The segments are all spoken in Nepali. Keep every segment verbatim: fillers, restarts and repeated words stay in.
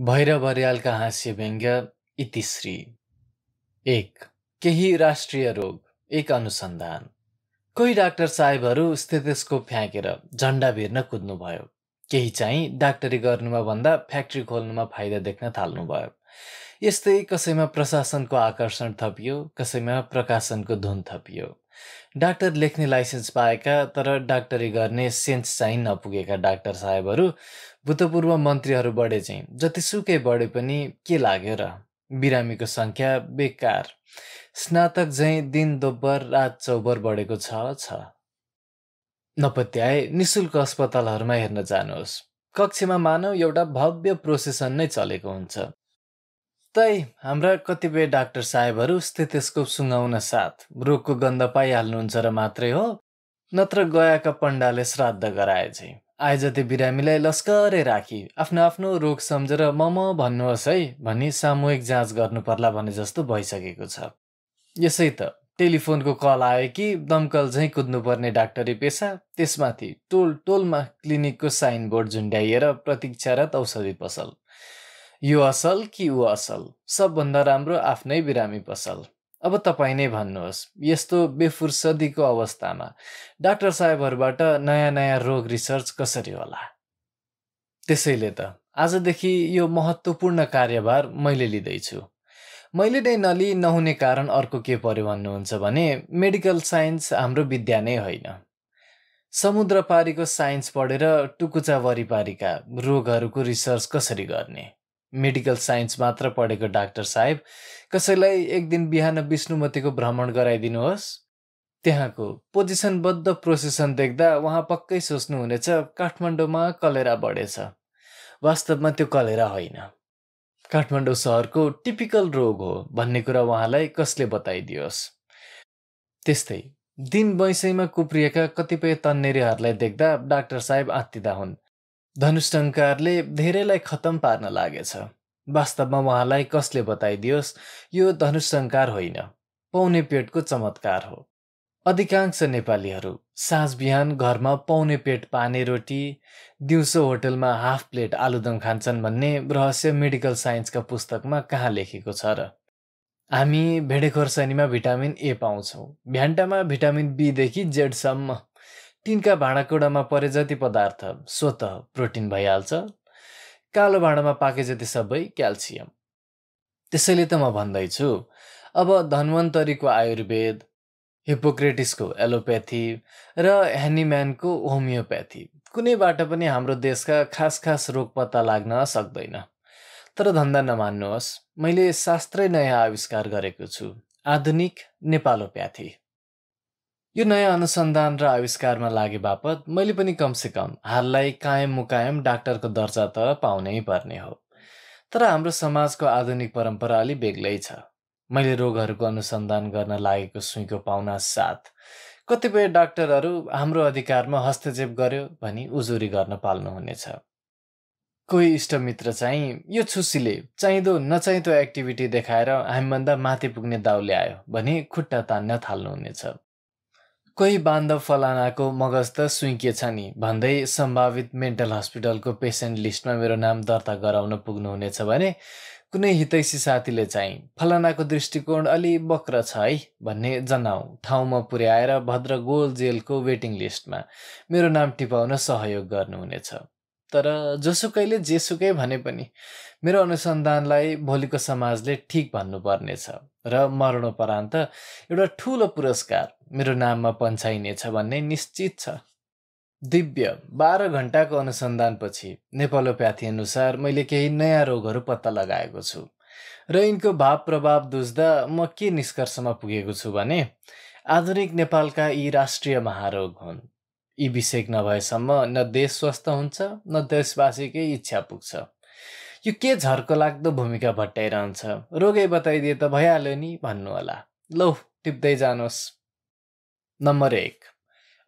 भैरव अर्याल का हास्य व्यंग्य इतिश्री। एक केही राष्ट्रिय रोग एक अनुसन्धान। कोही डाक्टर साहेबहरू स्टेथोस्कोप फ्याँकेर झण्डा भिर्न कुद्नुभयो। केही चाहिँ डाक्टरी गर्नुमा भन्दा फ्याक्ट्री खोल्नुमा फाइदा देख्न थाल्नुभयो। यस्तै कसैमा प्रशासनको आकर्षण थपियो, कसैमा प्रकाशनको धुन थपियो। डाक्टर लेख्ने लाइसेन्स पाएका तर डाक्टरी गर्ने सेन्स चाहिँ नपुगेका डाक्टर साहेबहरू भूतपूर्व मन्त्रीहरू बढे चाहिँ जतिसुकै बढे पनि के लाग्यो र? बिरामीको संख्या बेकार। स्नातक चाहिँ दिन दोब्बर रात चौबर बढेको छ छ। नपत्याए निशुल्क अस्पतालहरूमा हेर्न जानुहोस्। कक्षमा मानव एउटा भव्य प्रोसेसन नै चलेको हुन्छ। तै हाम्रा कतिपय डाक्टर साहेबहरू स्टेथोस्कोप सुँगाउन साथ रोगको गन्ध पाइहाल्नुहुन्छ र मात्रै हो, नत्र गएका पण्डाले श्राद्ध गराए चाहिँ आए जति बिरामीलाई लस्करै राखी आफ्नो आफ्नो रोग सम्झेर मम भन्नुहोस् है भनी सामूहिक जाँच गर्नुपर्ला भने जस्तो भइसकेको छ। यसै त टेलिफोनको कल आयो कि दमकल झैँ कुद्नुपर्ने डाक्टरी पेसा, त्यसमाथि टोल टोलमा क्लिनिकको साइनबोर्ड झुन्ड्याइएर प्रतीक्षारत औषधि पसल। यो असल कि ऊ असल, सबभन्दा राम्रो आफ्नै बिरामी पसल। अब तपाईँ नै भन्नुहोस्, यस्तो बेफुर्सदीको अवस्थामा डाक्टर साहेबहरूबाट नयाँ नयाँ रोग रिसर्च कसरी होला? त्यसैले त आजदेखि यो महत्त्वपूर्ण कार्यभार मैले लिँदैछु। मैले नै नलिई नहुने कारण अर्को के पर्यो भन्नुहुन्छ भने मेडिकल साइन्स हाम्रो विद्या नै होइन। समुद्र पारीको साइन्स पढेर टुकुचा वरिपारीका रोगहरूको रिसर्च कसरी गर्ने? मेडिकल साइन्स मात्र पढेको डाक्टर साहेब कसैलाई एक दिन बिहान विष्णुमतीको भ्रमण गराइदिनुहोस्। त्यहाँको पोजिसनबद्ध प्रोसेसन देख्दा उहाँ पक्कै सोच्नुहुनेछ काठमाडौँमा कलेरा बढेछ। वास्तवमा त्यो कलेरा होइन, काठमाडौँ सहरको टिपिकल रोग हो भन्ने कुरा उहाँलाई कसले बताइदियोस्। त्यस्तै दिन बैसैमा कुप्रिएका कतिपय तन्नेरीहरूलाई देख्दा डाक्टर साहेब आत्तिदा हुन्। धनुष्टङ्कारले धेरैलाई खतम पार्न लागेछ। वास्तवमा उहाँलाई कसले बताइदियोस् यो धनुष्टङ्कार होइन, पौने पेटको चमत्कार हो। अधिकांश नेपालीहरू साँझ बिहान घरमा पौने पेट पाने रोटी, दिउँसो होटलमा हाफ प्लेट आलुदम खान्छन् भन्ने रहस्य मेडिकल साइन्सका पुस्तकमा कहाँ लेखेको छ र? हामी भेडे खोर्सानीमा भिटामिन ए पाउँछौँ, भ्यान्टामा भिटामिन बीदेखि जेडसम्म। टिनका भाँडाकुँडामा परे जति पदार्थ स्वतः प्रोटिन भइहाल्छ, कालो भाँडामा पाके जति सबै क्याल्सियम। त्यसैले त म भन्दैछु अब धन्वन्तरीको आयुर्वेद, हिपोक्रेटिसको एलोप्याथी र ह्यानीम्यानको होमियोप्याथी कुनैबाट पनि हाम्रो देशका खास खास रोग पत्ता लाग्न सक्दैन। तर धन्दा नमान्नुहोस्, मैले शास्त्रै नयाँ आविष्कार गरेको छु, आधुनिक नेपालोप्याथी। यो नयाँ अनुसन्धान र आविष्कारमा लागे बापत मैले पनि कमसेकम हाललाई कायम मुकायम डाक्टरको दर्जा त पाउनै पर्ने हो। तर हाम्रो समाजको आधुनिक परम्परा अलि बेग्लै छ। मैले रोगहरूको अनुसन्धान गर्न लागेको सुईको पाउना साथ कतिपय डाक्टरहरू हाम्रो अधिकारमा हस्तक्षेप गर्यो भनी उजुरी गर्न पाल्नुहुनेछ। कोही इष्टमित्र चाहिँ यो छुसीले चाहिँदो नचाहिँदो एक्टिभिटी देखाएर हामीभन्दा माथि पुग्ने दाउ ल्यायो भनी खुट्टा तान्न थाल्नुहुनेछ। कोही बान्धव फलानाको मगज त सुइँकेछ नि भन्दै सम्भावित मेन्टल हस्पिटलको पेसेन्ट लिस्टमा मेरो नाम दर्ता गराउन पुग्नुहुनेछ भने कुनै हितैषी साथीले चाहिँ फलानाको दृष्टिकोण अलि बक्र छ है भन्ने जनाउ ठाउँमा पुर्याएर भद्रगोल जेलको वेटिङ लिस्टमा मेरो नाम टिपाउन सहयोग गर्नुहुनेछ। तर जोसुकैले जेसुकै भने पनि मेरो अनुसन्धानलाई भोलिको समाजले ठिक भन्नुपर्नेछ र मरणोपरान्त एउटा ठूलो पुरस्कार मेरो नाममा पन्छाइनेछ भन्ने निश्चित छ। दिव्य बाह्र घण्टाको अनुसन्धानपछि नेपालोप्याथी अनुसार मैले केही नयाँ रोगहरू पत्ता लगाएको छु र यिनको भाव प्रभाव दुस्दा म के निष्कर्षमा पुगेको छु भने आधुनिक नेपालका यी राष्ट्रिय महारोग हुन्। यी विषय नभएसम्म न देश स्वस्थ हुन्छ न देशवासीकै इच्छा पुग्छ। यो के झर्कोलाग्दो भूमिका भट्टाइरहन्छ। रोगै बताइदिए त भइहाल्यो नि भन्नुहोला। लौ टिप्दै जानुहोस्। नम्बर एक,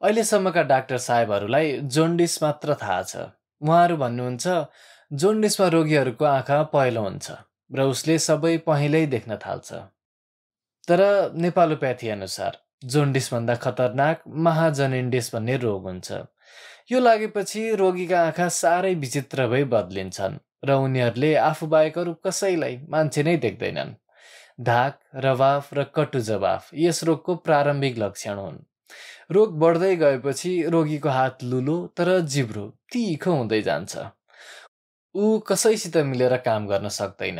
अहिलेसम्मका डाक्टर साहेबहरूलाई जोन्डिस मात्र थाहा छ। उहाँहरू भन्नुहुन्छ जोन्डिसमा रोगीहरूको आँखा पहेँलो हुन्छ र उसले सबै पहेँलै देख्न थाल्छ। तर नेपालोप्याथी अनुसार जोन्डिसभन्दा खतरनाक महाजनिन्डिस भन्ने रोग हुन्छ। यो लागेपछि रोगीका आँखा साह्रै विचित्र भई बदलिन्छन्। र उनीहरूले आफू बाहेक अरू कसैलाई मान्छे नै देख्दैनन्। धाक, रवाफ र कटु जवाफ यस रोगको प्रारम्भिक लक्षण हुन्। रोग बढ्दै गएपछि रोगीको हात लुलो तर जिब्रो तीखो हुँदै जान्छ। ऊ कसैसित मिलेर काम गर्न सक्दैन।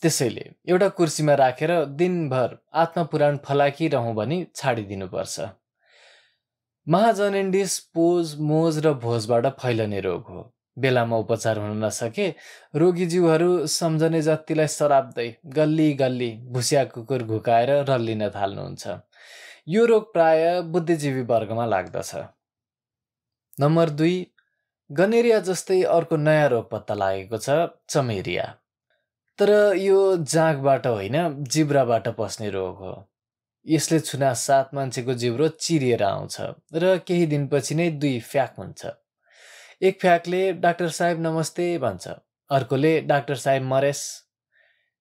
त्यसैले एउटा कुर्सीमा राखेर दिनभर आत्मपुराण फलाकिरहँ भनी छाडिदिनुपर्छ। महाजनेन्डिस पोज, मोज र भोजबाट फैलने रोग हो। बेलामा उपचार हुन नसके रोगीज्यूहरू सम्झने जतिलाई सराप्दै गल्ली गल्ली भुसिया कुकुर घुकाएर रल्लिन थाल्नुहुन्छ। यो रोग प्राय बुद्धिजीवी वर्गमा लाग्दछ। नम्बर दुई, गनेरिया जस्तै अर्को नयाँ रोग पत्ता लागेको छ, चमेरिया। तर यो जाँघबाट होइन जिब्राबाट पस्ने रोग हो। यसले छुनासाथ मान्छेको जिब्रो चिरिएर आउँछ र केही दिनपछि नै दुई फ्याक हुन्छ। एक फ्याकले डाक्टर साहेब नमस्ते भन्छ, अर्कोले डाक्टर साहेब मरेस।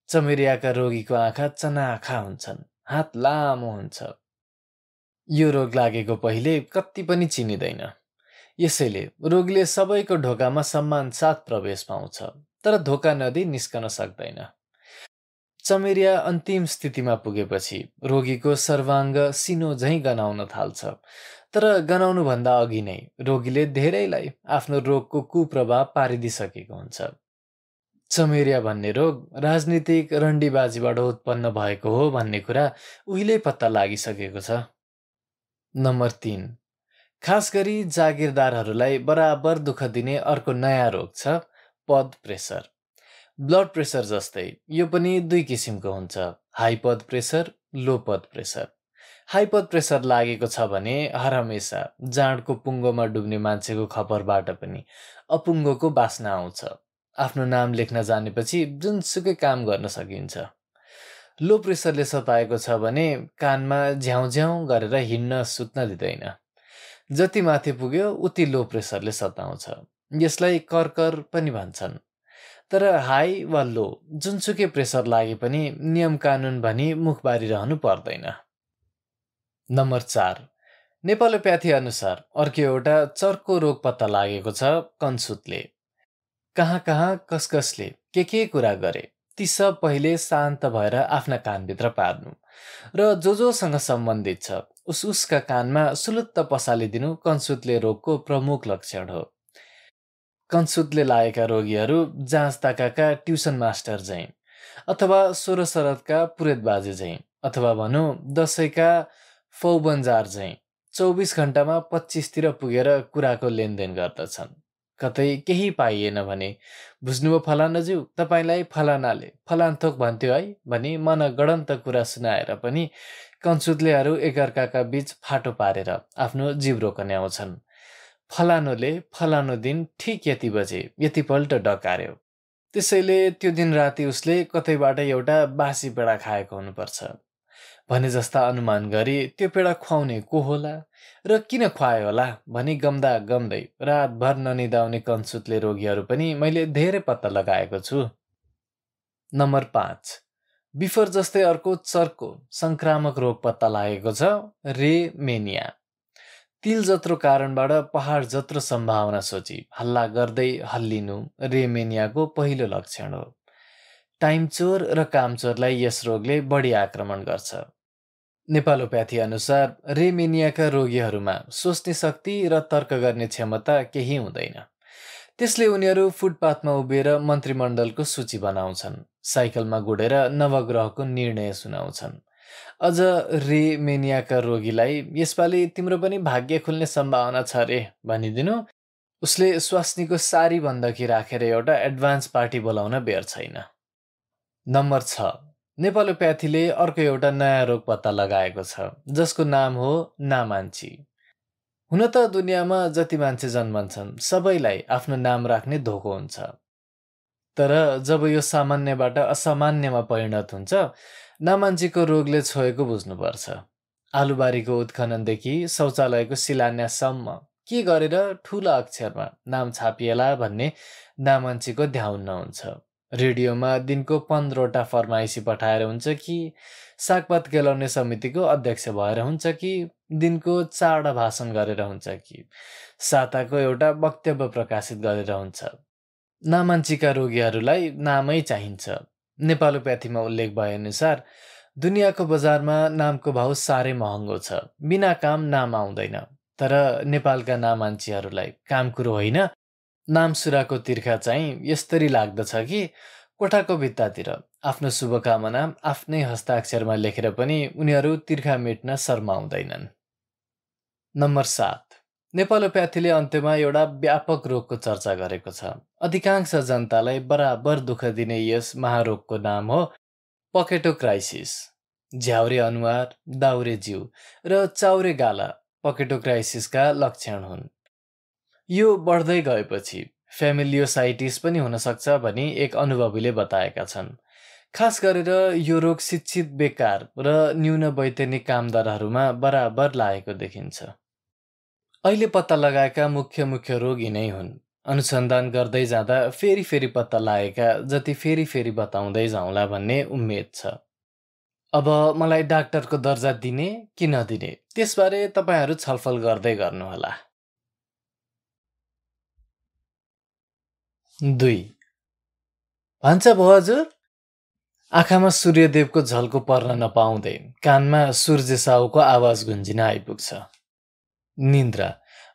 चमेरियाका रोगीको आँखा चनाखा हुन्छन्, हात लामो हुन्छ। यो रोग लागेको पहिले कति पनि चिनिदैन। यसैले रोगीले सबैको ढोकामा सम्मान साथ प्रवेश पाउँछ तर धोका नदी निस्कन सक्दैन। चमेरिया अन्तिम स्थितिमा पुगेपछि रोगीको सर्वाङ्ग सिनो झैं गनाउन थाल्छ। तर गनाउनुभन्दा अघि नै रोगीले धेरैलाई आफ्नो रोगको कुप्रभाव पारिदिसकेको हुन्छ। चमेरिया भन्ने रोग राजनीतिक रण्डीबाजीबाट उत्पन्न भएको हो भन्ने कुरा उहिले पत्ता लागिसकेको छ। नम्बर तीन, खास गरी जागिरदारहरूलाई बराबर दुःख दिने अर्को नयाँ रोग छ, पद प्रेसर। ब्लड प्रेसर जस्तै यो पनि दुई किसिमको हुन्छ, हाई पद प्रेसर, लो पद प्रेसर। हाई पद प्रेसर लागेको छ भने हर हमेसा जाँडको पुङ्गोमा डुब्ने मान्छेको खपरबाट पनि अपुङ्गोको बासना आउँछ। आफ्नो नाम लेख्न जानेपछि जुनसुकै काम गर्न सकिन्छ। लो प्रेसरले सताएको छ भने कानमा झ्याउझ्याउ गरेर हिँड्न सुत्न दिँदैन। जति माथि पुग्यो उति लो प्रेसरले सताउँछ। यसलाई कर्कर पनि भन्छन्। तर हाई वा लो जुनसुकै प्रेसर लागे पनि नियम कानुन भनी मुख बारिरहनु पर्दैन। नम्बर चार, नेपालोप्याथी अनुसार अर्को एउटा चर्को रोग पत्ता लागेको छ, कन्सुतले। कहाँ कहाँ कसकसले के के कुरा गरे ती सब पहिले शान्त भएर आफ्ना कानभित्र पार्नु र जो जोसँग सम्बन्धित छ उस उसका कानमा सुलुत्त पसालिदिनु कन्सुतले रोगको प्रमुख लक्षण हो। कन्सुतले लागेका रोगीहरू जाँचताका ट्युसन मास्टर झैं अथवा सोह्र शरदका पुरेतबाजे झैं अथवा भनौँ दसैँका फौबन्जार झैं चौबीस घण्टामा पच्चीसतिर पुगेर कुराको लेनदेन गर्दछन्। कतै केही पाइएन भने बुझ्नुभयो फलानाज्यू तपाईलाई फलानाले फलानथोक भन्थ्यो है भनी मन गणन्त कुरा सुनाएर पनि कन्सुतलेहरू एकअर्काका बीच फाटो पारेर आफ्नो जिब्रो कन्याउँछन्। फलानोले फलानो दिन ठिक यति बजे यतिपल्ट डकार्यो, त्यसैले त्यो दिन राति उसले कतैबाट एउटा बासी पेडा खाएको हुनुपर्छ भने जस्ता अनुमान गरी त्यो पेडा खुवाउने को होला र किन खुवायो होला भनी गम्दा गम्दै रातभर ननिदाउने कन्सुतले रोगीहरू पनि मैले धेरै पत्ता लगाएको छु। नम्बर पाँच, बिफर जस्तै अर्को चर्को संक्रामक रोग पत्ता लागेको छ, रेमेनिया। तिल जत्रो कारणबाट पहाड जत्रो सम्भावना सोची हल्ला गर्दै हल्लिनु रेमेनियाको पहिलो लक्षण हो। टाइमचोर र कामचोरलाई यस रोगले बढी आक्रमण गर्छ। नेपालोप्याथी अनुसार रेमेनियाका रोगीहरूमा सोच्ने शक्ति र तर्क गर्ने क्षमता केही हुँदैन। त्यसले उनीहरू फुटपाथमा उभिएर मन्त्रीमण्डलको सूची बनाउँछन्, साइकलमा गुडेर नवग्रहको निर्णय सुनाउँछन्। अझ रेमेनियाका रोगीलाई यसपालि तिम्रो पनि भाग्य खुल्ने सम्भावना छ रे भनिदिनु उसले स्वास्नीको सारी बन्दकी राखेर एउटा एडभान्स पार्टी बोलाउन बेर छैन। नम्बर छ, नेपालोप्याथीले अर्को एउटा नयाँ रोग पत्ता लगाएको छ जसको नाम हो नामान्छी। हुन त दुनियाँमा जति मान्छे जन्मन्छन् सबैलाई आफ्नो नाम राख्ने धोको हुन्छ। तर जब यो सामान्यबाट असामान्यमा परिणत हुन्छ नामान्छीको रोगले छोएको बुझ्नुपर्छ। आलुबारीको उत्खननदेखि शौचालयको शिलान्याससम्म के गरेर ठूला अक्षरमा नाम छापिएला भन्ने नामान्छीको ध्यान नहुन्छ। रेडियोमा दिनको पन्ध्रवटा फरमाइसी पठाएर हुन्छ कि, सागपात केलाउने समितिको अध्यक्ष भएर हुन्छ कि, दिनको चारवटा भाषण गरेर हुन्छ कि, साताको एउटा वक्तव्य प्रकाशित गरेर हुन्छ। नामान्चिका रोगीहरूलाई नामै चाहिन्छ। नेपालोप्याथीमा उल्लेख भए अनुसार दुनियाको बजारमा नामको भाव सारै महँगो छ। बिना काम नाम आउँदैन। तर नेपालका नामान्चिहरूलाई काम कुरो होइन, नाम सुराको तिर्खा चाहिँ यसरी लाग्दछ कि कोठाको भित्तातिर आफ्नो शुभकामना आफ्नै हस्ताक्षरमा लेखेर पनि उनीहरू तिर्खा मेट्न शर्माउँदैनन्। नम्बर सात, नेपालोप्याथीले अन्त्यमा एउटा व्यापक रोगको चर्चा गरेको छ। अधिकांश जनतालाई बराबर दुःख दिने यस महारोगको नाम हो पकेटो क्राइसिस। झ्याउरे अनुहार, दाउरे जिउ र चाउरे गाला पकेटो क्राइसिसका लक्षण हुन्। यो बढ्दै गएपछि फ्यामिलियोसाइटिस पनि हुन सक्छ भनी एक अनुभवीले बताएका छन्। खास गरेर यो रोग शिक्षित, बेकार र न्यून वैतनिक कामदारहरूमा बराबर लागेको देखिन्छ। अहिले पत्ता लगाएका मुख्य मुख्य रोग यिनै हुन्। अनुसन्धान गर्दै जाँदा फेरि फेरि पत्ता लागेका जति फेरि फेरि बताउँदै जाउँला भन्ने उम्मेद छ। अब मलाई डाक्टरको दर्जा दिने कि नदिने त्यसबारे तपाईहरू छलफल गर्दै गर्नुहोला। दुई, भन्छ भो हजुर। आँखामा सूर्यदेवको झल्को पर्न नपाउँदै कानमा सूर्य साहुको आवाज गुन्जिन आइपुग्छ। निन्द्रा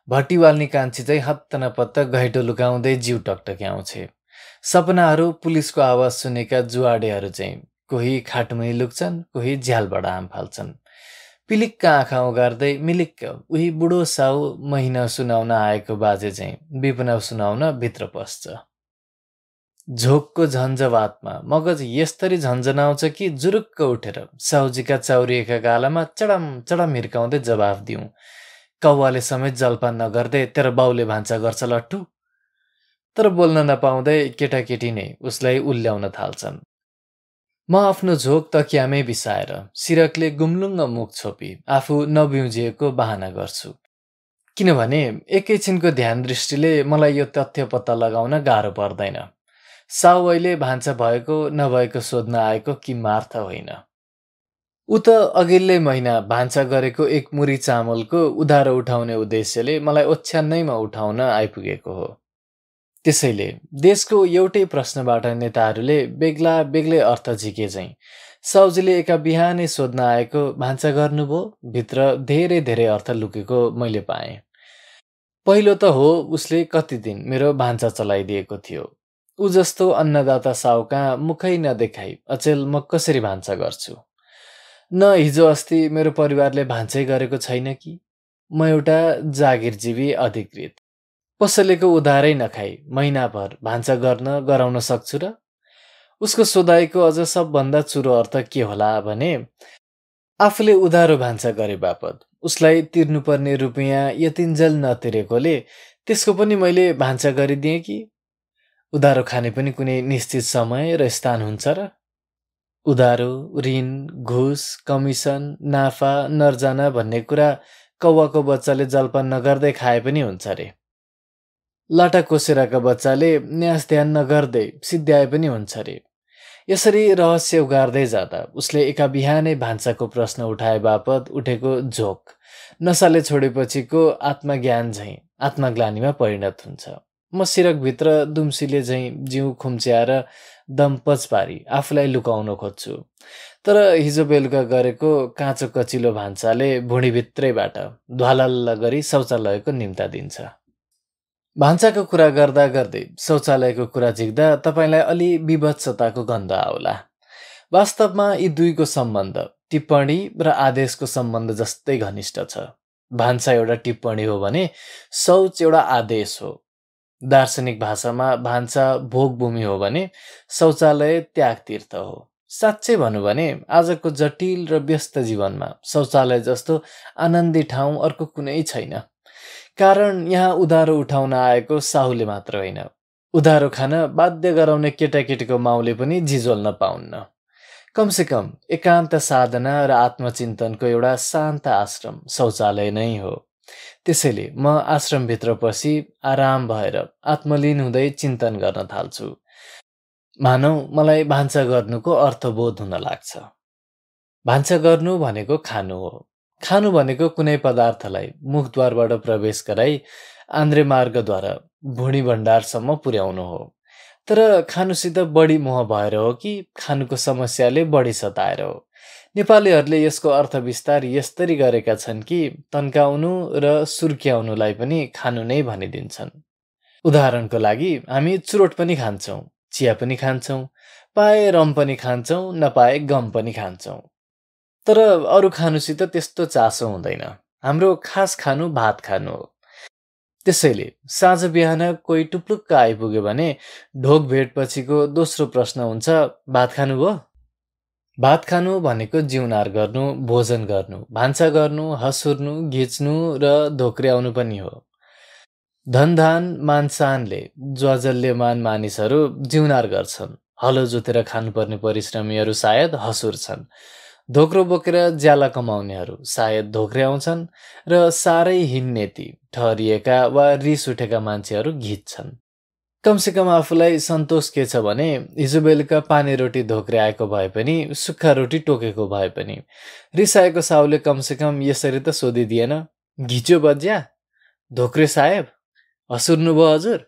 भट्टीवाल्ने कान्छी चाहिँ हत्तनपत्त गैठो लुकाउँदै जिउ टकटक्याउँछे। सपनाहरू पुलिसको आवाज सुनेका जुवाडेहरू चाहिँ कोही खाटमै लुक्छन्, कोही झ्यालबाट आम फाल्छन्। पिलिकका आँखा उगार्दै मिलिक्क उही बुढो साउ महिना सुनाउन आएको बाजे चाहिँ विपना सुनाउन भित्र पस्छ। झोकको झन्झवातमा मगज यसरी झन्झनाउँछ कि जुरुक्क उठेर साउजीका चाउरिएका गालामा चडम चडम हिर्काउँदै जवाफ दिउँ। कौवाले समेत जलपान नगर्दै तेरो बाउले भान्सा गर्छ लट्ठु। तर बोल्न नपाउँदै केटाकेटी नै उसलाई उल्ल्याउन थाल्छन्। म आफ्नो झोक तकियामै बिसाएर सिरकले गुम्लुङ्ग मुख छोपी आफू नबिउजिएको बहाना गर्छु, किनभने एकैछिनको ध्यान दृष्टिले मलाई यो तथ्य पत्ता लगाउन गाह्रो पर्दैन। साउले भान्सा भएको नभएको सोध्न आएको किमार्थ होइन। उ त अघिल्लै महिना भान्सा गरेको एक मुरी चामलको उधारो उठाउने उद्देश्यले मलाई ओछ्यानैमा उठाउन आइपुगेको हो। त्यसैले देशको एउटै प्रश्नबाट नेताहरूले बेग्ला बेग्लै अर्थ झिके चाहिँ साउजीले एका बिहानै सोध्न आएको भान्सा गर्नुभयो भित्र धेरै धेरै अर्थ लुकेको मैले पाएँ। पहिलो त हो उसले कति दिन मेरो भान्सा चलाइदिएको थियो। ऊ जस्तो अन्नदाता साउका मुखै नदेखाई अचेल म कसरी भान्सा गर्छु? न हिजो अस्ति मेरो परिवारले भान्सै गरेको छैन कि? म एउटा जागिरजीवी अधिकृत, पसलेको उधारै नखाई महिनाभर भान्सा गर्न गराउन सक्छु र? उसको सोधाइको अझ सबभन्दा चुरो अर्थ के होला भने आफूले उधारो भान्सा गरे बापत उसलाई तिर्नुपर्ने रुपियाँ यतिन्जेल नतिरेकोले त्यसको पनि मैले भान्सा गरिदिएँ कि? उधारो खाने पनि कुनै निश्चित समय र स्थान हुन्छ र? उधारो, ऋण, घुस, कमिसन, नाफा नर्जाना भन्ने कुरा कौवाको बच्चाले जलपान नगर्दै खाए पनि हुन्छ रे। लाटा कोसेराका बच्चाले न्यास ध्यान नगर्दै सिद्ध्याए पनि हुन्छ रे। यसरी रहस्य उगार्दै जाँदा उसले एका बिहानै भान्साको प्रश्न उठाए बापत उठेको झोक नसाले छोडेपछिको आत्मज्ञान झैँ आत्मग्लानीमा परिणत हुन्छ। म सिरकभित्र दुम्सीले झैँ जिउ खुम्च्याएर दमपच पारी आफूलाई लुकाउन खोज्छु। तर हिजो बेलुका गरेको काँचो कचिलो भान्साले भुँडीभित्रैबाट ध्वालल्ल गरी शौचालयको निम्ता दिन्छ। भान्साको कुरा गर्दा गर्दै शौचालयको कुरा झिक्दा तपाईलाई अलि विभत्सताको गन्ध आउला। वास्तवमा यी दुईको सम्बन्ध टिप्पणी र आदेशको सम्बन्ध जस्तै घनिष्ठ छ। भान्सा एउटा टिप्पणी हो भने शौच एउटा आदेश हो। दार्शनिक भाषामा भान्सा भोगभूमि हो भने शौचालय त्याग तीर्थ हो। साँच्चै भनौँ भने आजको जटिल र व्यस्त जीवनमा शौचालय जस्तो आनन्दी ठाउँ अर्को कुनै छैन। कारण यहाँ उधारो उठाउन आएको साहुले मात्र होइन, उधारो खान बाध्य गराउने केटाकेटीको माउले पनि झिझोल्न पाउन्न। कमसेकम एकान्त साधना र आत्मचिन्तनको एउटा शान्त आश्रम शौचालय नै हो। त्यसैले म आश्रमभित्र पसी आराम भएर आत्मलीन हुँदै चिन्तन गर्न थाल्छु। मानौ मलाई भान्सा गर्नुको अर्थबोध हुन लाग्छ। भान्सा गर्नु भनेको खानु हो। खानु भनेको कुनै पदार्थलाई मुखद्वारबाट प्रवेश गराई आन्द्रे मार्गद्वारा भुँडी भण्डारसम्म पुर्याउनु हो। तर खानुसित बढी मोह भएर हो कि खानुको समस्याले बढी सताएर हो। नेपालीहरूले यसको अर्थ विस्तार यसरी गरेका छन् कि तन्काउनु र सुर्क्याउनुलाई पनि खानु नै भनिदिन्छन्। उदाहरणको लागि हामी चुरोट पनि खान्छौँ, चिया पनि खान्छौँ, पाए रम पनि खान्छौँ, नपाए गम पनि खान्छौँ, तर अरू खानुसित त्यस्तो चासो हुँदैन। हाम्रो खास खानु भात खानु हो। त्यसैले साँझ बिहान कोही टुप्लुक्क आइपुग्यो भने ढोक भेट पछिको दोस्रो प्रश्न हुन्छ, भात खानु भयो? भात खानु भनेको जीवनार गर्नु, भोजन गर्नु, भान्सा गर्नु, हँसुर्नु, घिच्नु र धोक्र्याउनु पनि हो। धनधान मानसानले ज्वाजल्यमान मानिसहरू जीवनार गर्छन्। हलो जोतेर खानुपर्ने परिश्रमीहरू सायद हँसुर्छन्। धोक्रो बोकेर ज्याला कमाउनेहरू सायद धोक्र्याउँछन् र सारै हिँड्ने ती ठहरिएका वा रिस उठेका मान्छेहरू घिच्छन्। कमसेकम आफूलाई सन्तोष के छ भने हिजो बेलुका पानी रोटी धोक्र्याएको भए पनि, सुक्खा रोटी टोकेको भए पनि रिसाएको साउले कमसेकम यसरी त सोधिदिएन, घिच्यो बज्या? धोक्रे साहेब हसुर्नुभयो हजुर?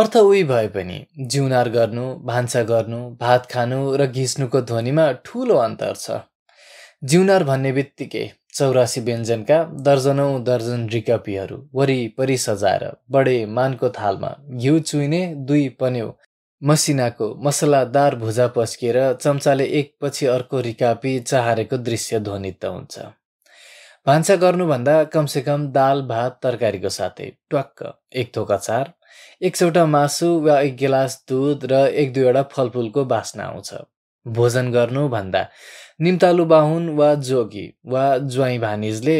अर्थ उही भए पनि जिउनार गर्नु, भान्सा गर्नु, भात खानु र घिच्नुको ध्वनिमा ठूलो अन्तर छ। जिउनार भन्ने बित्तिकै चौरासी व्यञ्जनका दर्जनौ दर्जन रिकापीहरू वरिपरि सजाएर बडे मानको थालमा घिउ चुइने दुई पन्यौ मसिनाको मसलादार भुजा पस्किएर चम्चाले एकपछि अर्को रिकापी चहारेको दृश्य ध्वनित हुन्छ। भान्सा गर्नुभन्दा कमसेकम दाल भात तरकारीको साथै ट्वाक्क एक थोक अचार, एक सौटा मासु वा एक गिलास दूध र एक दुईवटा फलफुलको बास्ना आउँछ। भोजन गर्नु भन्दा निम्तालु बाहुन वा जोगी वा ज्वाइँ भानिजले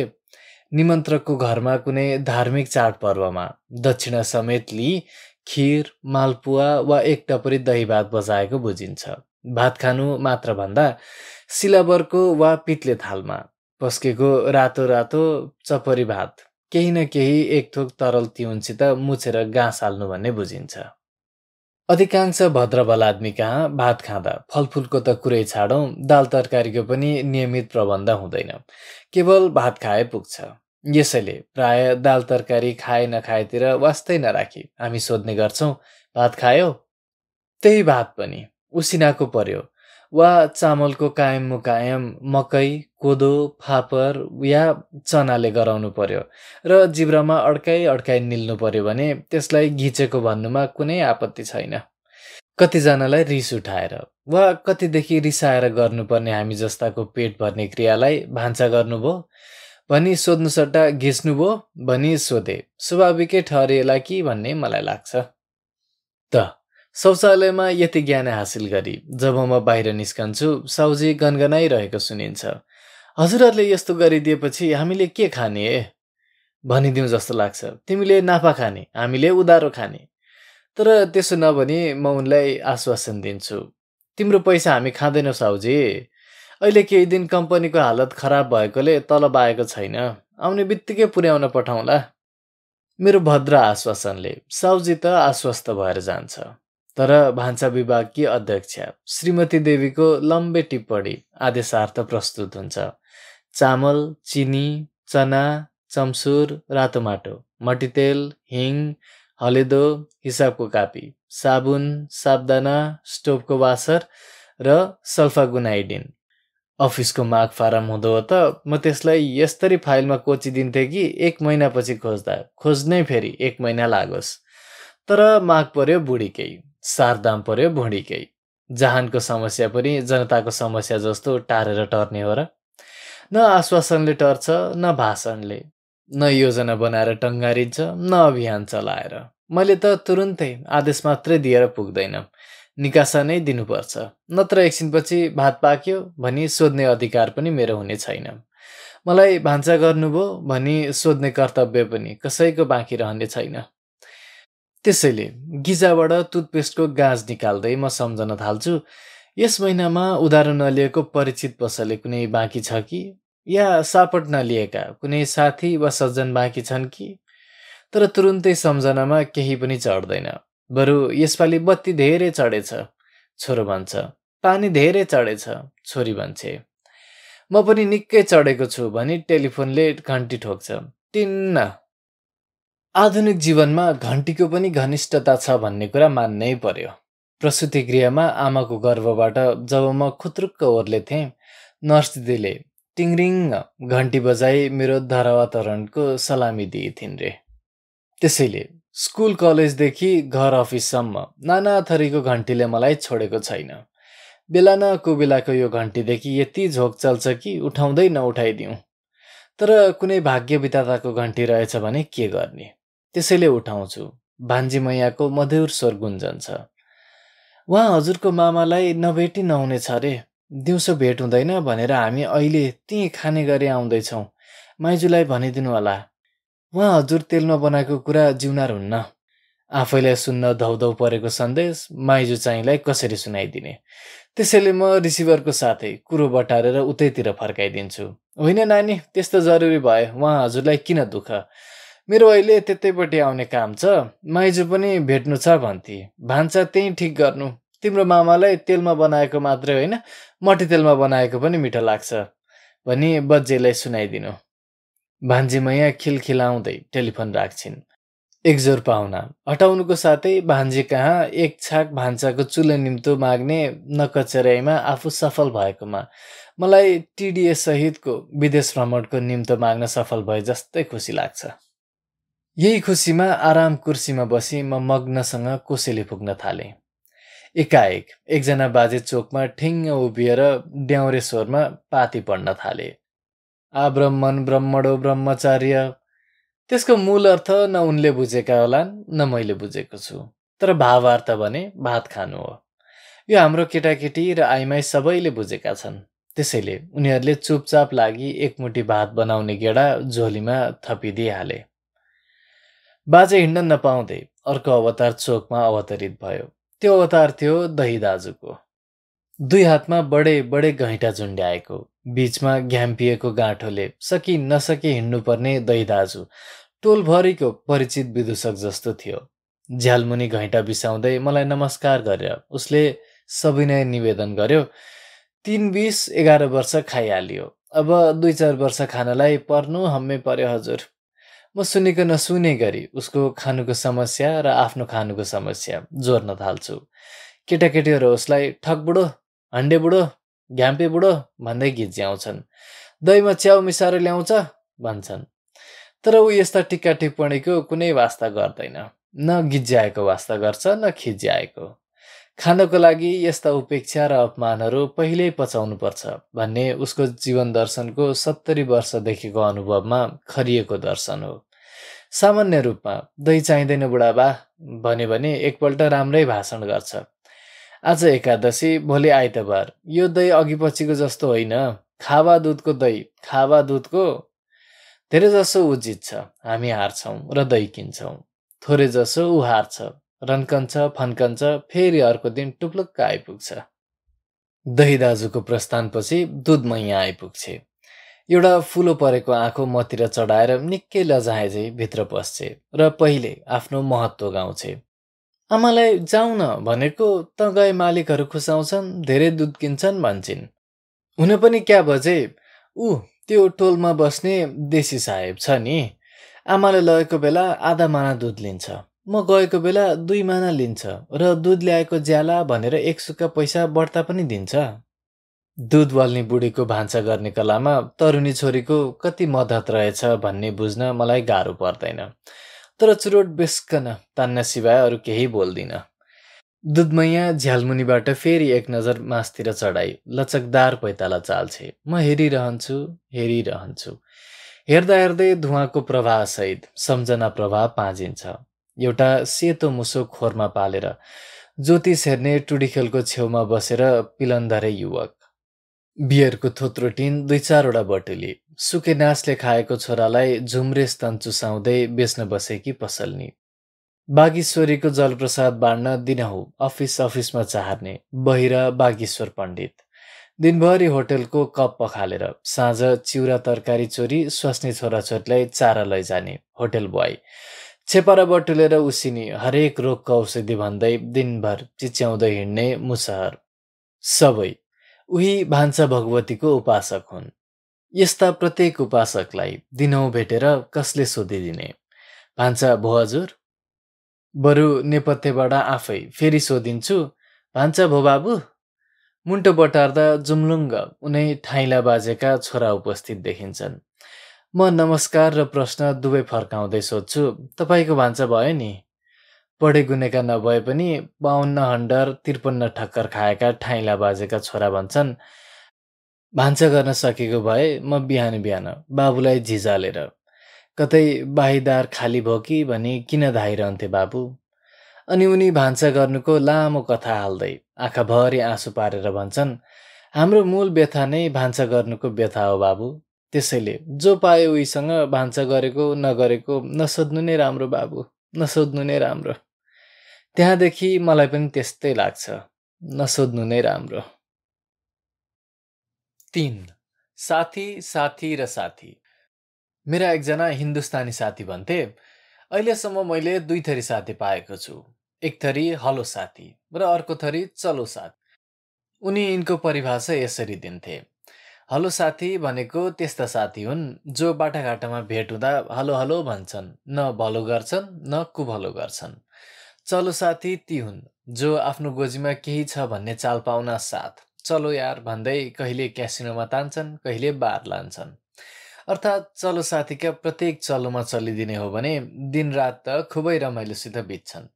निमन्त्रकको घरमा कुनै धार्मिक चाडपर्वमा दक्षिणा समेत लिई खीर, मालपुआ वा एक टपरी दही भात बजाएको बुझिन्छ। भात खानु मात्र भन्दा सिलाबरको वा पित्ले थालमा पस्केको रातो रातो चपरी भात, केही न केही एक थोक तरल तिउनसित मुछेर गाँस हाल्नु भन्ने बुझिन्छ। अधिकांश भद्रबल आदमी कहाँ भात खाँदा फलफुलको त कुरै छाडौँ, दाल तरकारीको पनि नियमित प्रबन्ध हुँदैन, केवल भात खाए पुग्छ। यसैले प्राय दाल तरकारी खाए नखाएतिर वास्तै नराखी हामी सोध्ने गर्छौँ, भात खायो? त्यही भात पनि उसिनाको पर्यो वा चामलको कायम मुकायम मकै, कोदो, फापर या चनाले गराउनु पर्यो र जिब्रामा अड्काइ अड्काइ निल्नु पर्यो भने त्यसलाई घिचेको भन्नुमा कुनै आपत्ति छैन। कतिजनालाई रिस उठाएर वा कतिदेखि रिसाएर गर्नुपर्ने हामी जस्ताको पेट भर्ने क्रियालाई भान्सा गर्नुभयो भनी सोध्नु सट्टा घिच्नुभयो भनी सोधे स्वाभाविकै ठहरिएला कि भन्ने मलाई लाग्छ। त शौचालयमा यति ज्ञान हासिल गरी जब म बाहिर निस्कन्छु साउजी गनगनाइरहेको सुनिन्छ, हजुरहरूले यस्तो गरिदिएपछि हामीले के खाने ए भनिदिउँ जस्तो लाग्छ। तिमीले नाफा खाने, हामीले उधारो खाने। तर त्यसो नभनी म उनलाई आश्वासन दिन्छु, तिम्रो पैसा हामी खाँदैनौँ साउजी। अहिले केही दिन कम्पनीको हालत खराब भएकोले तलब आएको छैन, आउने बित्तिकै पुर्याउन पठाउँला। मेरो भद्र आश्वासनले साउजी त आश्वस्त भएर जान्छ, तर भान्सा विभागकी अध्यक्ष श्रीमती देवीको लम्बे टिप्पणी आदेशार्थ प्रस्तुत हुन्छ। चामल, चिनी, चना, चम्सुर, रातो माटो, मट्टीतेल, हिङ, हलेदो, हिसाबको कापी, साबुन, साबदाना, स्टोभको वासर र सल्फागुनाइडिन। अफिसको माग फारम हुँदो त म त्यसलाई यस्तरी फाइलमा कोचिदिन्थेँ कि एक महिनापछि खोज्दा खोज्नै फेरि एक महिना लागोस्। तर माग पर्यो बुढीकै, सारदाम पर्यो भुँडीकै। जहानको समस्या पनि जनताको समस्या जस्तो टारेर टर्ने हो र? न आश्वासनले टर्छ, न भाषणले, न योजना बनाएर टङ्गारिन्छ, न अभियान चलाएर। मैले त तुरुन्तै आदेश मात्रै दिएर पुग्दैन, निकासा नै दिनुपर्छ, नत्र एकछिनपछि भात पाक्यो भनी सोध्ने अधिकार पनि मेरो हुने छैन। मलाई भान्सा गर्नुभयो भनी सोध्ने कर्तव्य पनि कसैको बाँकी रहने छैन। त्यसैले गिजाबाट टुथपेस्टको गाँज निकाल्दै म सम्झन थाल्छु, यस महिनामा उधारो नलिएको परिचित पसले कुनै बाँकी छ कि, या सापट नलिएका कुनै साथी वा सज्जन बाँकी छन् कि। तर तुरुन्तै सम्झनामा केही पनि चढ्दैन। बरु यसपालि बत्ती धेरै चढेछ छोरो भन्छ, पानी धेरै चढेछ छोरी भन्छे, म पनि निकै चढेको छु भनी टेलिफोनले घन्टी ठोक्छ। टिन्न आधुनिक जीवनमा घन्टीको पनि घनिष्ठता छ भन्ने कुरा मान्नै पर्यो। प्रसूति गृहमा आमाको गर्भबाट जब म खुत्रुक्क ओर्लेथे नर्स दिदीले टिङरिङ घन्टी बजाई मेरो धारावातरणको सलामी दिएथिन् रे। त्यसैले स्कुल कलेजदेखि घर अफिससम्म नाना थरीको घन्टीले मलाई छोडेको छैन। बेला न कुबेलाको यो घन्टीदेखि यति झोक चल्छ कि उठाउँदै नउठाइदिउँ, तर कुनै भाग्य विधाताको घन्टी रहेछ भने के गर्ने। त्यसैले उठाउँछु। भान्जी मैयाको मधुर स्वर गुन्जन्छ, वहाँ हजुरको मामालाई नभेटी नहुने छ रे, दिउँसो भेट हुँदैन भनेर हामी अहिले त्यही खाने गरी आउँदैछौँ, माइजूलाई भनिदिनु होला। वहाँ हजुर तेलमा बनाएको कुरा जिउनार हुन्न। आफैलाई सुन्न धौधौ परेको सन्देश माइजू चाहिँलाई कसरी सुनाइदिने। त्यसैले म रिसिभरको साथै कुरो बटारेर उतैतिर फर्काइदिन्छु। होइन नानी, त्यस्तो जरुरी भयो वहाँ हजुरलाई किन दुःख, मेरो अहिले त्यतैपट्टि आउने काम छ, माइजू पनि भेट्नु छ भन्थे, भान्सा त्यही ठिक गर्नु। तिम्रो मामालाई तेलमा बनाएको मात्रै होइन, मटी तेलमा बनाएको पनि मिठो लाग्छ भनी बजेलाई सुनाइदिनु। भान्जी मैया खिलखिलाउँदै टेलिफोन राख्छिन्। एकजोर पाहुना हटाउनुको साथै भान्जी कहाँ एक छाक भान्साको चुल्हे निम्तो माग्ने नकचराईमा आफू सफल भएकोमा मलाई टिडिए सहितको विदेश भ्रमणको निम्तो माग्न सफल भए जस्तै खुसी लाग्छ। यही खुसीमा आराम कुर्सीमा बसी म मग्नसँग कोसेली पुग्न थालेँ। एकाएक एकजना बाजे चोकमा ठिङ्ग उभिएर ड्याउरे स्वरमा पाती पढ्न थाले। आ ब्रह्मन ब्रह्मणो ब्रह्मचार्य। त्यसको मूल अर्थ न उनले बुझेका होलान् न मैले बुझेको छु, तर भावार्थ भने भात खानु हो। यो हाम्रो केटाकेटी र आइमाई सबैले बुझेका छन्। त्यसैले उनीहरूले चुपचाप लागि एकमुठी भात बनाउने गेडा झोलीमा थपिदिइहाले। बाजे हिँड्न नपाउँदै अर्को अवतार चोकमा अवतरित भयो। त्यो अवतार थियो दही दाजुको। दुई हातमा बडे बडे गैँटा झुन्ड्याएको, बीचमा घ्याम्पिएको गाँठोले सकि नसकी हिँड्नुपर्ने दही दाजु टोलभरिको परिचित विदूषक जस्तो थियो। झ्यालमुनि गैँटा बिसाउँदै मलाई नमस्कार गरेर उसले सविनय निवेदन गर्यो, तीन बीस एघार वर्ष खाइहालियो, अब दुई चार वर्ष खानलाई पर्नु हम्मे पर्यो हजुर। म सुनेको नसुने गरी उसको खानुको समस्या र आफ्नो खानुको समस्या जोड्न थाल्छु। केटाकेटीहरू उसलाई ठक बुढो, हन्डे बुढो, घ्याम्पे बुढो भन्दै गिज्याउँछन्। दहीमा च्याउ मिसाएर ल्याउँछ भन्छन्, तर ऊ यस्ता टिक्का टिप्पणीको कुनै वास्ता गर्दैन। न गिज्याएको वास्ता गर्छ न खिज्याएको। खानको लागि यस्ता उपेक्षा र अपमानहरू पहिल्यै पचाउनुपर्छ भन्ने उसको जीवन दर्शनको सत्तरी वर्षदेखिको अनुभवमा खरिएको दर्शन हो। सामान्य रूपमा दही चाहिँदैन बुढाबा भन्यो भने एकपल्ट राम्रै भाषण गर्छ। आज एकादशी, भोलि आइतबार, यो दही अघि पछिको जस्तो होइन, खावा दुधको दही, खावा दुधको। धेरैजसो ऊ जित्छ, हामी हार्छौँ र दही किन्छौँ। थोरैजसो ऊ हार्छ, रन्कन्छ, फन्कन्छ, फेरि अर्को दिन टुप्लुक्क आइपुग्छ। दही दाजुको प्रस्थानपछि दुध मैया आइपुग्छे। एउटा फुलो परेको आँखो मतिर चढाएर निकै लजाएझै भित्र पस्छे र पहिले आफ्नो महत्त्व गाउँछे। आमालाई जाउँ न भनेको त गए मालिकहरू खुसाउँछन्, धेरै दुध किन्छन् भन्छन्। हुन पनि क्या बजे ऊ त्यो टोलमा बस्ने देशी साहेब छ नि, आमाले लगेको बेला आधा माना दुध लिन्छ, म गएको बेला दुई माना लिन्छ र दुध ल्याएको ज्याला भनेर एक सुक्का पैसा बढ्ता पनि दिन्छ। दुध वाल्ने बुढीको भान्सा गर्ने कलामा तरुनी छोरीको कति मद्दत रहेछ भन्ने बुझ्न मलाई गाह्रो पर्दैन, तर चुरोट बेस्कन तान्न सिवाय अरू केही बोल्दिन। दुधमैया झ्यालमुनिबाट फेरि एक नजर मासतिर चढाई लचकदार पैताला चाल्छे। म हेरिरहन्छु हेरिरहन्छु हेर्दा हेर्दै धुवाको प्रवाहसहित सम्झना प्रवाह पाँजिन्छ। एउटा सेतो मुसो खोरमा पालेर ज्योतिष हेर्ने टुडीखेलको छेउमा बसेर पिलन्धरे युवक, बियरको थोत्रो टिन, दुई चारवटा बटुली, सुकेनासले खाएको छोरालाई झुम्रे स्तन चुसाउँदै बेच्न बसेकी पसलनी, बागेश्वरीको जलप्रसाद बाँड्न दिनहुँ अफिस अफिसमा चाहर्ने बहिरा बागेश्वर पण्डित, दिनभरि होटलको कप पखालेर साँझ चिउरा तरकारी चोरी स्वास्नी छोराछोरीलाई चारा लैजाने होटल बोय, छेपारा बटुलेर उसिनी हरेक रोगको औषधि भन्दै दिनभर चिच्याउँदै हिँड्ने मुसहर, सबै उही भान्सा भगवतीको उपासक हुन्। यस्ता प्रत्येक उपासकलाई दिनौँ भेटेर कसले सोधिदिने, भान्सा भो हजुर? बरु नेपथ्यबाट आफै फेरि सोधिन्छु, भान्छ भो बाबु। मुन्टो बटार्दा जुम्लुङ्ग उनै ठाइला बाजेका छोरा उपस्थित देखिन्छन्। म नमस्कार र प्रश्न दुवै फर्काउँदै सोध्छु, तपाईको भान्सा भयो नि? पढे गुनेका नभए पनि बाउन्न हन्डर त्रिपन्न ठक्कर खाएका ठाइला बाजेका छोरा भन्छन्, भान्सा गर्न सकेको भए म बिहान बिहान बाबुलाई झिजालेर कतै बाहिदार खाली भो कि भनी किन धाइरहन्थे बाबु। अनि उनी भान्सा गर्नुको लामो कथा हाल्दै आँखाभरि आँसु पारेर भन्छन्, हाम्रो मूल व्यथा नै भान्सा गर्नुको व्यथा हो बाबु, त्यसैले जो पाए उहीसँग भान्सा गरेको नगरेको नसोध्नु नै राम्रो बाबु, नसोध्नु नै राम्रो। त्यहाँदेखि मलाई पनि त्यस्तै लाग्छ, नसोध्नु नै राम्रो। तीन साथी साथी र साथी। मेरा एकजना हिन्दुस्तानी साथी भन्थे, अहिलेसम्म मैले दुई थरी साथी पाएको छु, एक थरी हलो साथी र अर्को थरी चलो साथी। उनी यिनको परिभाषा यसरी दिन्थे, हलो साथी भनेको त्यस्ता साथी हुन् जो बाटाघाटामा भेट हुँदा हलो हलो भन्छन्, न भलो गर्छन् न कुभलो गर्छन्। चलो साथी ती हुन् जो आफ्नो गोजीमा केही छ भन्ने चाल पाउन साथ चलो यार भन्दै कहिले क्यासिनोमा तान्छन्, कहिले बार लान्छन्। अर्थात् चलो साथीका प्रत्येक चलोमा चलिदिने हो भने दिन रात त खुबै रमाइलोसित बित्छन्,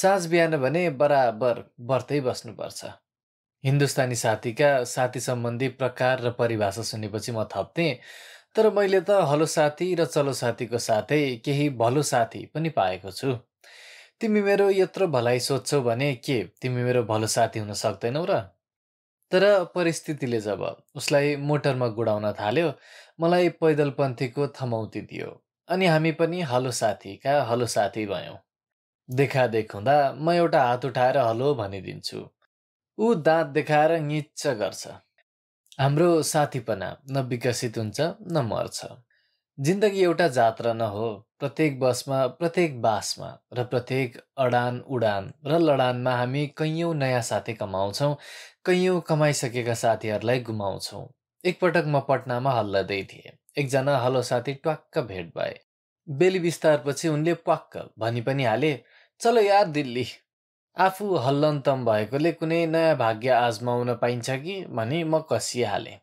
साँझ बिहान भने बराबर बर्तै बस्नुपर्छ। हिन्दुस्तानी साथीका साथी सम्बन्धी प्रकार र परिभाषा सुनेपछि म थप्थेँ, तर मैले त हलो साथी र चलो साथीको साथै केही भलो साथी पनि पाएको छु। तिमी मेरो यत्रो भलाइ सोध्छौ भने के तिमी मेरो भलो साथी हुन सक्दैनौ र? तर परिस्थितिले जब उसलाई मोटरमा गुडाउन थाल्यो, मलाई पैदलपन्थीको थमौती दियो अनि हामी पनि हलो साथीका हलो साथी भयौँ। देखादेख हुँदा म एउटा हात उठाएर हलो भनिदिन्छु, ऊ दाँत देखाएर निच्च गर्छ। हाम्रो साथीपना न विकसित हुन्छ न मर्छ। जिन्दगी एउटा जात्रा न हो, प्रत्येक बसमा, प्रत्येक बासमा र प्रत्येक अडान उडान र लडानमा हामी कैयौँ नयाँ साथी कमाउँछौँ, कैयौँ कमाइसकेका साथीहरूलाई गुमाउँछौँ। एकपटक म पटनामा हल्लादै थिएँ, एकजना हलो साथी ट्वाक्क भेट भए। बेली विस्तारपछि उनले प्वाक्क भनी पनि हाले, चलो यार दिल्ली। आफू हल्लन्तम भएकोले कुनै नयाँ भाग्य आजमाउन पाइन्छ कि भनी म कसिहालेँ।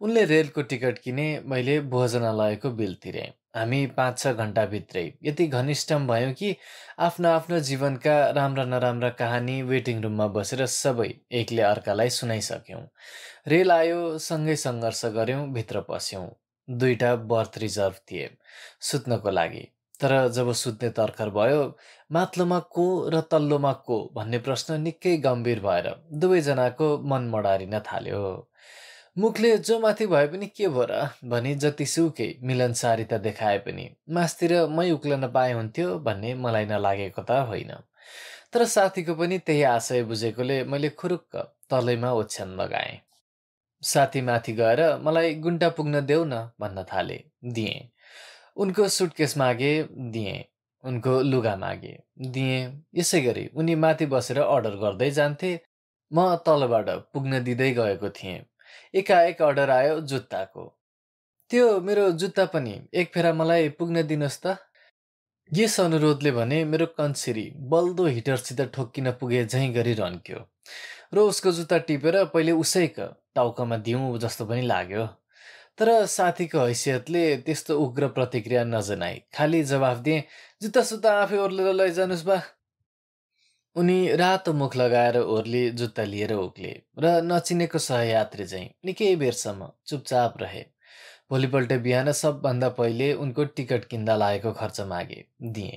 उनले रेलको टिकट किने, मैले भोजनालयको बिल तिरेँ। हामी पाँच छ घन्टाभित्रै यति घनिष्ठम भयौँ कि आफ्नो आफ्नो जीवनका राम्रा नराम्रा कहानी वेटिङ रुममा बसेर सबै एकले अर्कालाई सुनाइसक्यौँ। रेल आयो, सँगै सङ्घर्ष गऱ्यौँ, भित्र पस्यौँ। दुईवटा बर्थ रिजर्भ थिए सुत्नको लागि, तर जब सुत्ने तर्खर भयो, माथिल्लोमा को र तल्लोमा को भन्ने प्रश्न निकै गम्भीर भएर दुवैजनाको मन मडारिन थाल्यो। मुखले जो माथि भए पनि के भो र भनी जतिसुकै मिलनसारिता देखाए पनि मासतिर मै उक्लन पाए हुन्थ्यो भन्ने मलाई नलागेको त होइन, तर साथीको पनि त्यही आशय बुझेकोले मैले खुरुक्क तलैमा ओछ्यान लगाएँ। साथी माथि गएर मलाई गुन्टा पुग्न देऊ न भन्न थाले, दिएँ। उनको सुटकेस मागे, दिएँ। उनको लुगा मागे, दिएँ। यसै गरी उनी माथि बसेर अर्डर गर्दै जान्थे, म तलबाट पुग्न दिँदै गएको थिएँ। एकाएक अर्डर आयो जुत्ताको। त्यो मेरो जुत्ता पनि एक फेरा मलाई पुग्न दिनुहोस् त। यस अनुरोधले भने मेरो कन्सिरी बल्दो हिटरसित ठोक्किन पुगे झैँ गरी रन्क्यो र उसको जुत्ता टिपेर पहिले उसैको टाउकामा दिउँ जस्तो पनि लाग्यो, तर साथीको हैसियतले त्यस्तो उग्र प्रतिक्रिया नजनाई खाली जवाफ दिएँ, जुत्ता सुत्ता आफै ओर्लेर लैजानुस् बा। उनी रातो मुख लगाएर ओर्ली जुत्ता लिएर उक्ले र नचिनेको सहयात्री चाहिँ निकै बेरसम्म चुपचाप रहे। भोलिपल्ट बिहान सबभन्दा पहिले उनको टिकट किन्दा लागेको खर्च मागे, दिएँ।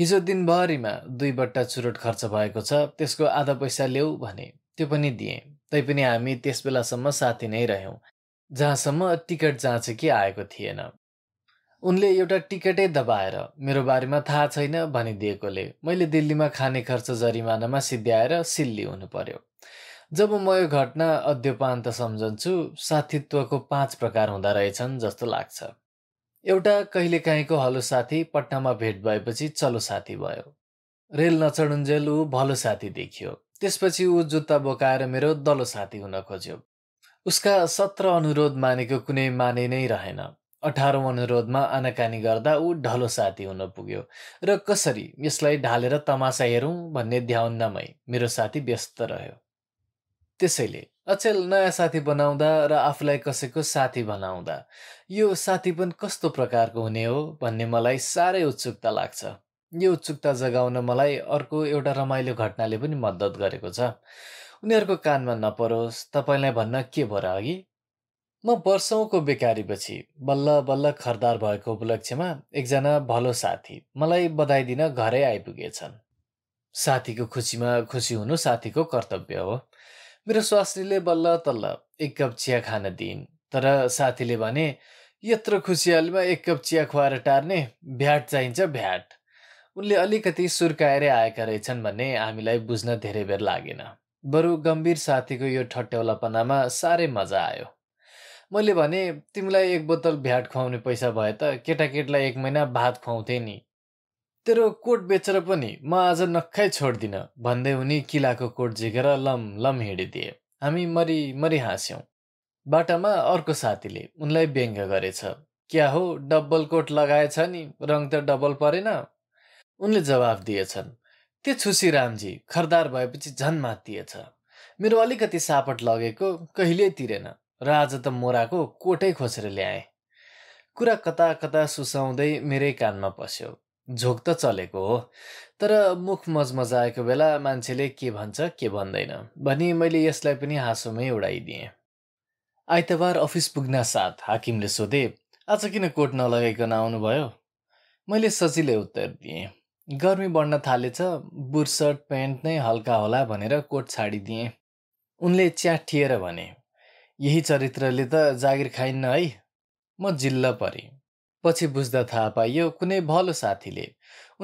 हिजो दिनभरिमा दुई बट्टा चुरोट खर्च भएको छ, त्यसको आधा पैसा ल्याऊ भने, त्यो पनि दिएँ। तैपनि हामी त्यस बेलासम्म साथी नै रह्यौँ जहाँसम्म टिकट जाँचेकी आएको थिएन। उनले एउटा टिकटै दबाएर मेरो बारेमा थाहा छैन भनिदिएकोले मैले दिल्लीमा खाने खर्च जरिमानामा सिद्ध्याएर सिल्ली हुनु पर्यो। जब म यो घटना अद्योपान्त सम्झन्छु, साथीत्वको पाँच प्रकार हुँदा रहेछन् जस्तो लाग्छ। एउटा कहिलेकाहीँको हलो साथी पटनामा भेट भएपछि चलो साथी भयो। रेल नचढुन्जेल ऊ भलो साथी देखियो, त्यसपछि ऊ जुत्ता बोकाएर मेरो दलो साथी हुन खोज्यो। उसका सत्र अनुरोध मानेको कुनै माने नै रहेन। अठारौं अनुरोधमा आनाकानी गर्दा ऊ ढलो साथी हुन पुग्यो र कसरी यसलाई ढालेर तमासा हेरौं भन्ने ध्याउन्नामै मेरो साथी व्यस्त रह्यो। त्यसैले अचेल नयाँ साथी बनाउँदा र आफूलाई कसैको साथी बनाउँदा यो साथीपन कस्तो प्रकारको हुने हो भन्ने मलाई साह्रै उत्सुकता लाग्छ। यो उत्सुकता जगाउन मलाई अर्को एउटा रमाइलो घटनाले पनि मद्दत गरेको छ। उनीहरूको कानमा नपरोस्, तपाईलाई भन्न के भएर अघि म वर्षौंको बेकारीपछि बल्ल बल्ल खरदार भएको उपलक्ष्यमा एकजना भलो साथी मलाई बधाई दिन घरै आइपुगेछन्। साथीको खुसीमा खुसी हुनु साथीको कर्तव्य हो। मेरो स्वास्नीले बल्ल तल्ल एक कप चिया खान दिइन्, तर साथीले भने यत्रो खुसियालीमा एक कप चिया खुवाएर टार्ने, भ्याट चाहिन्छ भ्याट। उनले अलिकति सुर्काएरै आएका रहेछन् भन्ने हामीलाई बुझ्न धेरै बेर लागेन। बरु गम्भीर साथीको यो ठट्यौलापनामा साह्रै मजा आयो। मैले भने तिमीलाई एक बोतल भ्याट खुवाउने पैसा भए त केटाकेटलाई एक महिना भात खुवाउँथे नि, तेरो कोट बेचेर पनि म आज नक्खै छोड्दिनँ भन्दै उनी किलाको कोट झिकेर लम लम हिँडिदिए। हामी मरि मरि हाँस्यौँ। बाटामा अर्को साथीले उनलाई व्यङ्ग्य गरेछ। क्या हो डब्बल कोट लगाएछ नि, रङ त डबल परेन? उनले जवाफ दिएछन्, त्यो छुसी रामजी खरदार भएपछि झन् मातिएछ। मेरो अलिकति सापट लगेको कहिल्यै तिरेन र आज त मोराको कोटै खोसेर ल्याए। कुरा कता कता सुसाउँदै मेरै कानमा पस्यो। झोक त चलेको हो, तर मुख मजमजाएको बेला मान्छेले के भन्छ के भन्दैन भनी मैले यसलाई पनि हाँसोमै उडाइदिएँ। आइतबार अफिस पुग्न साथ हाकिमले सोधे, आज किन कोट नलगाइकन आउनुभयो? मैले सजिलै उत्तर दिएँ, गर्मी बढ्न थालेछ, बुट सर्ट प्यान्ट नै हल्का होला भनेर कोट छाडिदिएँ। उनले च्याठिएर भने, यही चरित्रले त जागिर खाइन्न है। म जिल्ल परेँ। पछि बुझ्दा थाहा पाइयो कुनै भलो साथीले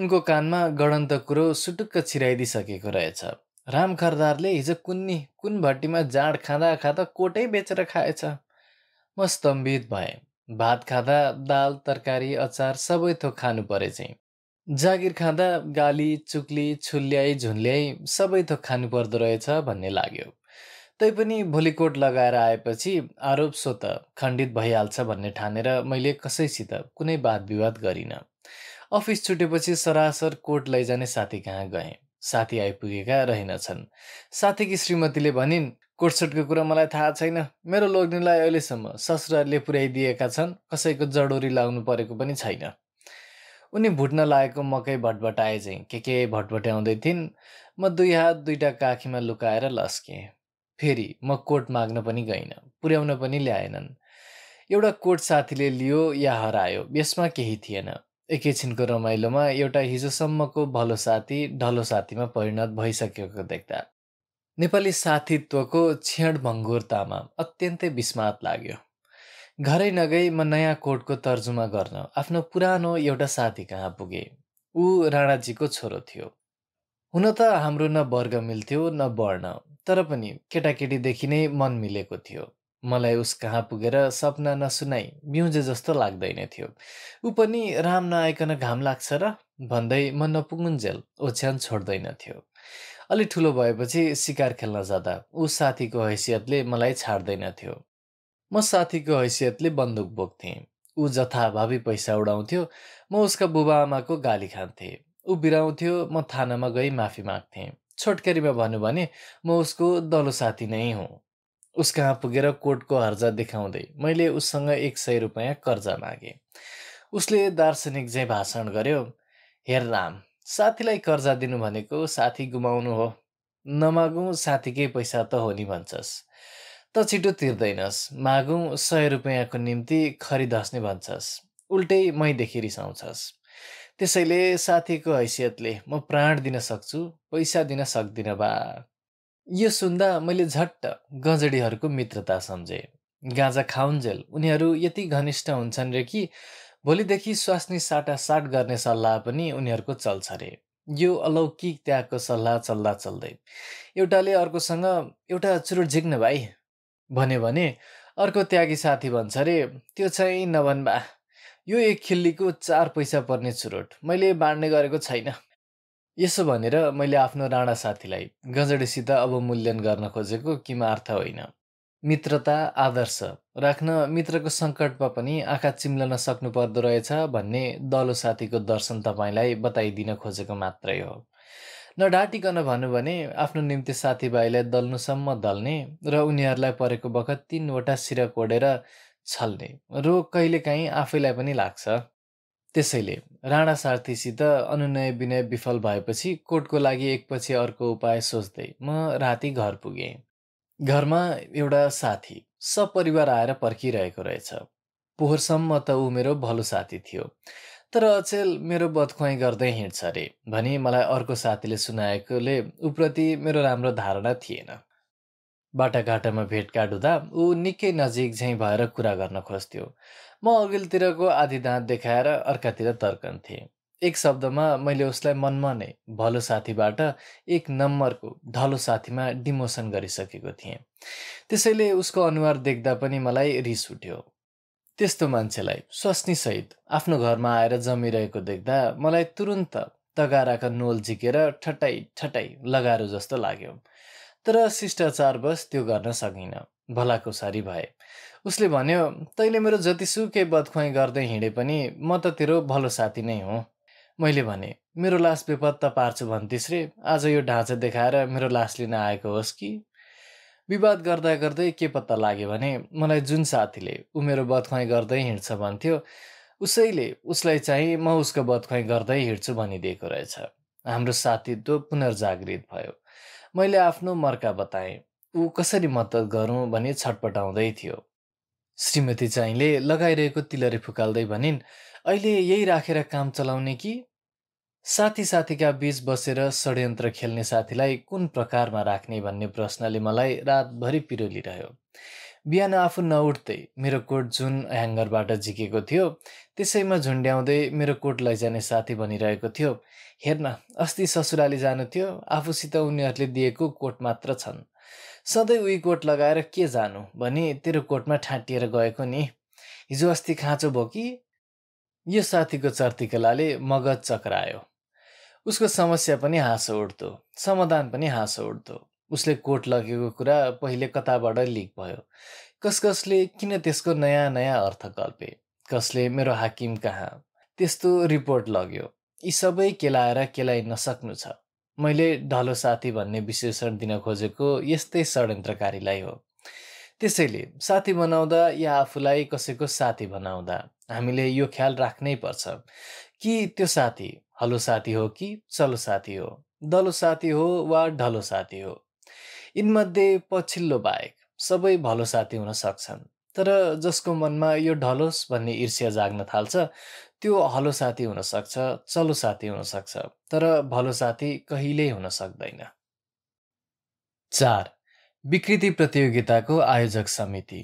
उनको कानमा गणन्त कुरो सुटुक्क छिराइदिसकेको रहेछ। राम खरदारले हिजो कुन्नी कुन भट्टीमा जाँड खाँदा खाँदा कोटै बेचेर खाएछ। म स्तम्भित भएँ। भात खाँदा दाल तरकारी अचार सबै थोक खानु परे चाहिँ, जागिर खाँदा गाली चुक्ली छुल्याई झुन्ल्याई सबै थोक खानु पर्दो रहेछ भन्ने लाग्यो। तैपनि भोलि कोट लगाएर आएपछि आरोप स्वत खण्डित भइहाल्छ भन्ने ठानेर मैले कसैसित कुनै वाद विवाद गरिनँ। अफिस छुटेपछि सरासर कोट लैजाने साथी कहाँ गएँ। साथी आइपुगेका रहेनछन्। साथीकी श्रीमतीले भनिन्, कोटसटको कुरा मलाई थाहा छैन, मेरो लोग्नेलाई अहिलेसम्म ससुराले पुर्याइदिएका छन्, कसैको जडोरी लाउनु परेको पनि छैन। उनी भुट्न लागेको मकै भटभटाए चाहिँ के के भटभट्याउँदै थिइन्। म दुई हात दुईवटा काखीमा लुकाएर लस्केँ। फेरि म कोट माग्न पनि गइनँ, पुर्याउन पनि ल्याएनन्। एउटा कोट साथीले लियो या हरायो यसमा केही थिएन। एकैछिनको रमाइलोमा एउटा हिजोसम्मको भलो साथी ढलो साथीमा परिणत भइसकेको देख्दा नेपाली साथीत्वको छेडभङ्गुरतामा अत्यन्तै विस्मात लाग्यो। घरै नगई म नयाँ कोटको तर्जुमा गर्न आफ्नो पुरानो एउटा साथी कहाँ पुगे। ऊ राणाजीको छोरो थियो। हुन त हाम्रो न वर्ग मिल्थ्यो न वर्ण, तर पनि केटाकेटीदेखि नै मन मिलेको थियो। मलाई उस कहाँ पुगेर सपना नसुनाई बिउजे जस्तो लाग्दैन थियो। ऊ पनि राम नआइकन घाम लाग्छ र भन्दै म नपुगुन्जेल ओछ्यान छोड्दैन थियो। अलि ठुलो भएपछि शिकार खेल्न जाँदा ऊ साथीको हैसियतले मलाई छाड्दैन थियो। म साथीको हैसियतले बन्दुक बोक्थेँ, ऊ जथाभावी पैसा उडाउँथ्यो, म उसका बुबा आमाको गाली खान्थेँ। ऊ बिराउँथ्यो, म थानामा गई माफी माग्थेँ। छोटकरीमा भन्नु भने म उसको दलो साथी नै हुँ। उस कहाँ पुगेर कोटको हर्जा देखाउँदै मैले उससँग एक सय रुपियाँ कर्जा मागेँ। उसले दार्शनिक झैँ भाषण गर्यो, हेर राम, साथीलाई कर्जा दिनु भनेको साथी गुमाउनु हो। नमागौँ साथीकै पैसा त हो नि भन्छस्, त छिटो तिर्दैनस्। मागौँ सय रुपियाँको निम्ति खरिद हस्ने भन्छस्, उल्टै मैदेखि रिसाउँछस्। त्यसैले साथीको हैसियतले म प्राण दिन सक्छु, पैसा दिन सक्दिनँ बा। यो सुन्दा मैले झट्ट गजडीहरूको मित्रता सम्झेँ। गाँजा खाउन्जेल उनीहरू यति घनिष्ठ हुन्छन् रे कि भोलिदेखि स्वास्नी साटासाट गर्ने सल्लाह पनि उनीहरूको चल्छ रे। यो अलौकिक त्यागको सल्लाह चल्दा चल्दै एउटाले अर्कोसँग एउटा चुरुट झिक्न भाइ भन्यो भने अर्को त्यागी साथी भन्छ रे, त्यो चाहिँ नभन् बा, यो एक खिल्लीको चार पैसा पर्ने चुरोट मैले बाँड्ने गरेको छैन। यसो भनेर मैले आफ्नो राणा साथीलाई गजडीसित अवमूल्यन गर्न खोजेको किमार्थ होइन। मित्रता आदर्श राख्न मित्रको संकटमा पनि आँखा चिम्लन सक्नु पर्दो रहेछ भन्ने दलो साथीको दर्शन तपाईलाई बताइदिन खोजेको मात्रै हो। नडाटिकन भन्नु भने आफ्नो निम्ति साथीभाइलाई दल्नुसम्म दल्ने र उनीहरूलाई परेको बखत तीनवटा सिरक ओडेर छल्ने रोग कहिलेकाहीँ आफैलाई पनि लाग्छ। त्यसैले राणा सारथीसित अनुनय विनय विफल भएपछि कोटको लागि एकपछि अर्को उपाय सोच्दै म राति घर पुगे। घरमा एउटा साथी सपरिवार आएर पर्खिरहेको रहेछ। पोहोरसम्म त ऊ मेरो भलो साथी थियो, तर अचेल मेरो बदख्वाई गर्दै हिँड्छ अरे भनी मलाई अर्को साथीले सुनाएकोले उप्रति मेरो राम्रो धारणा थिएन। बाटाघाटामा भेटघाट हुँदा ऊ निकै नजिक झैँ भएर कुरा गर्न खोज्थ्यो। म अघिल्तिरको आधी दाँत देखाएर अर्कातिर तर्कन्थेँ। एक शब्दमा मैले उसलाई मनमा नै भलो साथीबाट एक नम्बरको ढलो साथीमा डिमोसन गरिसकेको थिएँ। त्यसैले उसको अनुहार देख्दा पनि मलाई रिस उठ्यो। त्यस्तो मान्छेलाई स्वास्नीसहित आफ्नो घरमा आएर जमिरहेको देख्दा मलाई तुरुन्त तगाराका नोल झिकेर ठटाई ठटाई लगाएर जस्तो लाग्यो, तर शिष्टाचारवश त्यो गर्न सकिनँ। भलाको सारी भए। उसले भन्यो, तैँले मेरो जतिसुकै बदख्वाई गर्दै हिँडे पनि म त तेरो भलो साथी नै हुँ। मैले भने, मेरो लास बेपत्ता पार्छु भन्थिस् रे, आज यो ढाँचा देखाएर मेरो लास लिन आएको होस् कि? विवाद गर्दा गर्दै के पत्ता लाग्यो भने मलाई जुन साथीले ऊ मेरो बदख्वाई गर्दै हिँड्छ भन्थ्यो उसैले उसलाई चाहिँ म उसको बदख्वाई गर्दै हिँड्छु भनिदिएको रहेछ। हाम्रो साथीत्व पुनर्जागृत भयो। मैले आफ्नो मर्का बताएँ। ऊ कसरी मद्दत गरौँ भनी छटपटाउँदै थियो। श्रीमती चाहिँले लगाइरहेको तिलरी फुकाल्दै भनिन्, अहिले यही राखेर काम चलाउने कि? साथी साथीका बीच बसेर षड्यन्त्र खेल्ने साथीलाई कुन प्रकारमा राख्ने भन्ने प्रश्नले मलाई रातभरि पिरोलिरह्यो। बिहान आफू नउठ्दै मेरो कोट जुन ह्याङ्गरबाट झिकेको थियो त्यसैमा झुन्ड्याउँदै मेरो कोट लैजाने साथी बनिरहेको थियो। हेर्न, अस्ति ससुराली जानु थियो, आफूसित उनीहरूले दिएको कोट मात्र छन्। सधैँ उही कोट लगाएर के जानु भनी तेरो कोटमा ठाँटिएर गएको नि। हिजो अस्ति खाँचो भो कि? यो साथीको चर्तिकलाले मगज चक्रायो। उसको समस्या पनि हाँसो उठ्दो, समाधान पनि हाँसो उठ्दो। उसले कोट लगेको कुरा पहिले कताबाट लिक भयो। कस कसले किन त्यसको नयाँ नयाँ अर्थ कल्पे, कसले मेरो हाकिम कहाँ त्यस्तो रिपोर्ट लग्यो। यी सबै केलाएर केलाइ नसक्नु छ। मैले ढलो साथी भन्ने विशेषण दिन खोजेको यस्तै षड्यन्त्रकारीलाई हो। त्यसैले साथी बनाउँदा या आफूलाई कसैको साथी बनाउँदा हामीले यो ख्याल राख्नै पर्छ कि त्यो साथी हलो साथी हो कि चलो साथी हो, दलो साथी हो वा ढलो साथी हो। यिनमध्ये पछिल्लो बाहेक सबै भलो साथी हुन सक्छन्, तर जसको मनमा यो ढलोस भन्ने ईर्ष्या जाग्न थाल्छ त्यो हलो साथी हुन सक्छ, चलो साथी हुन सक्छ, तर भलो साथी कहिल्यै हुन सक्दैन। चार विकृति प्रतियोगिताको आयोजक समिति।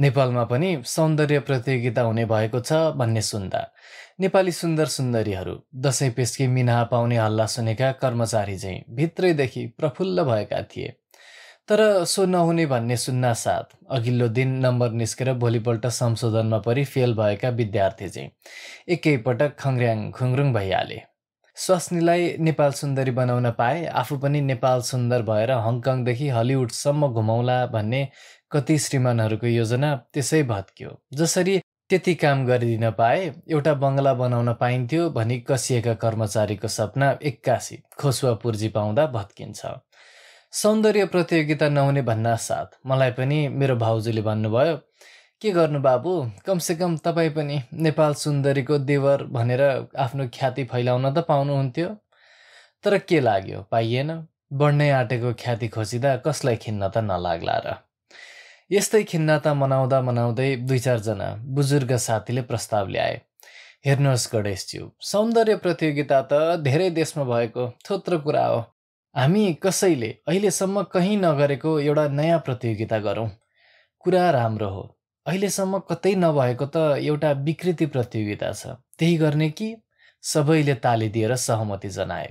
नेपालमा पनि सौन्दर्य प्रतियोगिता हुने भएको छ भन्ने सुन्दा नेपाली सुन्दर सुन्दरीहरू दसैँ पेस्की मिनाहा पाउने हल्ला सुनेका कर्मचारी चाहिँ भित्रैदेखि प्रफुल्ल भएका थिए। तर सो नहुने भन्ने सुन्ना साथ अघिल्लो दिन नम्बर निस्केर भोलिपल्ट संशोधनमा परि फेल भएका विद्यार्थी चाहिँ एकैपटक खङ्ग्र्याङ खुङ्रुङ भइहाले। स्वास्नीलाई नेपाल सुन्दरी बनाउन पाए आफू पनि नेपाल सुन्दर भएर हङकङदेखि हलिउडसम्म घुमाउला भन्ने कति श्रीमानहरूको योजना त्यसै भत्क्यो। जसरी त्यति काम गरिदिन पाए एउटा बङ्गला बनाउन पाइन्थ्यो भनी कसिएका कर्मचारीको सपना एक्कासी खोसुवा पुर्जी पाउँदा भत्किन्छ। सौन्दर्य प्रतियोगिता नहुने भन्ना साथ मलाई पनि मेरो भाउजूले भन्नुभयो, के गर्नु बाबु, कमसेकम तपाईँ पनि नेपाल सुन्दरीको देवर भनेर आफ्नो ख्याति फैलाउन त पाउनुहुन्थ्यो। तर के लाग्यो, पाइएन। बढ्नै आँटेको ख्याति खोजिँदा कसलाई खिन्न त नलाग्ला र। यस्तै खिन्नता मनाउँदा मनाउँदै दुई चारजना बुजुर्ग साथीले प्रस्ताव ल्याए, हेर्नुहोस् गणेशज्यू, सौन्दर्य प्रतियोगिता त धेरै देशमा भएको थोत्रो कुरा हो, हामी कसैले अहिलेसम्म कहीँ नगरेको एउटा नयाँ प्रतियोगिता गरौँ। कुरा राम्रो हो, अहिलेसम्म कतै नभएको त एउटा विकृति प्रतियोगिता छ, त्यही गर्ने कि? सबैले ताली दिएर सहमति जनाए।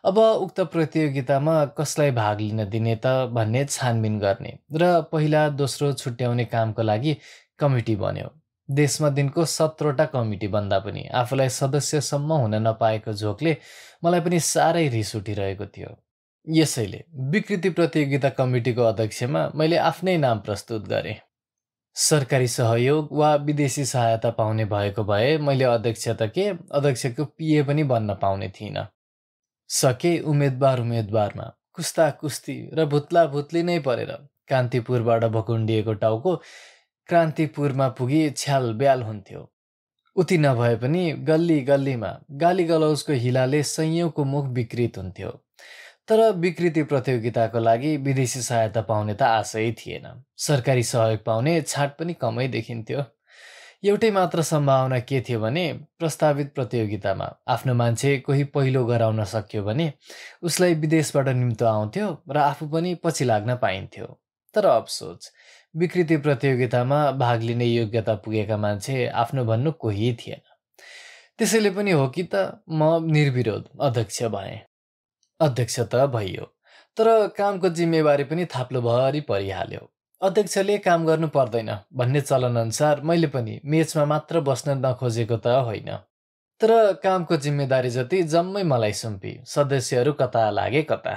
अब उक्त प्रतियोगितामा कसलाई भाग लिन दिने त भन्ने छानबिन गर्ने र पहिला दोस्रो छुट्याउने कामको लागि कमिटी बन्यो। देशमा दिनको सत्रवटा कमिटी बन्दा पनि आफूलाई सदस्यसम्म हुन नपाएको झोकले मलाई पनि साह्रै रिस उठिरहेको थियो। यसैले बिक्री प्रतियोगिता कमिटीको अध्यक्षमा मैले आफ्नै नाम प्रस्तुत गरे। सरकारी सहयोग वा विदेशी सहायता पाउने भएको भए मैले अध्यक्ष त के अध्यक्षको पिए पनि बन्न पाउने थिइनँ। सके उम्मेदवार उम्मेदवारमा कुस्ता कुस्ती र भुत्ला भुत्ली नै परेर कान्तिपुरबाट भकुण्डिएको टाउको क्रान्तिपुरमा पुगी छ्याल ब्याल हुन्थ्यो। उति नभए पनि गल्ली गल्लीमा गाली गलौजको हिलाले संयौको मुख विकृत हुन्थ्यो। तर विकृति प्रतियोगिताको लागि विदेशी सहायता पाउने त आशै थिएन। सरकारी सहयोग पाउने छाट पनि कमै देखिन्थ्यो। एउटै मात्र सम्भावना के थियो भने प्रस्तावित प्रतियोगितामा आफ्नो मान्छे कोही पहिलो गराउन सक्यो भने उसलाई विदेशबाट निम्तो आउँथ्यो र आफू पनि पछि लाग्न पाइन्थ्यो। तर अफसोस विकृति प्रतियोगितामा भाग लिने योग्यता पुगेका मान्छे आफ्नो भन्नु कोही थिएन। त्यसैले पनि हो कि त म निर्विरोध अध्यक्ष भएँ। अध्यक्ष त भइयो, तर कामको जिम्मेवारी पनि थाप्लोभरि परिहाल्यो। अध्यक्षले काम गर्नु पर्दैन भन्ने चलन अनुसार मैले पनि मेचमा मात्र बस्न नखोजेको त होइन, तर कामको जिम्मेदारी जति जम्मै मलाई सुम्पी सदस्यहरू कता लागे कता।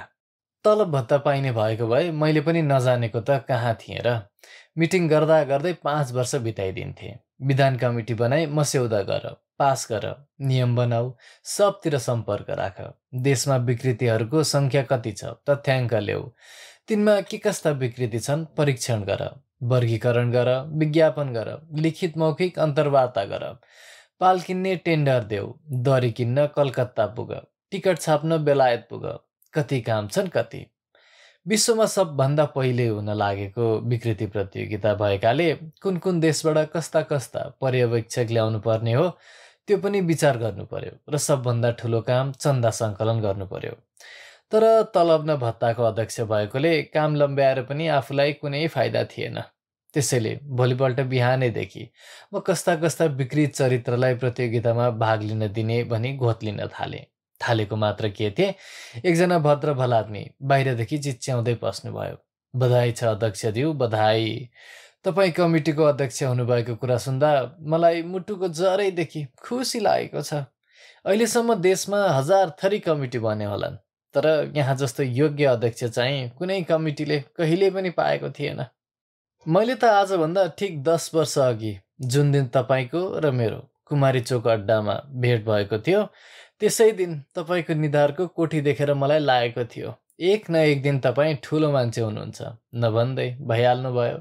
तलब भत्ता पाइने भएको भए मैले पनि नजानेको त कहाँ थिएँ र। मिटिङ गर्दा गर्दै पाँच वर्ष बिताइदिन्थे। विधान कमिटी बनाई मस्यौदा गर, पास गर, नियम बनाऊ, सबतिर सम्पर्क राख, देशमा विकृतिहरूको संख्या कति छ तथ्याङ्क ल्याऊ, तिनमा के कस्ता विकृति छन् परीक्षण गर, वर्गीकरण गर, विज्ञापन गर, लिखित मौखिक अन्तर्वार्ता गर, पाल किन्ने टेन्डर देऊ, दरी किन्न कलकत्ता पुग, टिकट छाप्न बेलायत पुग, कति काम छन् कति। विश्वमा सबभन्दा पहिले हुन लागेको विकृति प्रतियोगिता भएकाले कुन कुन देशबाट कस्ता कस्ता पर्यवेक्षक ल्याउनु पर्ने हो त्यो पनि विचार गर्नु पर्यो र सबभन्दा ठुलो काम चन्दा सङ्कलन गर्नु पर्यो। तर तलब न भत्ताको अध्यक्ष भएकोले काम लम्ब्याएर पनि आफूलाई कुनै फाइदा थिएन। त्यसैले भोलिपल्ट बिहानैदेखि म कस्ता कस्ता विकृत चरित्रलाई प्रतियोगितामा भाग लिन दिने भनी घोत लिन थालेँ। थालेको मात्र के थिए, एकजना भद्र भलादमी बाहिरदेखि चिच्याउँदै पस्नुभयो। बधाई छ अध्यक्षज्यू, बधाई। तपाईँ कमिटीको अध्यक्ष हुनुभएको कुरा सुन्दा मलाई मुटुको जरैदेखि खुसी लागेको छ। अहिलेसम्म देशमा हजार थरी कमिटी बने होलान्, तर यहाँ जस्तो योग्य अध्यक्ष चाहिँ कुनै कमिटीले कहिले पनि पाएको थिएन। मैले त आजभन्दा ठिक दस वर्ष अघि जुन दिन तपाईँको र मेरो कुमारी चोक अड्डामा भेट भएको थियो त्यसै दिन तपाईको निधारको कोठी देखेर मलाई लागेको थियो एक न एक दिन तपाई ठूलो मान्छे हुनुहुन्छ नभन्दै भइहाल्नु भयो।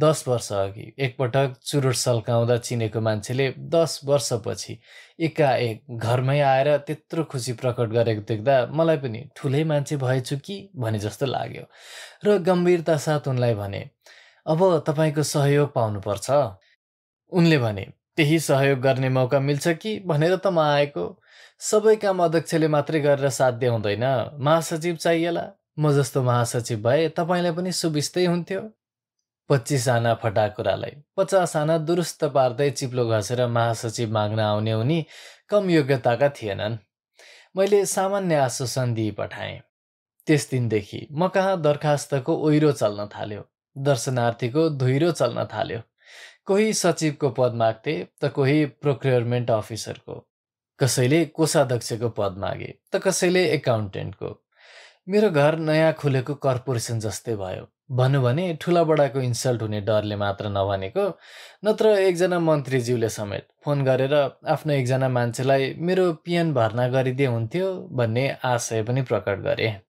दस वर्ष अघि एकपटक चुरुट सल्काउँदा चिनेको मान्छेले दस वर्षपछि एकाएक घरमै आएर त्यत्रो खुसी प्रकट गरेको देख्दा मलाई पनि ठुलै मान्छे भएछु कि भने जस्तो लाग्यो र गम्भीरता साथ उनलाई भने, अब तपाईको सहयोग पाउनुपर्छ। उनले भने, त्यही सहयोग गर्ने मौका मिल्छ कि भनेर त म आएको। सबै काम अध्यक्षले मात्रै गरेर साध्य हुँदैन, महासचिव चाहिएला। म जस्तो महासचिव भए तपाईँलाई पनि सुबिस्तै हुन्थ्यो। पच्चिस आना फटा कुरालाई पचास आना दुरुस्त पार्दै चिप्लो घसेर महासचिव माग्न आउने उनी कम योग्यताका थिएनन्। मैले सामान्य आश्वासन दिई पठाएँ। त्यस दिनदेखि म कहाँ दरखास्तको ओइरो चल्न थाल्यो, दर्शनार्थीको धुइरो चल्न थाल्यो। कोही सचिवको पद माग्थे त कोही प्रोक्योरमेन्ट अफिसरको, कसैले कोषाध्यक्षको पद मागे त कसैले एकाउन्टेन्टको। मेरो घर नयाँ खुलेको कर्पोरेसन जस्तै भयो। भन्नु भने ठुला बडाको इन्सल्ट हुने डरले मात्र नभनेको, नत्र एकजना मन्त्रीज्यूले समेत फोन गरेर आफ्नो एकजना मान्छेलाई मेरो पिएन भर्ना गरिदिए हुन्थ्यो भन्ने आशय पनि प्रकट गरे।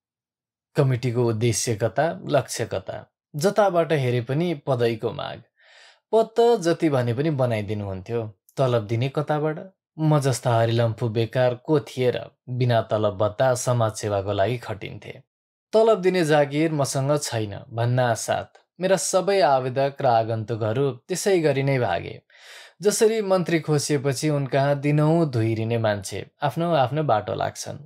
कमिटीको उद्देश्य कता, लक्ष्य कता, जताबाट हेरे पनि पदैको माग। पद त जति भने पनि बनाइदिनुहुन्थ्यो, तलब दिने कताबाट? म जस्ता हरिलम्फू बेकार को थिएर बिना तलब भत्ता समाजसेवाको लागि खटिन्थे। तलब दिने जागिर मसँग छैन भन्नासाथ मेरा सबै आवेदक र आगन्तुकहरू त्यसै गरी नै भागे। जसरी मन्त्री खोसिएपछि उनका दिनहुँ धुइरिने मान्छे आफ्नो आफ्नो बाटो लाग्छन्।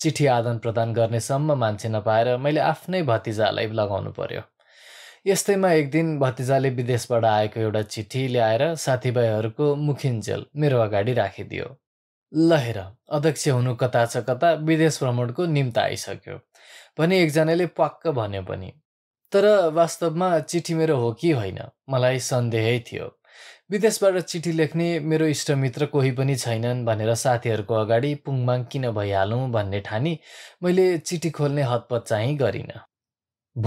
चिठी आदान प्रदान गर्नेसम्म मान्छे नपाएर मैले आफ्नै भतिजालाई लगाउनु पर्यो। यस्तैमा एक दिन भतिजाले विदेशबाट आएको एउटा चिठी ल्याएर साथीभाइहरूको मुखिन्जेल मेरो अगाडि राखिदियो। ल हेर, अध्यक्ष हुनु कता छ कता, विदेश भ्रमणको निम्ति आइसक्यो भने एकजनाले पक्क भन्यो पनि। तर वास्तवमा चिठी मेरो हो कि होइन मलाई सन्देहै थियो। विदेशबाट चिठी लेख्ने मेरो इष्टमित्र कोही पनि छैनन् भनेर साथीहरुको अगाडि पुङमाङ किन भइहालौं भन्ने ठानी मैले चिठी खोल्ने हतपत चाहिँ गरिन।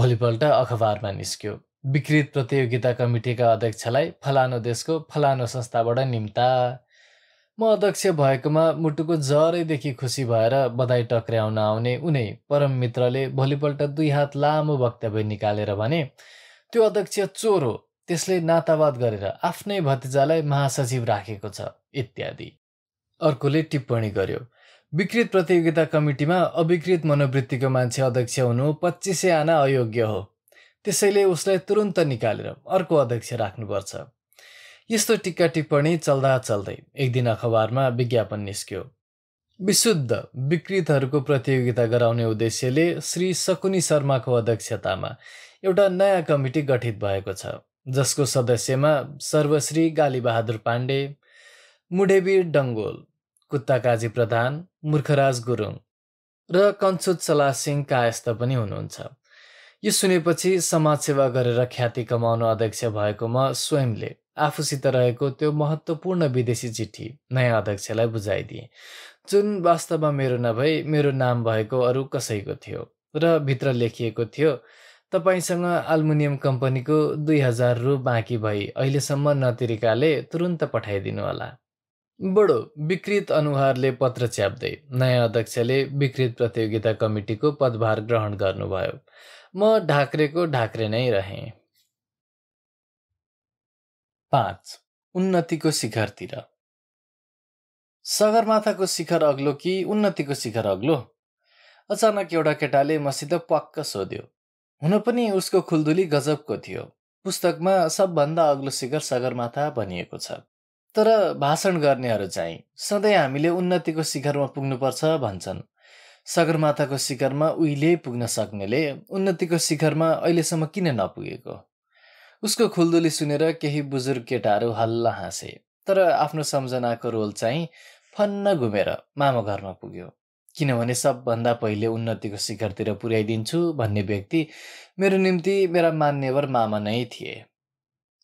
भोलिपल्ट अखबारमा निस्क्यो विकृत प्रतियोगिता कमिटीका अध्यक्षलाई फलानो देशको फलानो संस्थाबाट निम्ता। म अध्यक्ष भएकोमा मुटुको जरैदेखि खुसी भएर बधाई टक्र्याउन आउने उनै परम मित्रले भोलिपल्ट दुई हात लामो वक्तव्य निकालेर भने त्यो अध्यक्ष चोर हो, त्यसले नातावाद गरेर आफ्नै भतिजालाई महासचिव राखेको छ इत्यादि। अर्कोले टिप्पणी गर्यो विकृत प्रतियोगिता कमिटीमा अविकृत मनोवृत्तिको मान्छे अध्यक्ष हुनु पच्चीस सय आना अयोग्य हो, त्यसैले उसलाई तुरुन्त निकालेर अर्को अध्यक्ष राख्नुपर्छ। यस्तो टिक्का टिप्पणी चल्दा चल्दै एक दिन अखबारमा विज्ञापन निस्क्यो विशुद्ध विकृतहरूको प्रतियोगिता गराउने उद्देश्यले श्री शकुनी शर्माको अध्यक्षतामा एउटा नयाँ कमिटी गठित भएको छ, जसको सदस्यमा सर्वश्री गालीबहादुर पाण्डे, मुढेवीर डङ्गोल, कुत्ताकाजी प्रधान, मूर्खराज गुरुङ र कञ्चुत सलासिंह कायस्थ पनि हुनुहुन्छ। यो सुनेपछि समाजसेवा गरेर ख्याति कमाउन अध्यक्ष भएकोमा स्वयंले आफूसित रहेको त्यो महत्त्वपूर्ण विदेशी चिठी नयाँ अध्यक्षलाई बुझाइदिए, जुन वास्तवमा मेरो नभई मेरो नाम भएको अरू कसैको थियो र भित्र लेखिएको थियो तपाईसँग एल्युमिनियम कम्पनीको दुई हजार रु बाँकी भई अहिलेसम्म नतिरिकाले तुरुन्त पठाइदिनु होला। बडो विकृत अनुहारले पत्र च्याप्दै नयाँ अध्यक्षले विकृत प्रतियोगिता कमिटीको पदभार ग्रहण गर्नुभयो। म ढाक्रेको ढाक्रे नै रहेँ। पाँच उन्नतिको शिखरतिर। सगरमाथाको शिखर अग्लो कि उन्नतिको शिखर अग्लो? अचानक एउटा केटाले मसित पक्क सोध्यो। हुन पनि उसको खुल्दुली गजबको थियो। पुस्तकमा सबभन्दा अग्लो शिखर सगरमाथा भनिएको छ, तर भाषण गर्नेहरू चाहिँ सधैँ हामीले उन्नतिको शिखरमा पुग्नुपर्छ भन्छन्। सगरमाथाको शिखरमा उहिले पुग्न सक्नेले उन्नतिको शिखरमा अहिलेसम्म किन नपुगेको? उसको खुल्दुली सुनेर केही बुजुर्ग केटाहरू हल्ला हाँसे, तर आफ्नो सम्झनाको रोल चाहिँ फन्न घुमेर मामा घरमा पुग्यो। किनभने सबभन्दा पहिले उन्नतिको शिखरतिर पुर्याइदिन्छु भन्ने व्यक्ति मेरो निम्ति मेरा मान्यवर मामा नै थिए।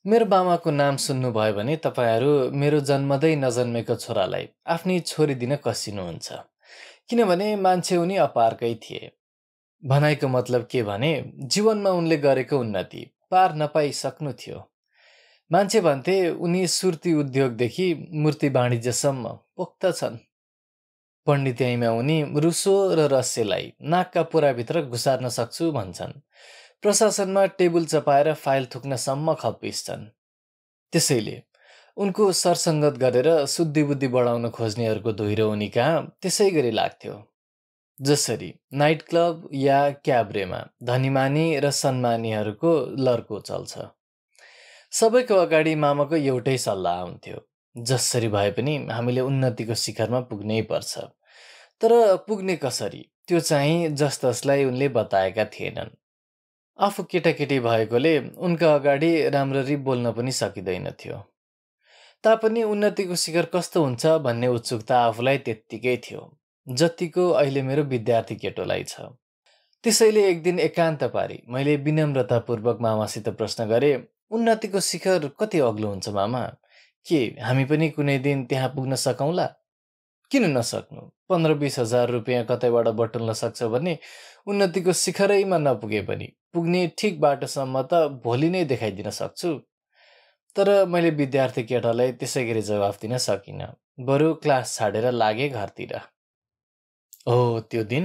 मेरो बामाको नाम सुन्नुभयो भने तपाईँहरू मेरो जन्मदै नजन्मेको छोरालाई आफ्नै छोरी दिन कसिनुहुन्छ, किनभने मान्छे उनी अपारकै थिए। भनाइको मतलब के भने जीवनमा उनले गरेको उन्नति पार नपाइसक्नु थियो। मान्छे भन्थे उनी सुर्ती उद्योगदेखि मूर्ति वाणिज्यसम्म पोख्त छन्। पण्डित्याइमा उनी रुसो र रस्सेलाई नाकका पुराभित्र घुसार्न सक्छु भन्छन्। प्रशासनमा टेबुल चपाएर फाइल थुक्नसम्म खप्पिन्छन्। त्यसैले उनको सरसङ्गत गरेर शुद्धिबुद्धि बढाउन खोज्नेहरूको धोइरो उनी कहाँ त्यसै गरी लाग्थ्यो। जसरी नाइट क्लब या क्याब्रेमा धनीमानी र सन्मानीहरूको लर्को चल्छ। सबैको अगाडि मामाको एउटै सल्लाह आउँथ्यो जसरी भए पनि हामीले उन्नतिको शिखरमा पुग्नै पर्छ, तर पुग्ने कसरी त्यो चाहिँ जसतसलाई उनले बताएका थिएनन्। आफू केटाकेटी भएकोले उनका अगाडि राम्ररी बोल्न पनि सकिँदैन थियो। तापनि उन्नतिको शिखर कस्तो हुन्छ भन्ने उत्सुकता आफूलाई त्यत्तिकै थियो जतिको अहिले मेरो विद्यार्थी केटोलाई छ। त्यसैले एक दिन एकान्त पारी मैले विनम्रतापूर्वक मामासित प्रश्न गरेँ, उन्नतिको शिखर कति अग्लो हुन्छ मामा? के हामी पनि कुनै दिन त्यहाँ पुग्न सकौँला? किन नसक्नु? पन्ध्र बीस हजार रुपियाँ कतैबाट बटुल्न सक्छ भने उन्नतिको शिखरैमा नपुगे पनि पुग्ने ठिक बाटोसम्म त भोलि नै देखाइदिन सक्छु। तर मैले विद्यार्थी केटालाई त्यसै गरी जवाफ दिन सकिनँ, बरु क्लास छाडेर लागे घरतिर। ओह, त्यो दिन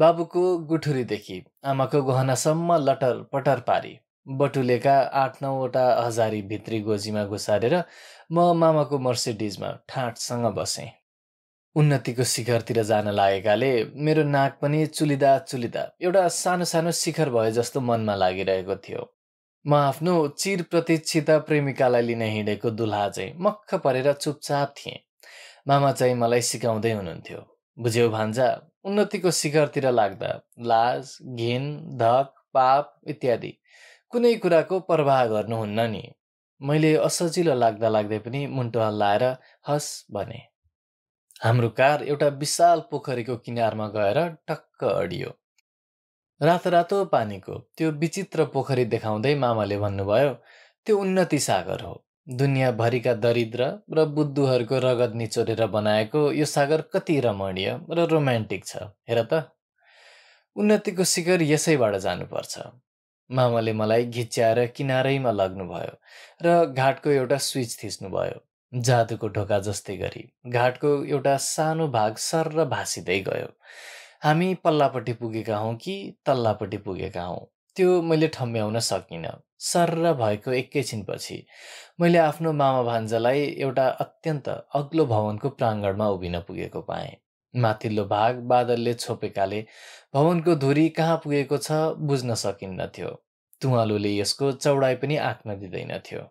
बाबुको गुठुरीदेखि आमाको गहनासम्म लटर पटर पारी बटुलेका आठ नौवटा हजारी भित्री गोजीमा घुसारेर म मामाको मर्सिडिजमा ठाटसँग बसेँ। उन्नतिको शिखरतिर जान लागेकाले मेरो नाक पनि चुलिँदा चुलिँदा एउटा सानो सानो शिखर भयो जस्तो मनमा लागिरहेको थियो। म आफ्नो चिर प्रतीक्षिता प्रेमिकालाई लिन हिँडेको दुल्हा चाहिँ मक्ख परेर चुपचाप थिएँ। मामा चाहिँ मलाई सिकाउँदै हुनुहुन्थ्यो, बुझ्यौ भान्जा, उन्नतिको शिखरतिर लाग्दा लाज, घिन, धक, पाप इत्यादि कुनै कुराको प्रवाह गर्नुहुन्न नि। मैले असजिलो लाग्दा लाग्दै पनि मुन्टो हल्लाएर हस भने। हाम्रो कार एउटा विशाल पोखरीको किनारमा गएर टक्क अडियो। रातरातो पानीको त्यो विचित्र पोखरी देखाउँदै मामाले भन्नुभयो, त्यो उन्नति सागर हो, दुनियाँभरिका दरिद्र र बुद्धुहरूको रगत निचोरेर बनाएको यो सागर कति रमणीय र रोमान्टिक छ। हेर त, उन्नतिको शिखर यसैबाट जानुपर्छ। मामाले मलाई घिच्याएर किनारैमा लग्नुभयो र घाटको एउटा स्विच थिच्नुभयो, जादुको ढोका जस्तै गरी घाटको एउटा सानो भाग सर्र भासिँदै गयो। हामी पल्लापट्टि पुगेका हौँ कि तल्लापट्टि पुगेका हौँ त्यो मैले ठम्ब्याउन सकिनँ। सर्र भएको एकैछिनपछि मैले आफ्नो मामा भान्जालाई एउटा अत्यन्त अग्लो भवनको प्राङ्गणमा उभिन पुगेको पाएँ। माथिल्लो भाग बादलले छोपेकाले भवनको धुरी कहाँ पुगेको छ बुझ्न सकिन्न थियो। तुवालोले यसको चौडाइ पनि आँक्न दिँदैन थियो।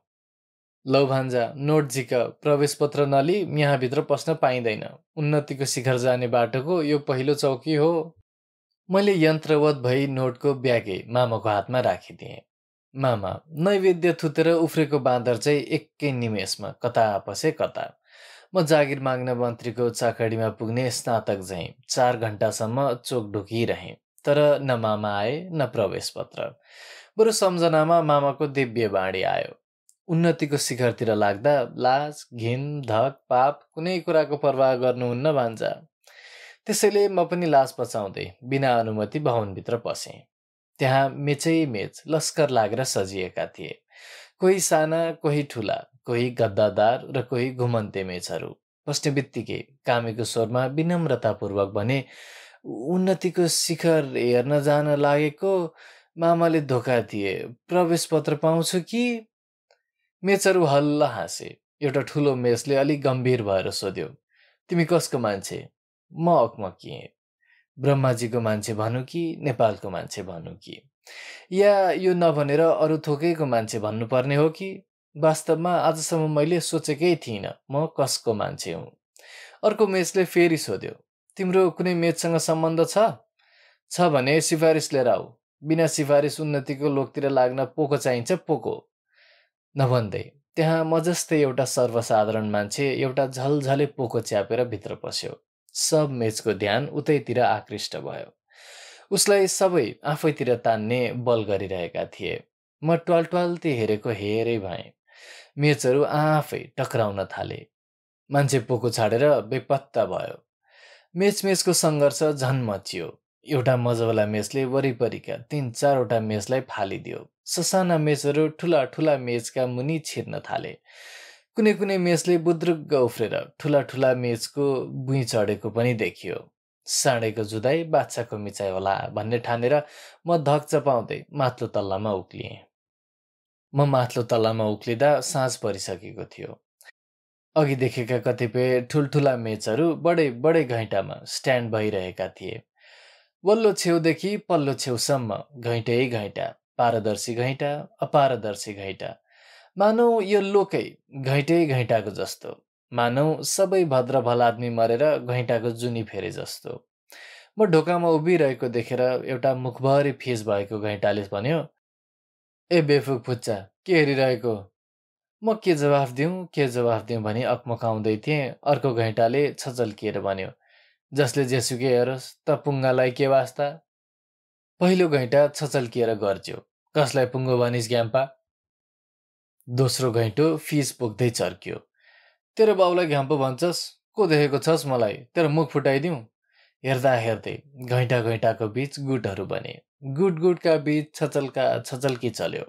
लौ भान्जा, नोट झिक, प्रवेशपत्र नली यहाँभित्र पस्न पाइँदैन। उन्नतिको शिखर जाने बाटोको यो पहिलो चौकी हो। मैले यन्त्रवत भई नोटको ब्यागे मामाको हातमा राखिदिएँ। मामा नैवेद्य थुतेर उफ्रेको बाँदर चाहिँ एकै निमेषमा कता पसे कता। म जागिर माग्न मन्त्रीको चाकडीमा पुग्ने स्नातक झैँ चार घण्टासम्म चोक ढुकिरहेँ, तर न मामा आए न प्रवेशपत्र। बरु सम्झनामा मामाको दिव्य बाणी आयो। उन्नतिको शिखरतिर लाग्दा लाज, घिन, धक, पाप कुनै कुराको प्रवाह गर्नुहुन्न भान्जा। त्यसैले म पनि लाज पचाउँदै बिना अनुमति भवनभित्र पसेँ। त्यहाँ मेचै मेच लस्कर लागेर सजिएका थिए, कोही साना कोही ठुला, कोही गद्दादार र कोही घुमन्ते मेचहरू। बस्ने बित्तिकै कामीको स्वरमा विनम्रतापूर्वक भने, उन्नतिको शिखर हेर्न जान लागेको, मामाले धोका दिए, प्रवेशपत्र पाउँछु कि? मेचहरू हल्ल हाँसे। एउटा ठुलो मेचले अलि गम्भीर भएर सोध्यो, तिमी कसको मान्छे? म अकमकिएँ। ब्रह्माजीको मान्छे भनौँ कि नेपालको मान्छे भनौँ कि, या यो नभनेर अरू थोकैको मान्छे भन्नुपर्ने हो कि? वास्तवमा आजसम्म मैले सोचेकै थिइनँ म कसको मान्छे हुँ। अर्को मेचले फेरि सोध्यो, तिम्रो कुनै मेचसँग सम्बन्ध छ? छ भने सिफारिस लिएर आऊ, बिना सिफारिस उन्नतिको लोकतिर लाग्न पोको चाहिन्छ पोको। नभन्दै त्यहाँ म जस्तै एउटा सर्वसाधारण मान्छे एउटा झलझले पोको च्यापेर भित्र पस्यो। सब मेचको ध्यान उतैतिर आकृष्ट भयो। उसलाई सबै आफैतिर तान्ने बल गरिरहेका थिए। म ट्वालट्वाल्ती हेरेको हेरै भएँ। मेचहरू आफै टक्राउन थाले। मान्छे पोको छाडेर बेपत्ता भयो। मेच मेचको सङ्घर्ष झन् मचियो। एउटा मजवाला मेचले वरिपरिका तीन चारवटा मेचलाई फालिदियो। ससाना मेचहरू ठुला ठुला मेचका मुनि छिर्न थाले। कुनै कुनै मेचले बुद्रुग उफ्रेर ठुला ठुला मेचको बुई चढेको पनि देखियो। साँडेको जुदाई बाछाको मिचाइ होला भन्ने ठानेर म धक चपाउँदै माथिल्लो तल्लामा उक्लिएँ। म माथिल्लो तल्लामा उक्लिँदा साँझ परिसकेको थियो। अघि देखेका कतिपय ठुल्ठुला मेचहरू बडै बडै घैँटामा स्ट्यान्ड भइरहेका थिए। वल्लो छेउदेखि पल्लो छेउसम्म घैँटै घैँटा, पारदर्शी घैँटा, अपारदर्शी घैँटा, मानौ यो लोकै घैँटै घैँटाको जस्तो, मानौ सबै भद्र भल आदमी मरेर घैँटाको जुनी फेरे जस्तो। म ढोकामा उभिरहेको देखेर एउटा मुखभरि फेस भएको घैँटाले भन्यो, ए बेफुक फुच्चा, के हेरिरहेको? म के जवाफ दिउँ के जवाफ दिउँ भनी अकमकाउँदै थिएँ। अर्को घैँटाले छचल्किएर भन्यो, जसले जेसुकै हेरोस् त पुङ्गालाई के वास्ता। पहिलो घैँटा छचल्किएर गर्ज्यो, कसलाई पुङ्गो भनिस् ग्याम्पा? दोस्रो घैँटो फिस पुग्दै चर्क्यो, तेरो बाउलाई घ्याम्पो भन्छस्, को देखेको छस् मलाई, तेरो मुख फुटाइदिउँ। हेर्दा हेर्दै घैँटा घैँटाको बीच गुटहरू बने। गुट गुटका बीच छचल्का छचल्की चल्यो,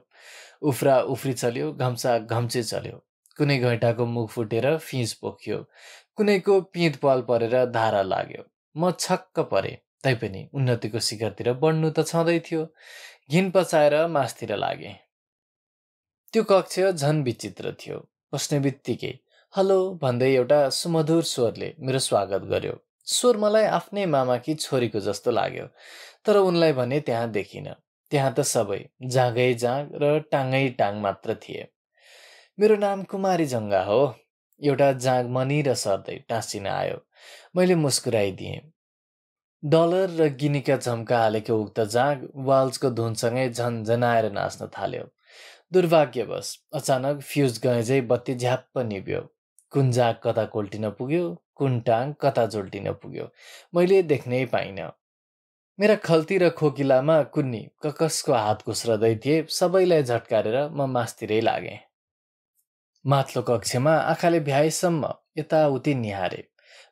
उफ्रा उफ्री चल्यो, घम्सा घम्से चल्यो। कुनै घैँटाको मुख फुटेर फिस पोख्यो, कुनैको पिँध पाल परेर धारा लाग्यो। म छक्क परे। तैपनि उन्नतिको शिखरतिर बढ्नु त छँदै थियो। घिन पचाएर मासतिर लागे। त्यो कक्ष झन् विचित्र थियो। बस्ने बित्तिकै हेलो भन्दै एउटा सुमधुर स्वरले मेरो स्वागत गर्यो। स्वर मलाई आफ्नै मामाकी छोरीको जस्तो लाग्यो, तर उनलाई भने त्यहाँ देखिनँ। त्यहाँ त सबै जाँगै जाँग र टाङ्गै टाङ मात्र थिए। मेरो नाम कुमारी जङ्गा हो, एउटा जाँग मनिर सर्दै टाँसिन आयो। मैले मुस्कुराइदिएँ। डलर र गिनीका झम्का हालेको उक्त जाँग वाल्सको धुनसँगै झन्झनाएर नाच्न थाल्यो। दुर्भाग्यवश अचानक फ्युज गएँझै बत्ती झ्याप्प निभ्यो। कुन जाँग कता कोल्टिन पुग्यो, कुन टाङ कता जोल्टिन पुग्यो मैले देख्नै पाइनँ। मेरा खल्ती र खोकिलामा कुन्नी ककसको हात घुस्रदै थिए। सबैलाई झट्कारेर म मासतिरै लागेँ। माथिल्लो कक्षमा आँखाले भ्याएसम्म यताउति निहारे।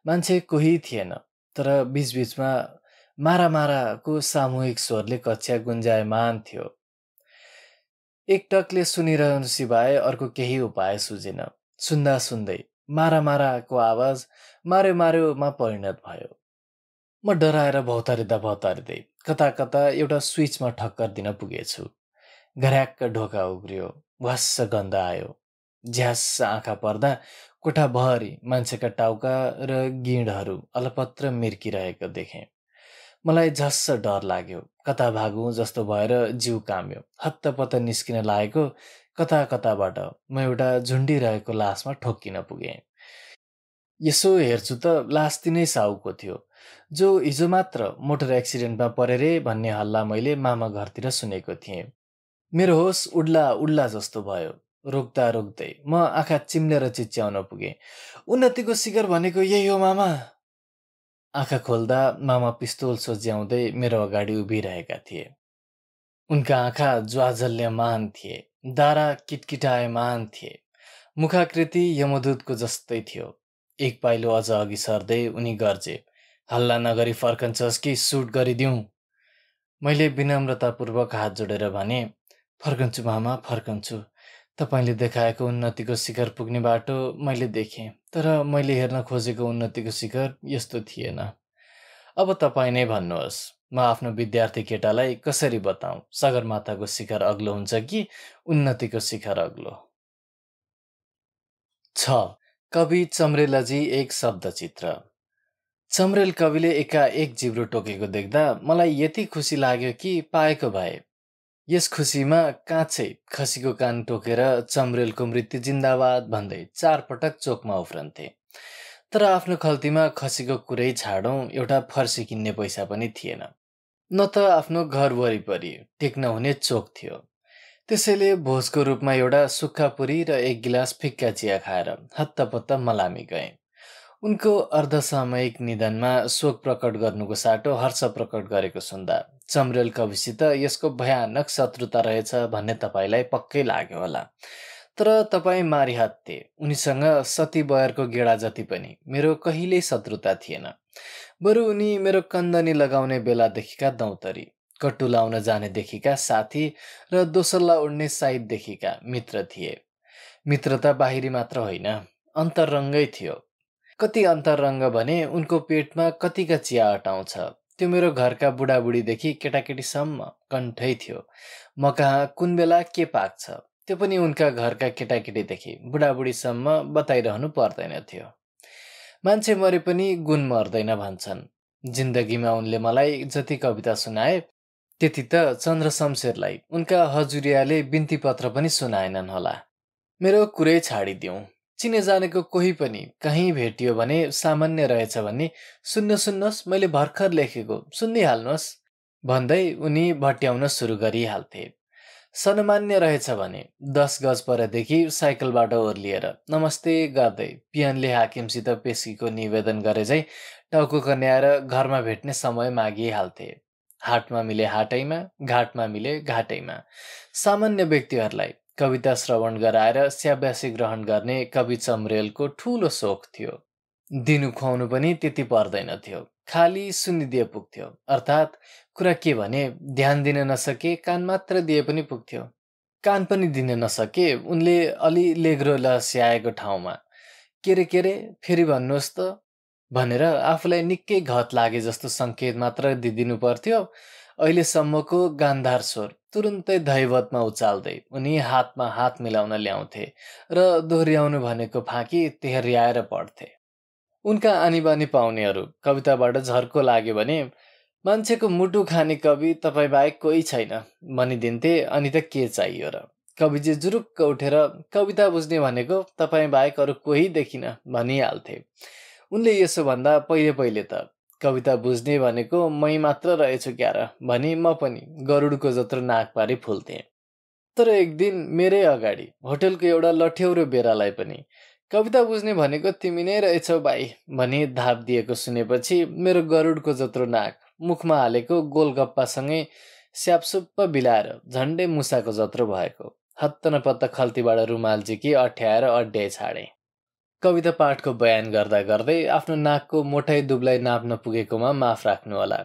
मान्छे कोही थिएन, तर बीचबीचमा मारा माराको सामूहिक स्वरले कक्षा गुन्जायमान थियो। एकटकले सुनिरहनु सिवाय अर्को केही उपाय सुझेन। सुन्दा सुन्दै मारा माराको आवाज मार्यो मार्योमा परिणत भयो। म डराएर भौतारिँदा भौतारिँदै कता कता एउटा स्विचमा ठक्कर दिन पुगेछु। घर्याक्क ढोका उग्रियो, वास्स गन्ध आयो। झ्यास आँखा पर्दा कोठाभरि मान्छेका टाउका र गिँडहरू अलपत्र मिर्किरहेको देखेँ। मलाई झस्स डर लाग्यो। कता भागौँ जस्तो भएर जिउ काम्यो। हत्तपत्त निस्किन लागेको कता कताबाट म एउटा झुन्डिरहेको लासमा ठोक्किन पुगेँ। यसो हेर्छु त लास तिनै साउको थियो, जो हिजो मात्र मोटर एक्सिडेन्टमा परेरे भन्ने हल्ला मैले मामा घरतिर सुनेको थिएँ। मेरो होस उड्ला उड्ला जस्तो भयो। रोक्दा रोक्दै म आँखा चिम्लेर चिच्याउन पुगेँ, उन्नतिको शिखर भनेको यही हो मामा। आँखा खोल्दा मामा पिस्तोल सोझ्याउँदै मेरो अगाडि उभिरहेका थिए। उनका आँखा ज्वाजल्यमान थिए, दारा किटकिटायमान थिए, मुखाकृति यमदूतको जस्तै थियो। एक पाइलो अझ अघि सर्दै उनी गर्जे, हल्ला नगरी फर्कन्छस् कि सुट गरिदिउँ। मैले विनम्रतापूर्वक हात जोडेर भने, फर्कन्छु मामा फर्कन्छु, तपाईले देखाएको उन्नतिको शिखर पुग्ने बाटो मैले देखेँ, तर मैले हेर्न खोजेको उन्नतिको शिखर यस्तो थिएन। अब तपाईँ नै भन्नुहोस्, म आफ्नो विद्यार्थी केटालाई कसरी बताऊँ सगरमाथाको शिखर अग्लो हुन्छ कि उन्नतिको शिखर अग्लो। छ कवि चमरेलजी एक शब्दचित्र। चमरेल कविले एकाएक जिब्रो टोकेको देख्दा मलाई यति खुसी लाग्यो कि पाएको भए। यस खुसीमा काँचै खसीको कान टोकेर चमरेलको मृत्यु जिन्दाबाद भन्दै चारपटक चोकमा उफ्रन्थे। तर आफ्नो खल्तीमा खसीको कुरै छाडौँ, एउटा फर्सी किन्ने पैसा पनि थिएन, न त आफ्नो घर वरिपरि टेक्न हुने चोक थियो। त्यसैले भोजको रूपमा एउटा सुक्खा पुरी र एक गिलास फिक्का चिया खाएर हत्तपत्त मलामी गए। उनको अर्धसामयिक निधनमा शोक प्रकट गर्नुको साटो हर्ष प्रकट गरेको सुन्दा चमरेल कविसित यसको भयानक शत्रुता रहेछ भन्ने तपाईलाई पक्कै लाग्यो होला, तर तपाईँ मारिहात्ते उनीसँग सती बयरको गेडा जति पनि मेरो कहिल्यै शत्रुता थिएन। बरु उनी मेरो कन्दनी लगाउने बेलादेखिका दौतरी, कट्टु लाउन जानेदेखिका साथी र दोसल्ला उड्ने साइददेखिका मित्र थिए। मित्रता बाहिरी मात्र होइन, अन्तरङ्गै थियो। कति अन्तरङ्ग भने उनको पेटमा कतिका चिया अटाउँछ त्यो मेरो घरका बुढाबुढीदेखि केटाकेटीसम्म कण्ठै थियो। म कहाँ कुन बेला के पाक्छ त्यो पनि उनका घरका केटाकेटीदेखि बुढाबुढीसम्म बताइरहनु पर्दैन थियो। मान्छे मरे पनि गुण मर्दैन भन्छन्। जिन्दगीमा उनले मलाई जति कविता सुनाए त्यति त चन्द्र शमशेरलाई उनका हजुरियाले बिन्तीपत्र पनि सुनाएनन् होला। मेरो कुरै छाडिदिउँ, चिने जानेको कोही पनि कहीँ भेटियो भने सामान्य रहेछ भने सुन्न सुन्नुहोस्, मैले भर्खर लेखेको सुनिहाल्नुहोस् भन्दै उनी भट्याउन सुरु गरिहाल्थे। सन्मान्य रहेछ भने दस गज परदेखि साइकलबाट ओर्लिएर नमस्ते गर्दै पियनले हाकिमसित पेशीको निवेदन गरे झैँ टाउको कन्याएर घरमा भेट्ने समय मागिहाल्थे। हाटमा मिले हाटैमा, घाटमा मिले घाटैमा। सामान्य व्यक्तिहरूलाई कविता श्रवण गराएर स्याब्यासी ग्रहण गर्ने कवि चमरेलको ठूलो सोख थियो। दिनु खुवाउनु पनि त्यति पर्दैन थियो, खाली सुनिदिए पुग्थ्यो। अर्थात् कुरा के भने ध्यान दिन नसके कान मात्र दिए पनि पुग्थ्यो। कान पनि दिन नसके उनले अलि लेग्रो लस्याएको ठाउँमा के रे के रे फेरि भन्नुहोस् त भनेर आफूलाई निकै घत लागे जस्तो सङ्केत मात्र दिदिनु पर्थ्यो। अहिलेसम्मको गान्धार स्वर तुरुन्तै धैवतमा उचाल्दै उनी हातमा हात मिलाउन ल्याउँथे र दोहोऱ्याउनु भनेको फाँकी तेहर्याएर पढ्थे। उनका आनीबानी पाउनेहरू कविताबाट झर्को लाग्यो भने मान्छेको मुटु खाने कवि तपाईँ बाहेक कोही छैन भनिदिन्थे। अनि त के चाहियो र। कविजी जुरुक्क उठेर कविता बुझ्ने भनेको तपाईँ बाहेक अरू कोही देखिन भनिहाल्थे। उनले यसो भन्दा पहिले पहिले त कविता बुझ्ने भनेको मै मात्र रहेछु क्यार भनी म पनि गरुडको जत्रो नाक पारी फुल्थेँ। तर एक दिन मेरै अगाडि होटलको एउटा लठ्यौरो बेरालाई पनि कविता बुझ्ने भनेको तिमी नै रहेछौ भाइ भनी धाप दिएको सुनेपछि मेरो गरुडको जत्रो नाक मुखमा हालेको गोलगप्पासँगै स्यापसुप्प बिलाएर झन्डै मुसाको जत्रो भएको हत्त न पत्त खल्तीबाट रुमाल झिकी अठ्याएर अड्याइ छाडे। कविता पाठको बयान गर्दा गर्दै आफ्नो नाकको मोटाइ दुब्लाई नाप्न पुगेकोमा माफ राख्नुहोला।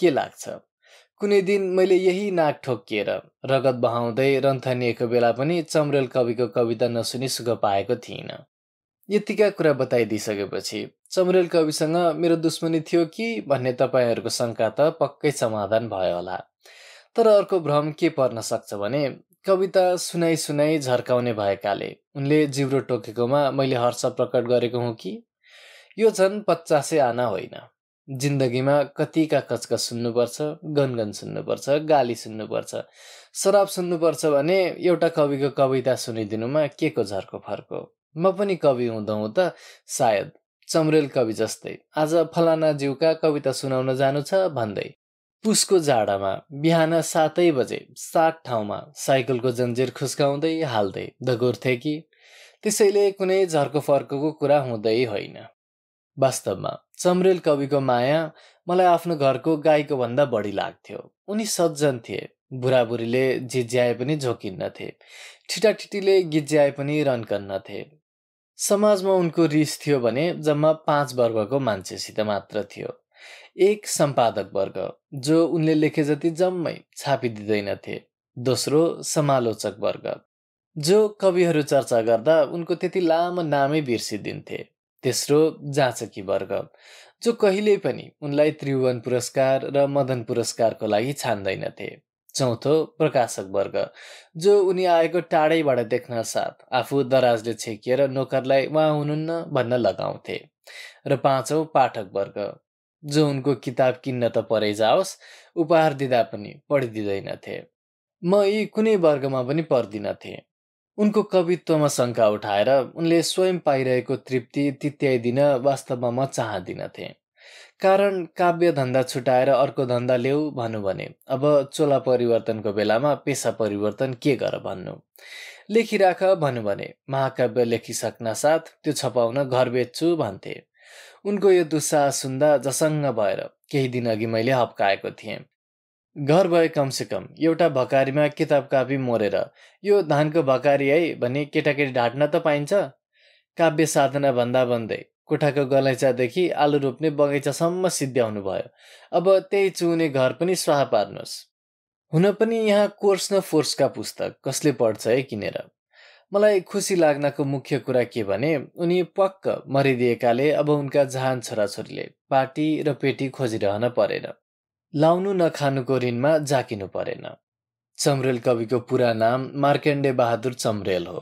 के लाग्छ कुनै दिन मैले यही नाक ठोक्किएर रगत बहाउँदै रन्थनिएको बेला पनि चमरेल कविको कविता नसुनी सुख पाएको थिइनँ। यतिका कुरा बताइदिसकेपछि चमरेल कविसँग मेरो दुश्मनी थियो कि भन्ने तपाईहरुको शंका त पक्कै समाधान भयो होला। तर अर्को भ्रम के पर्न सक्छ भने कविता सुनाई सुनाई झर्काउने भएकाले उनले जिब्रो टोकेकोमा मैले हर्ष प्रकट गरेको हुँ कि? यो झन् पचासै आना होइन। जिन्दगीमा कतिका कचकच सुन्नुपर्छ, गनगन सुन्नुपर्छ, गाली सुन्नुपर्छ, शराब सुन्नुपर्छ भने एउटा कविको कविता सुनिदिनुमा के को झर्को फर्को। म पनि कवि हुँदा हुँदा सायद चमरेल कवि जस्तै आज फलाना ज्यूका कविता सुनाउन जानु छ भन्दै पुसको जाडामा बिहान सातै बजे सात ठाउँमा साइकलको जंजीर खुस्काउँदै हाल्दै दगुर्थे कि। त्यसैले कुनै झर्को फर्कको कुरा हुँदै होइन। वास्तवमा चमरेल कविको माया मलाई आफ्नो घरको गाईको भन्दा बढी लाग्थ्यो। उनी सज्जन थिए। बुढाबुढीले झिज्याए पनि झोकिन्नथे, ठिटाठिटीले गिज्याए पनि रन्कन्नथे। समाजमा उनको रिस थियो भने जम्मा पाँच वर्गको मान्छेसित मात्र थियो। एक सम्पादक वर्ग जो उनले लेखे जति जम्मै छापिदिँदैनथे, दोस्रो समालोचक वर्ग जो कविहरू चर्चा गर्दा उनको त्यति लामो नामै बिर्सिदिन्थे, तेस्रो जाचकी वर्ग जो कहिल्यै पनि उनलाई त्रिभुवन पुरस्कार र मदन पुरस्कारको लागि छान्दैनथे, चौथो प्रकाशक वर्ग जो उनी आएको टाढैबाट देख्न साथ आफू दराजले छेकिएर नोकरलाई वहाँ हुनुहुन्न भन्न लगाउँथे, र पाँचौं पाठक वर्ग जो उनको किताब किन्न त परै जाओस् उपहार दिँदा पनि पढिदिँदैनथे। म यी कुनै वर्गमा पनि पर्दिनथे। उनको कवित्वमा शङ्का उठाएर उनले स्वयं पाइरहेको तृप्ति तित्याइदिन वास्तवमा म चाहदिनथे। कारण काव्य धन्दा छुटाएर अर्को धन्दा ल्याऊ भन्नु भने अब चोला परिवर्तनको बेलामा पेशा परिवर्तन के गर भन्नु, लेखिराख भन्नु भने महाकाव्य लेखिसक्न साथ त्यो छपाउन घर बेच्छु भन्थे। उनको यो दुस्साहस सुन्दा जसङ्ग भएर केही दिन अघि मैले हप्काएको थिएँ। घर भए कमसेकम एउटा भकारीमा किताब कापी मोरेर यो धानको भकारी है भने केटाकेटी ढाट्न त पाइन्छ। काव्य साधना भन्दा भन्दै कोठाको गलैँचादेखि आलु रोप्ने बगैँचासम्म सिद्ध्याउनु भयो। अब त्यही चुहुने घर पनि स्वाहा पार्नुहोस्। हुन पनि यहाँ कोर्स न फोर्सका पुस्तक कसले पढ्छ है किनेर। मलाई खुसी लाग्नको मुख्य कुरा के भने उनी पक्क मरिदिएकाले अब उनका जहान छोराछोरीले पाटी र पेटी खोजिरहन परेन, लाउनु नखानुको ऋणमा जाकिनु परेन। चमरेल कविको पुरा नाम मार्केण्डे बहादुर चमरेल हो,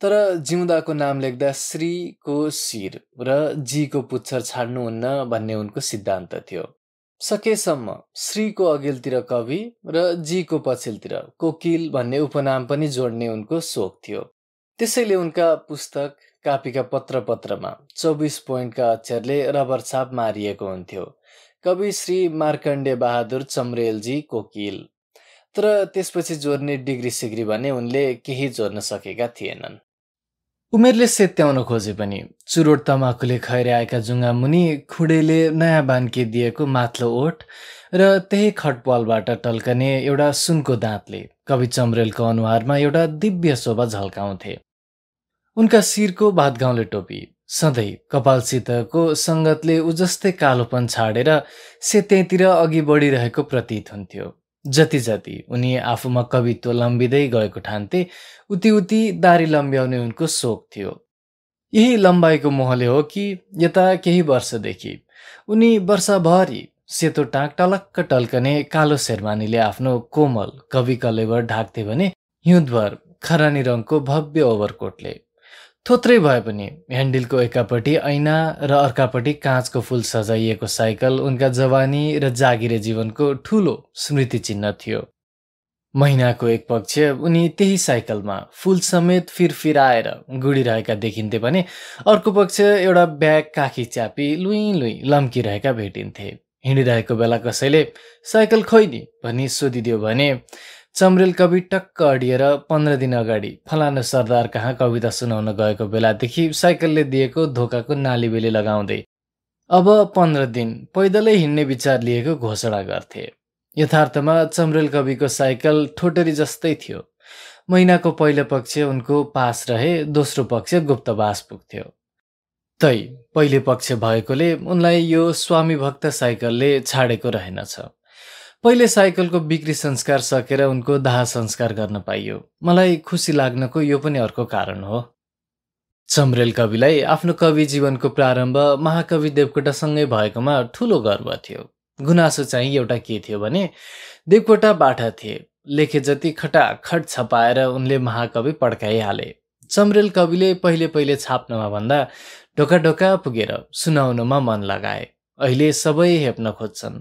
तर जिउँदाको नाम लेख्दा श्री को शिर र जी को पुच्छर छाड्नुहुन्न भन्ने उनको सिद्धान्त थियो। सकेसम्म श्री को अघिल्तिर कवि र जी को पछिल्तिर कोकिल भन्ने उपनाम पनि जोड्ने उनको सोख थियो। त्यसैले उनका पुस्तक कापीका पत्र पत्रमा चौबीस पोइन्टका अक्षरले रबर छाप मारिएको हुन्थ्यो, कवि श्री मार्कण्डे बहादुर चमरेलजी कोकिल। तर त्यसपछि जोड्ने डिग्री सिग्री भने उनले केही जोड्न सकेका थिएनन्। उमेरले सेत्याउन खोजे पनि चुरोट तमाकुले खैर्याएका जुङ्गा मुनि खुडेले नयाँ बान्के दिएको माथ्लो ओठ र त्यही खटपालबाट टल्कने एउटा सुनको दाँतले कवि चमरेलको अनुहारमा एउटा दिव्य शोभा झल्काउँथे। उनका शिरको भातगाउँले टोपी सधैँ कपालसितको सङ्गतले उजस्तै कालोपन छाडेर सेत्यैतिर अघि बढिरहेको प्रतीत हुन्थ्यो। जति जति उनी आफूमा कवित्व लम्बिँदै गएको ठान्थे उति उति दारी लम्ब्याउने उनको सोख थियो। यही लम्बाइको मोहले हो कि यता केही वर्षदेखि उनी वर्षभरि सेतो टाँक टलक्क टल्कने कालो शेरवानीले आफ्नो कोमल कवि कलेवर ढाक्थे भने हिउँदभर खरानी रङको भव्य ओभरकोटले। थोत्रै भए पनि ह्यान्डलको एकापट्टि ऐना र अर्कापट्टि काँचको फूल सजाइएको साइकल उनका जवानी र जागिरे जीवनको ठूलो स्मृति चिन्ह थियो। महिनाको एक पक्ष उनी त्यही साइकलमा फूल समेत फिरफिराएर गुडिरहेका देखिन्थे भने अर्को पक्ष एउटा ब्याग काखी च्यापी लुईँ लुईँ लम्किरहेका भेटिन्थे। हिँडिरहेको बेला कसैले साइकल खोइनी भनी सोधिदियो भने चमरेल कवि टक्क अडिएर पन्ध्र दिन अगाडि फलाना सरदार कहाँ कविता सुनाउन गएको बेलादेखि साइकलले दिएको धोकाको नाली बेली लगाउँदै अब पन्ध्र दिन पैदलै हिँड्ने विचार लिएको घोषणा गर्थे। यथार्थमा चमरेल कविको साइकल ठोटरी जस्तै थियो। महीनाको पहिलो पक्ष उनको पास रहे, दोस्रो पक्ष गुप्तवास पुग्थ्यो। तै पहिलो पक्ष भएकोले उनलाई यो स्वामी भक्त साइकलले छाडेको रहेनछ। पहिले साइकलको बिक्री संस्कार सकेर उनको दाह संस्कार गर्न पाइयो। मलाई खुसी लाग्नको यो पनि अर्को कारण हो। चम्रेल कविलाई आफ्नो कवि जीवनको प्रारम्भ महाकवि देवकोटासँगै भएकोमा ठूलो गर्व थियो। गुनासो चाहिँ एउटा के थियो भने देवकोटा बाठा थिए। लेखे जति खटाखट छपाएर उनले महाकवि पड्काइहाले। चम्रेल कविले पहिले पहिले छाप्नमा भन्दा ढोका ढोका पुगेर सुनाउनमा मन लगाए। अहिले सबै हेप्न खोज्छन्,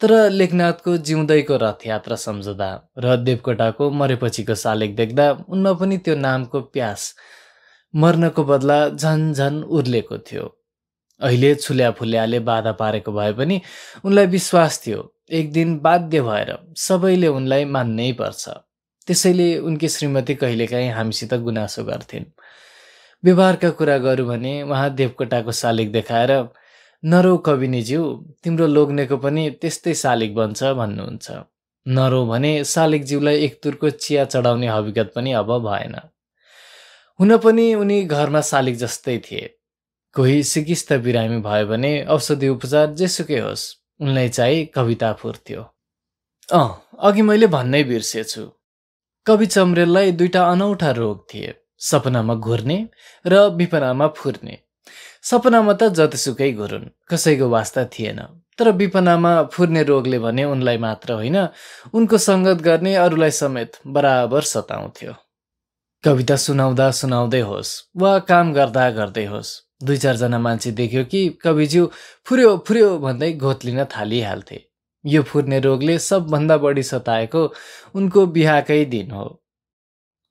तर लेखनाथको जिउँदैको रथयात्रा सम्झदा र देवकोटाको मरेपछिको सालेक देख्दा उनमा पनि त्यो नामको प्यास मर्नको बदला झन झन उर्लेको थियो। अहिले छुल्याफुल्याले बाधा पारेको भए पनि उनलाई विश्वास थियो, एक दिन बाध्य भएर सबैले उनलाई मान्नै पर्छ। त्यसैले उनकी श्रीमती कहिलेकाहीँ हामीसित गुनासो गर्थिन्। व्यवहारका कुरा गरौँ भने उहाँ देवकोटाको शालिक देखाएर नरो कविनीज्यू, तिम्रो लोग्नेको पनि त्यस्तै शालिक बन्छ भन्नुहुन्छ। नरो भने शालिकज्यूलाई एक तुरको चिया चढाउने हविगत पनि अब भएन। हुन पनि उनी घरमा शालिक जस्तै थिए। कोही सिकिस्त बिरामी भयो भने औषधि उपचार जेसुकै होस्, उनलाई चाहिँ कविता फुर्थ्यो। अँ, अघि मैले भन्नै बिर्सेछु, कवि चम्रेललाई दुईटा अनौठा रोग थिए, सपनामा घुर्ने र विपनामा फुर्ने। सपनामा त जतिसुकै घुरुन्, कसैको वास्ता थिएन, तर विपनामा फुर्ने रोगले भने उनलाई मात्र होइन, उनको सङ्गत गर्ने अरूलाई समेत बराबर सताउँथ्यो। कविता सुनाउँदा सुनाउँदै होस् वा काम गर्दा गर्दै होस्, दुई चारजना मान्छे देख्यो कि कविज्यू फुर्यो फुर्यो भन्दै घोत्लिन थालिहाल्थे। यो फुर्ने रोगले सबभन्दा बढी सताएको उनको बिहाकै दिन हो।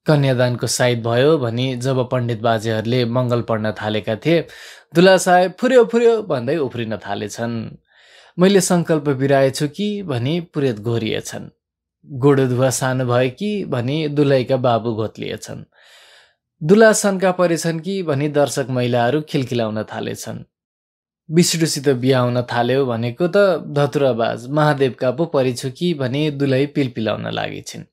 कन्यादानको साइत भयो भनी जब पण्डित बाजेहरूले मङ्गल पढ्न थालेका थिए, दुला साहेब फुर्यो फुर्यो भन्दै उफ्रिन थालेछन्। मैले सङ्कल्प बिराएछु कि भनी पुरेत घोरिएछन्। गोडो धुवा सानो भयो कि भनी दुलैका बाबु घोत्लिएछन्। दुला शङ्का परेछन् कि भनी दर्शक महिलाहरू खिलखिलाउन थालेछन्। विष्णुसित बिहाउन थाल्यो भनेको त धतुराबाज महादेवका पो परिछु कि भनी दुलै पिलपिलाउन लागेछिन्।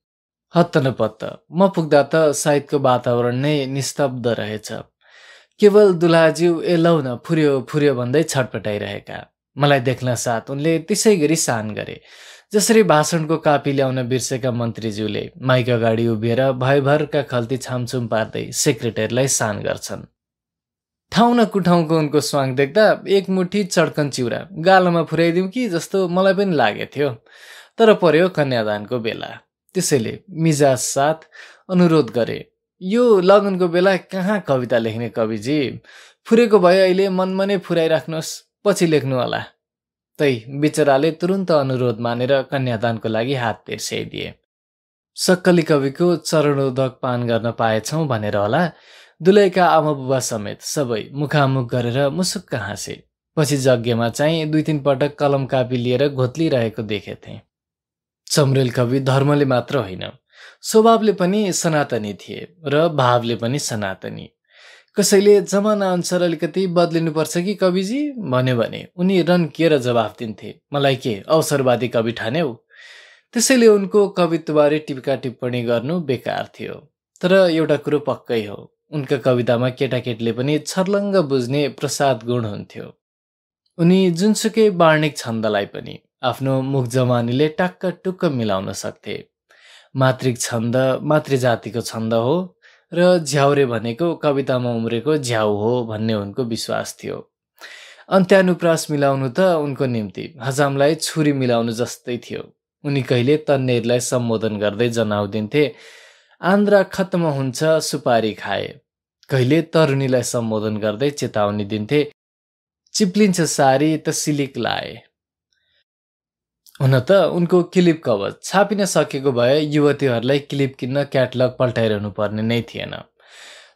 हत्त नपत्त म पुग्दा त साइतको वातावरण नै निस्तब्ध रहेछ। केवल दुलाज्यू ए लौ न फुर्यो फुर्यो भन्दै छटपटाइरहेका। मलाई देख्न साथ उनले त्यसै गरी शान गरे, जसरी भाषणको कापी ल्याउन बिर्सेका मन्त्रीज्यूले माइक अगाडि उभिएर भयभरका खल्ती छामछुम पार्दै सेक्रेटरीलाई शान गर्छन्। ठाउँ न कुठाउँको उनको स्वाङ देख्दा एक मुठी चड्कन चिउरा गालामा फुराइदिउँ कि जस्तो मलाई पनि लागेको थियो, तर पर्यो कन्यादानको बेला। त्यसैले मिजाज साथ अनुरोध गरे, यो लगनको बेला कहाँ कविता लेख्ने कविजी, फुरेको भए अहिले मनमा नै फुराइराख्नुहोस्, पछि लेख्नु होला। तै बिचराले तुरुन्त अनुरोध मानेर कन्यादानको लागि हात तेर्स्याइदिए। सक्कली कविको चरणोदक पान गर्न पाएछौँ भनेर होला, दुलैका आमाबुबा समेत सबै मुखामुख गरेर मुसुक्क हाँसे। पछि यज्ञमा चाहिँ दुई तीन पटक कलम कापी लिएर घोत्लिरहेको देखेथे। चम्रेल कवि धर्मले मात्र होइन, स्वभावले पनि सनातनी थिए र भावले पनि सनातनी। कसैले जमाना अनुसार अलिकति बदलिनुपर्छ कि कविजी भन्यो भने उनी रन्किएर जवाफ दिन्थे, मलाई के अवसरवादी कवि ठान्यौ। त्यसैले उनको कवित्वबारे टिप्का टिप्पणी गर्नु बेकार थियो। तर एउटा कुरो पक्कै हो, उनका कवितामा केटाकेटीले पनि छर्लङ्ग बुझ्ने प्रसाद गुण हुन्थ्यो। उनी जुनसुकै वार्णिक छन्दलाई पनि आफ्नो मुख जवानीले टक्क टुक्क मिलाउन सक्थे। मातृक छन्द मातृजातिको छन्द हो र झ्याउरे भनेको कवितामा उम्रेको झ्याउ हो भन्ने उनको विश्वास थियो। अन्त्यानुप्रास मिलाउनु त उनको निम्ति हजामलाई छुरी मिलाउनु जस्तै थियो। उनी कहिले तन्नेहरूलाई सम्बोधन गर्दै जनाउदिन्थे, आन्द्रा खत्म हुन्छ सुपारी खाए। कहिले तरुणीलाई सम्बोधन गर्दै चेतावनी दिन्थे, चिप्लिन्छ सारी त सिलिक लाए। हुन त उनको क्लिप कवच छापिन सकेको भए युवतीहरूलाई क्लिप किन्न क्याटलग पल्टाइरहनु पर्ने नै थिएन।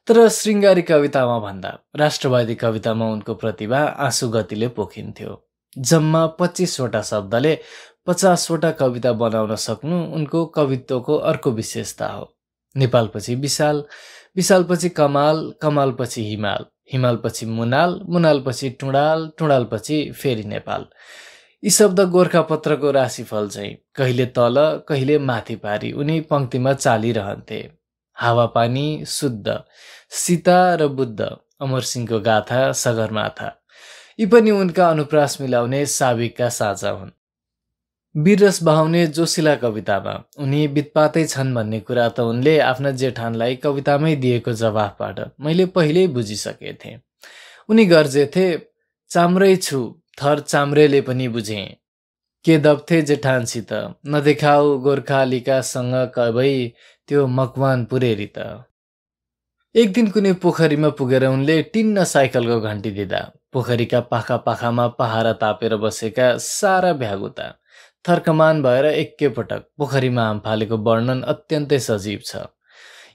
तर श्रृङ्गारी कवितामा भन्दा राष्ट्रवादी कवितामा उनको प्रतिभा आँसु गतिले पोखिन्थ्यो। जम्मा पच्चिसवटा शब्दले पचासवटा कविता बनाउन सक्नु उनको कवित्वको अर्को विशेषता हो। नेपालपछि विशाल, विशालपछि कमाल, कमालपछि हिमाल, हिमालपछि मुनाल, मुनालपछि टुँडाल, टुँडालपछि फेरि नेपाल। यी शब्द गोर्खापत्रको राशिफल चाहिँ कहिले तल कहिले माथि पारी उनी पंक्तिमा चालिरहन्थे। हावापानी, शुद्ध, सीता र बुद्ध, अमरसिंहको गाथा, सगरमाथा यी पनि उनका अनुप्रास मिलाउने साबिकका साझा हुन्। वीररस बहाउने जोशीला कवितामा उनी बितपातै छन् भन्ने कुरा त उनले आफ्ना जेठानलाई कवितामै दिएको जवाफबाट मैले पहिल्यै बुझिसकेथे। उनी गर्जेथे, चाम्रै छु थर चाम्रेले पनि बुझे, के दब्थे जेठानसित नदेखाऊ गोर्खालीकासँग कबै त्यो मकवान पुरेरी त। एक दिन कुनै पोखरीमा पुगेर उनले टिन्न साइकलको घन्टी दिँदा पोखरीका पाखा पाखामा पहारा तापेर बसेका सारा भ्यागुता थर्कमान भएर एकैपटक पोखरीमा हाम फालेको वर्णन अत्यन्तै सजीव छ।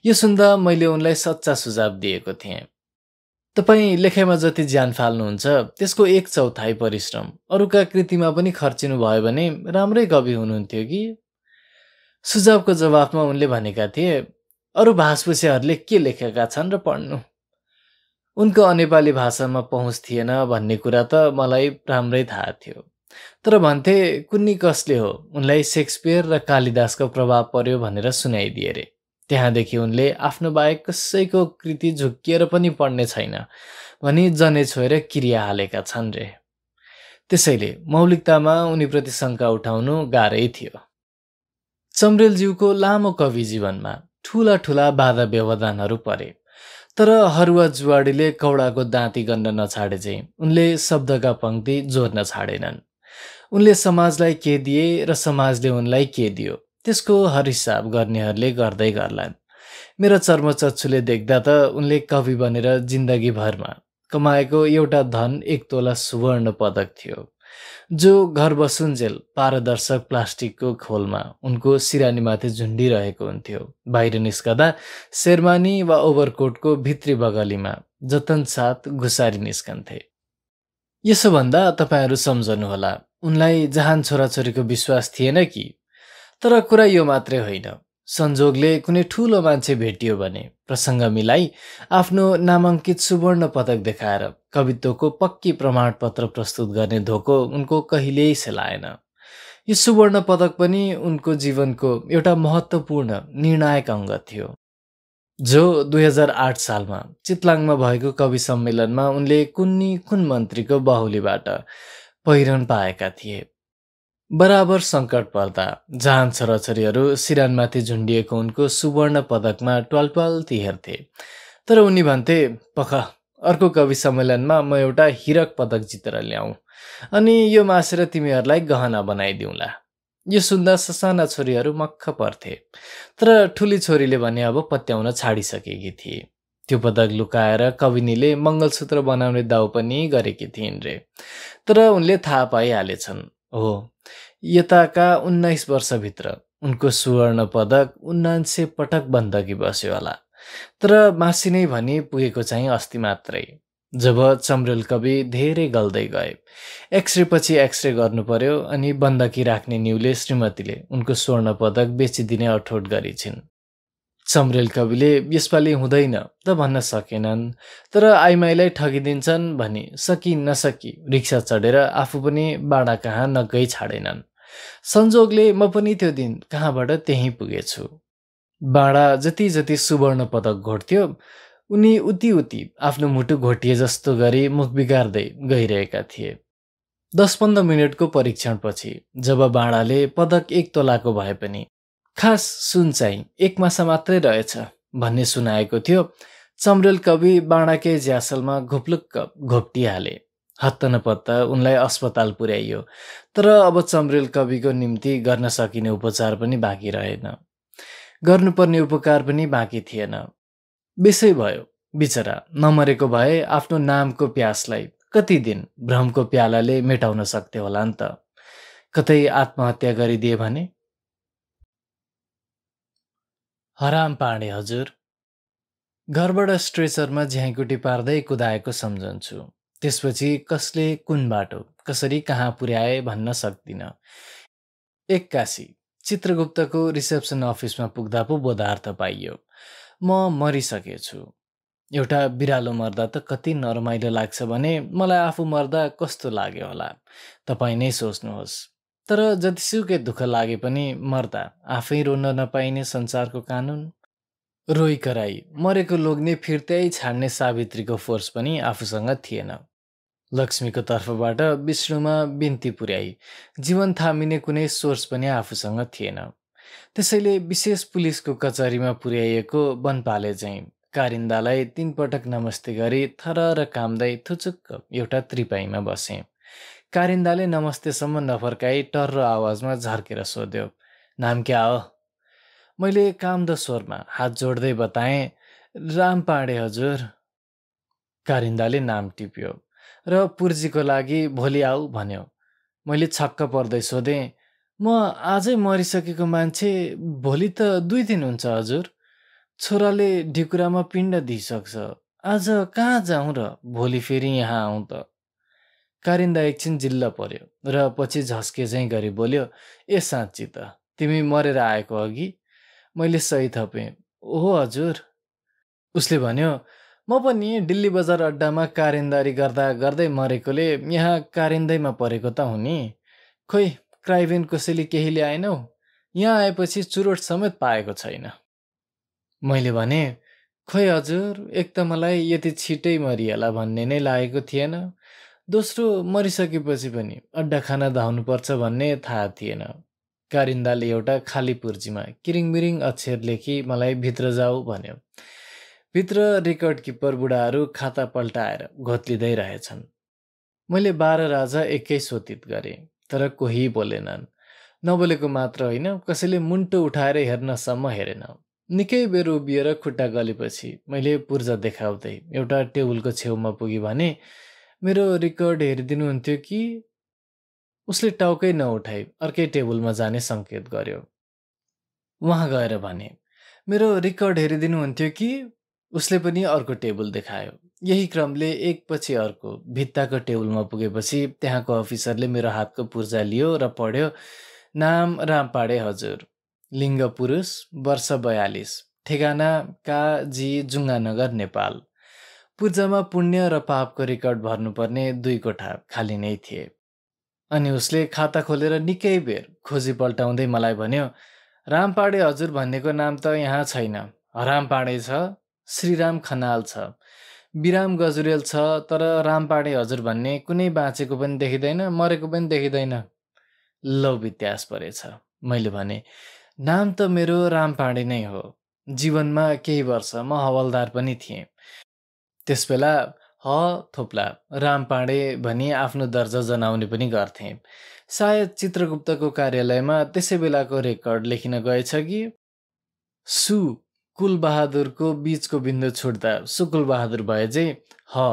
यो सुन्दा मैले उनलाई सच्चा सुझाव दिएको थिएँ, तपाईँ लेखाइमा जति ज्यान फाल्नुहुन्छ त्यसको एक चौथाई परिश्रम अरूका कृतिमा पनि खर्चिनु भयो भने राम्रै कवि हुनुहुन्थ्यो कि। सुझावको जवाफमा उनले भनेका थिए, अरू भाषाविषयहरूले के लेखेका छन् र पढ्नु। उनको अनेपाली भाषामा पहुँच थिएन भन्ने कुरा त मलाई राम्रै थाहा थियो, तर भन्थे कुन्नी कसले हो उनलाई शेक्सपियर र कालिदासको प्रभाव पर्यो भनेर सुनाइदिए अरे। त्यहाँदेखि उनले आफ्नो बाहेक कसैको कृति झुक्किएर पनि पढ्ने छैन भनी जने छोएर क्रिया हालेका छन् रे। त्यसैले मौलिकतामा उनीप्रति शङ्का उठाउनु गाह्रै थियो। चम्रेलज्यूको लामो कवि जीवनमा ठूला ठूला बाधा व्यवधानहरू परे, तर हरुवा जुवाडीले कौडाको दाँती गन्न नछाडे चाहिँ उनले शब्दका पंक्ति जोड्न छाडेनन्। उनले समाजलाई के दिए र समाजले उनलाई के दियो त्यसको हर हिसाब गर्नेहरूले गर्दै गर्लान्। मेरो चर्मचक्षुले देख्दा त उनले कवि बनेर जिन्दगीभरमा कमाएको एउटा धन एक तोला सुवर्ण पदक थियो, जो घर बसुन्जेल पारदर्शक प्लास्टिकको खोलमा उनको सिरानीमाथि झुन्डिरहेको हुन्थ्यो। बाहिर निस्कदा शेरवानी वा ओभरकोटको भित्री बगलीमा जतन साथ घुसारी निस्कन्थे। यसो भन्दा तपाईहरू सम्झनुहोला उनलाई जहान छोराछोरीको विश्वास थिएन कि। तर कुरा यो मात्रै होइन, संजोगले कुनै ठूलो मान्छे भेटियो भने प्रसंग मिलाई आफ्नो नामाङ्कित सुवर्ण पदक देखाएर कवित्वको पक्की प्रमाणपत्र प्रस्तुत गर्ने धोको उनको कहिल्यै सेलाएन। यो सुवर्ण पदक पनि उनको जीवनको एउटा महत्त्वपूर्ण निर्णायक अङ्ग थियो, जो दुई हजार आठ सालमा चितलाङमा भएको कवि सम्मेलनमा उनले कुन्नी कुन मन्त्रीको बाहुलीबाट पहिरन पाएका थिए। बराबर सङ्कट पर्दा जहान छोराछोरीहरू सिरानमाथि झुन्डिएको उनको सुवर्ण पदकमा ट्वालट्वाल्ती हेर्थे, तर उनी भन्थे, पख अर्को कवि सम्मेलनमा म एउटा हिरक पदक जितेर ल्याऊँ अनि यो मासेर तिमीहरूलाई गहना बनाइदिउँला। यो सुन्दा ससाना छोरीहरू मक्ख पर्थे, तर ठुली छोरीले भने अब पत्याउन छाडिसकेकी थिए। त्यो पदक लुकाएर कविनीले मङ्गलसूत्र बनाउने दाउ पनि गरेकी थिइन् रे, तर उनले थाहा पाइहालेछन्। हो, यताका उन्नाइस वर्षभित्र उनको सुवर्ण पदक उन्नाइसय पटक बन्दकी बस्यो होला, तर मासी नै भनी पुगेको चाहिँ अस्ति मात्रै। जब चम्रेल कवि धेरै गल्दै गए, एक्सरे पछि एक्सरे गर्नु पर्यो अनि बन्दकी राख्ने न्युले श्रीमतीले उनको स्वर्ण पदक बेचिदिने अठोट गरिछिन्। चम्रेल कविले यसपालि हुँदैन त भन्न सकेनन्, तर आइमाईलाई ठगिदिन्छन् भनी सकि नसकी रिक्सा चढेर आफू पनि बाडा कहाँ नगई छाडेनन्। संजोगले म पनि त्यो दिन कहाँबाट त्यहीँ पुगेछु। बाडा जति जति सुवर्ण पदक घोट्थ्यो उनी उति उति आफ्नो मुटु घोटिए जस्तो गरी मुख बिगार्दै गइरहेका थिए। दस पन्ध्र मिनटको परीक्षणपछि जब बाँडाले पदक एक तोलाको भए पनि खास सुन चाहिँ एक मासा मात्रै रहेछ भन्ने सुनाएको थियो, चम्रेल कवि बाँडाकै ज्यासलमा घुप्लुक्क घोप्टिहाले। हत्त नपत्त उनलाई अस्पताल पुर्याइयो, तर अब चम्रेल कविको निम्ति गर्न सकिने उपचार पनि बाँकी रहेन, गर्नुपर्ने उपकार पनि बाँकी थिएन। बेसै भयो, बिचरा नमरेको भए आफ्नो नामको प्यासलाई कति दिन भ्रमको प्यालाले मेटाउन सक्थे होला नि त। कतै आत्महत्या गरिदिए भने। हराम पाँडे हजुर, घरबाट स्ट्रेचरमा झ्याइकुटी पार्दै कुदाएको सम्झन्छु, त्यसपछि कसले कुन बाटो कसरी कहाँ पुर्याए भन्न सक्दिन। एक्कासी चित्रगुप्तको रिसेप्सन अफिसमा पुग्दा पो बोधार्थ पाइयो, म मरिसकेछु। एउटा बिरालो मर्दा त कति नरमाइलो लाग्छ भने मलाई आफू मर्दा कस्तो लाग्यो होला तपाईँ नै सोच्नुहोस्। तर जतिसुकै दुःख लागे पनि मर्दा आफै रोन्न नपाइने संसारको कानुन। रोई कराई मरेको लोग्ने फिर्त्याई छाड्ने सावित्रीको फोर्स पनि आफूसँग थिएन। लक्ष्मीको तर्फबाट विष्णुमा बिन्ती पुर्याई जीवन थामिने कुनै सोर्स पनि आफूसँग थिएन। त्यसैले विशेष पुलिसको कचहरीमा पुर्याइएको बनपाले चाहिँ कारिन्दालाई तीन पटक नमस्ते गरी थरर काम्दै थुचुक्क एउटा त्रिपाईमा बसे। कारिन्दाले नमस्तेसम्म नफर्काई टर्र आवाजमा झर्केर सोध्यो, नाम क्या हो? मैले काम्दो स्वरमा हात जोड्दै बताएँ, राम पाण्डे हजुर। कारिन्दाले नाम टिप्यो र पुर्जीको लागि भोलि आऊ भन्यो। मैले छक्क पर्दै सोधेँ, म आजै मरिसकेको मान्छे भोलि त दुई दिन हुन्छ हजुर, छोराले ढिकुरामा पिण्ड दिइसक्छ, आज कहाँ जाउँ र भोलि फेरि यहाँ आउँ त? कारिन्दा एकछिन जिल्ल पर्यो र पछि झस्के झैँ गरी बोल्यो, ए साँच्ची त तिमी मरेर आएको अघि? मैले सही थपेँ, हो हजुर। उसले भन्यो, म पनि दिल्ली बजार अड्डामा कारिन्दारी गर्दा गर्दै मरेकोले यहाँ कारिन्दैमा परेको त हुने, खोइ क्राइबेन कसैले केही ल्याएनौ? यहाँ आएपछि चुरोट समेत पाएको छैन। मैले भने, खोइ हजुर, एक त मलाई यति छिटै मरिएला भन्ने नै लागेको थिएन, दोस्रो मरिसकेपछि पनि अड्डा खाना धाउनुपर्छ भन्ने थाहा थिएन। कारिन्दाले एउटा खाली पुर्जीमा किरिङमिरिङ अक्षर लेखी मलाई भित्र जाऊ भन्यो। भित्र रेकर्ड किपर बुढाहरू खाता पल्टाएर घोत्लिँदै रहेछन्। मैले बाह्र राजा एकै सोतित गरेँ तर कोही बोलेनन्। नबोलेको मात्र होइन, कसैले मुन्टो उठाएर हेर्नसम्म हेरेन। निकै बेर उभिएर खुट्टा गलेपछि मैले पुर्जा देखाउँदै एउटा टेबुलको छेउमा पुगी भने, मेरो रेकर्ड हेरिदिनुहुन्थ्यो कि? उसले टाउकै नउठाई अर्कै टेबुलमा जाने संकेत गर्यो। वहाँ गएर भने, मेरो रेकर्ड हेरिदिनुहुन्थ्यो कि? उसले पनि अर्को टेबुल देखायो। यही क्रमले एकपछि अर्को भित्ताको टेबुलमा पुगेपछि त्यहाँको अफिसरले मेरो हातको पुर्जा लियो र पढ्यो, नाम रामपाडे हजुर, लिङ्ग पुरुष, वर्ष बयालिस, ठेगाना काजी जुङ्गानगर नेपाल। पूर्जामा पुण्य र पापको रेकर्ड भर्नुपर्ने दुई कोठा खाली नै थिए। अनि उसले खाता खोलेर निकै बेर खोजी पल्टाउँदै मलाई भन्यो, रामपाडे हजुर भन्नेको नाम त यहाँ छैन, रामपाडे छ, श्रीराम खनाल छ, विराम गजुरेल छ, तर रामपाडे हजुर भन्ने कुनै बाँचेको पनि देखिँदैन, मरेको पनि देखिँदैन। लौ वित्यास परेछ। मैले भने, नाम त मेरो रामपाडे नै हो, जीवनमा केही वर्ष म हवलदार पनि थिएँ। त्यसबेला ह थोप्ला रामपाडे भनी आफ्नो दर्जा जनाउने पनि गर्थे। सायद चित्रगुप्तको कार्यालयमा त्यसै बेलाको रेकर्ड लेखिन गएछ कि सु कुलबहादुरको बीचको बिन्दु छुट्दा सुकुलबहादुर भए जे ह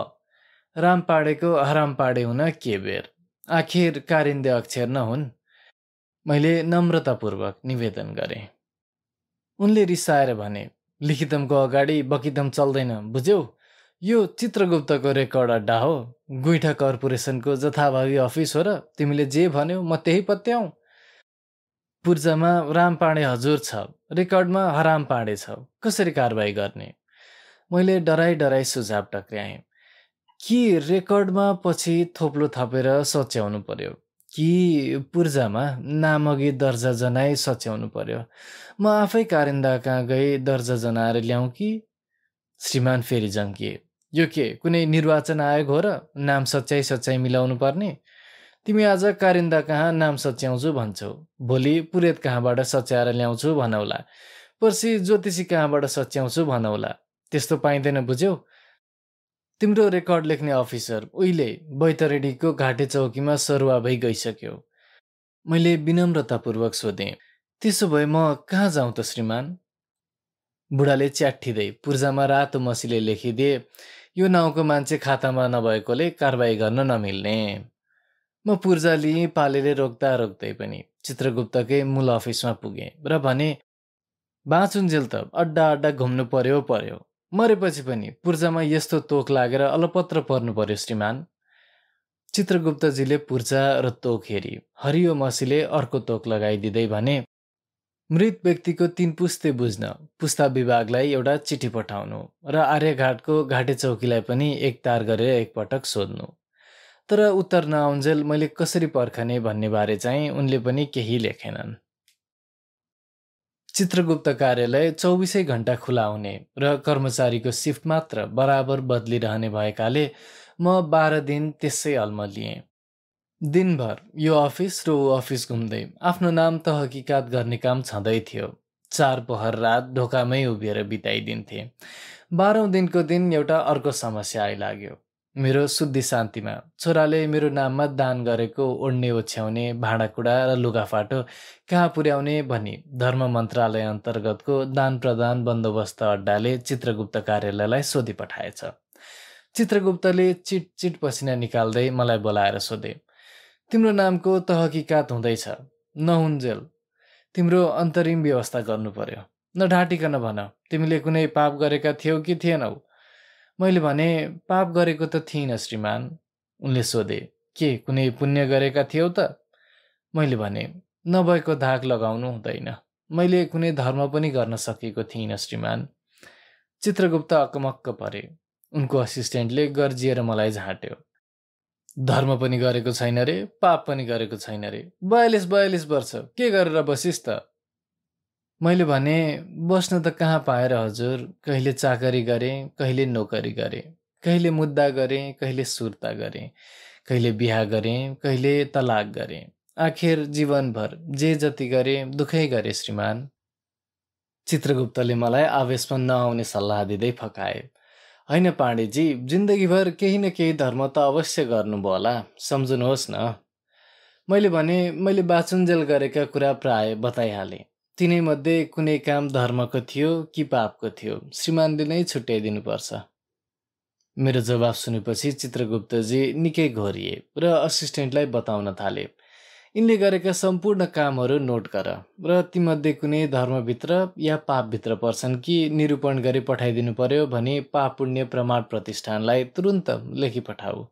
रामपाडेको हरामपाडे हुन के बेर, आखिर कारिन्दे अक्षर नहुन्? मैले नम्रतापूर्वक निवेदन गरेँ। उनले रिसाएर भने, लिखितमको अगाडि बकितम चल्दैन बुझ्यौ, यो चित्रगुप्तको रेकर्ड अड्डा हो, गुइठा कर्पोरेसनको जथाभावी अफिस हो र तिमीले जे भन्यौ म त्यही पत्याउँ। पूर्जामा रामपाडे हजुर छ, रेकर्डमा हरामपाडे छ, कसरी कारबाही गर्ने? मैले डराई डराई सुझाव टक्र्याएँ कि रेकर्डमा पछि थोप्लो थपेर सच्याउनु पर्यो कि पूर्जामा नामअघि दर्जा जनाई सच्याउनु पर्यो? म आफै कारिन्दा कहाँ गई दर्जा जनाएर ल्याउँ कि? श्रीमान फेरि जङ्किए, यो के कुनै निर्वाचन आयोग हो र नाम सच्याइ सच्याइ मिलाउनु पर्ने? तिमी आज कारिन्दा कहाँ नाम सच्याउँछु भन्छौ, भोलि पुरेत कहाँबाट सच्याएर ल्याउँछु भनौला, पर्सि ज्योतिषी कहाँबाट सच्याउँछु भनौला, त्यस्तो पाइँदैन बुझ्यौ। तिम्रो रेकर्ड लेख्ने अफिसर उहिले बैतरेडीको घाटे चौकीमा सरुवा भई गइसक्यो। मैले विनम्रतापूर्वक सोधेँ, त्यसो भए म कहाँ जाउँ त श्रीमान? बुढाले च्याठिँदै पूर्जामा रातो मसीले लेखिदिए, यो नाउँको मान्छे खातामा नभएकोले कारबाही गर्न नमिल्ने। म पूर्जा लिएँ, पालेले रोक्दा रोक्दै पनि चित्रगुप्तकै मूल अफिसमा पुगेँ र भने, बाँचुन्जेल त अड्डा अड्डा घुम्नु पर्यो पर्यो, मरेपछि पनि पूर्जामा यस्तो तोक लागेर अलपत्र पर्नु पर्यो श्रीमान। चित्रगुप्तजीले पूर्जा र तोक हेरी हरियो मसीले अर्को तोक लगाइदिँदै भने, मृत व्यक्तिको तीन पुस्ते बुझ्न पुस्ता विभागलाई एउटा चिठी पठाउनु र आर्यघाटको घाटे चौकीलाई पनि एक तार गरेर एकपटक सोध्नु। तर उत्तर नआउन्जेल मैले कसरी पर्खने भन्नेबारे चाहिँ उनले पनि केही लेखेनन्। चित्रगुप्त कार्यालय चौबीसै घण्टा खुला हुने र कर्मचारीको सिफ्ट मात्र बराबर बदलिरहने भएकाले म बाह्र दिन त्यसै अल्मलिएँ। दिनभर यो अफिस र ऊ अफिस घुम्दै आफ्नो नाम त हकीकात गर्ने काम छँदै थियो। चार पहर रात ढोकामै उभिएर बिताइदिन्थे। बाह्रौँ दिनको दिन एउटा अर्को समस्या आइलाग्यो। मेरो शुद्धि शान्तिमा छोराले मेरो नाममा दान गरेको ओढ्ने ओछ्याउने भाँडाकुँडा र लुगाफाटो कहाँ पुर्याउने भनी धर्म मन्त्रालय अन्तर्गतको दान प्रदान बन्दोबस्त अड्डाले चित्रगुप्त कार्यालयलाई सोधी पठाएछ। चित्रगुप्तले चिट चिट पसिना निकाल्दै मलाई बोलाएर सोधे, तिम्रो नामको तहकीकात हुँदैछ, नहुन्जेल तिम्रो अन्तरिम व्यवस्था गर्नु पर्यो, नढाँटिकन भन तिमीले कुनै पाप गरेका थियौ कि थिएनौ। मैले भने, पाप गरेको त थिइनँ श्रीमान। उनले सोधे, के कुनै पुण्य गरेका थियौ त? मैले भने, नभएको धाक लगाउनु हुँदैन, मैले कुनै धर्म पनि गर्न सकेको थिइनँ श्रीमान। चित्रगुप्त अकमक्क परे। उनको असिस्टेन्टले गर्जिएर मलाई झाँट्यो, धर्म पनि गरेको छैन रे, पाप पनि गरेको छैन रे, बयालिस बयालिस वर्ष के गरेर बसिस् त? मैले भने, बस्न त कहाँ पाएर हजुर, कहिले चाकरी गरेँ, कहिले नोकरी गरेँ, कहिले मुद्दा गरेँ, कहिले सुर्ता गरेँ, कहिले बिहा गरेँ, कहिले तलाक गरेँ, आखिर जीवनभर जे जति गरेँ दुखै गरेँ श्रीमान। चित्रगुप्तले मलाई आवेशमा नआउने सल्लाह दिँदै फकाए, होइन पाण्डेजी, जिन्दगीभर केही न केही धर्म त अवश्य गर्नुभयो होला, सम्झनुहोस् न। मैले भने, मैले बाचुन्जेल गरेका कुरा प्राय बताइहालेँ, तिनै मध्ये कुनै काम धर्मको थियो कि पापको थियो श्रीमानले नै छुट्याइदिनुपर्छ। मेरो जवाब सुनेपछि चित्रगुप्तजी निकै घोरिए र असिस्टेन्टलाई बताउन थाले, यिनले गरेका सम्पूर्ण कामहरू नोट गर र तीमध्ये कुनै धर्मभित्र या पापभित्र पर्छन् कि निरूपण गरी पठाइदिनु पर्यो भने पाप पुण्य प्रमाण प्रतिष्ठानलाई तुरुन्त लेखी पठाऊ।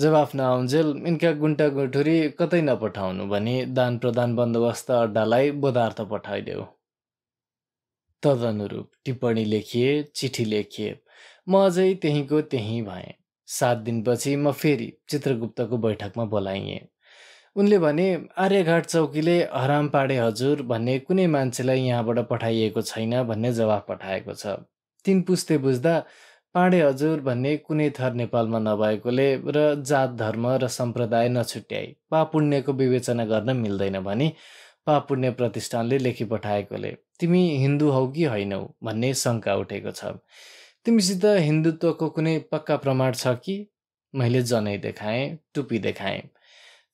जवाफ नआउन्जेल यिनका गुन्टा गुठुरी कतै नपठाउनु भनी दान प्रदान बन्दोबस्त अड्डालाई बोधार्थ पठाइदेऊ। तदनुरूप टिप्पणी लेखिए, चिठी लेखिए। म अझै त्यहीँको त्यहीँ भएँ। सात दिनपछि म फेरि चित्रगुप्तको बैठकमा बोलाइएँ। उनले भने, आर्यघाट चौकीले हराम पाडे हजुर भन्ने कुनै मान्छेलाई यहाँबाट पठाइएको छैन भन्ने जवाफ पठाएको छ। तीन पुस्ते बुझ्दा पाण्डे हजुर भन्ने कुनै थर नेपालमा नभएकोले र जात धर्म र सम्प्रदाय नछुट्याई पाप पुण्यको विवेचना गर्न मिल्दैन भनी पाप पुण्य प्रतिष्ठानले लेखी पठाएकोले तिमी हिन्दू हौ कि होइनौ भन्ने शङ्का उठेको छ। तिमीसित हिन्दुत्वको कुनै पक्का प्रमाण छ कि? मैले जनै देखाएँ, टुप्पी देखाएँ।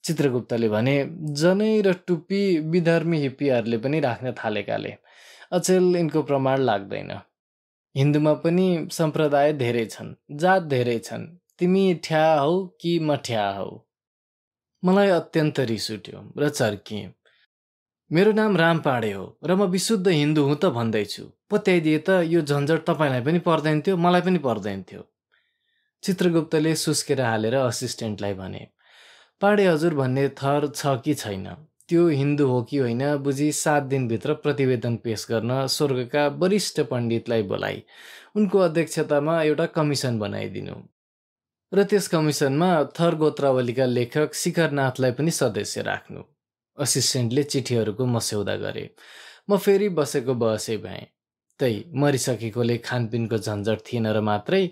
चित्रगुप्तले भने, जनै र टुप्पी विधर्मी हिप्पीहरूले पनि राख्न थालेकाले अचेल यिनको प्रमाण लाग्दैन। हिन्दूमा पनि सम्प्रदाय धेरै छन्, जात धेरै छन्, तिमी ठ्या हौ कि म ठ्या हौ? मलाई अत्यन्त रिस उठ्यो र चर्किएँ। मेरो नाम राम पाण्डे हो र म विशुद्ध हिन्दू हुँ त भन्दैछु, पत्याइदिए त यो झन्झट तपाईँलाई पनि पर्दैन थियो, मलाई पनि पर्दैन थियो। चित्रगुप्तले सुस्केर हालेर असिस्टेन्टलाई भने, पाण्डे हजुर भन्ने थर छ कि छैन, त्यो हिन्दू हो कि होइन बुझी सात दिनभित्र प्रतिवेदन पेश गर्न स्वर्गका वरिष्ठ पण्डितलाई बोलाई उनको अध्यक्षतामा एउटा कमिसन बनाइदिनु र त्यस कमिसनमा थर गोत्रावलीका लेखक शिखरनाथलाई पनि सदस्य राख्नु। असिस्टेन्टले चिठीहरूको मस्यौदा गरे। म फेरि बसेको बसै भएँ। तै मरिसकेकोले खानपिनको झन्झट थिएन र मात्रै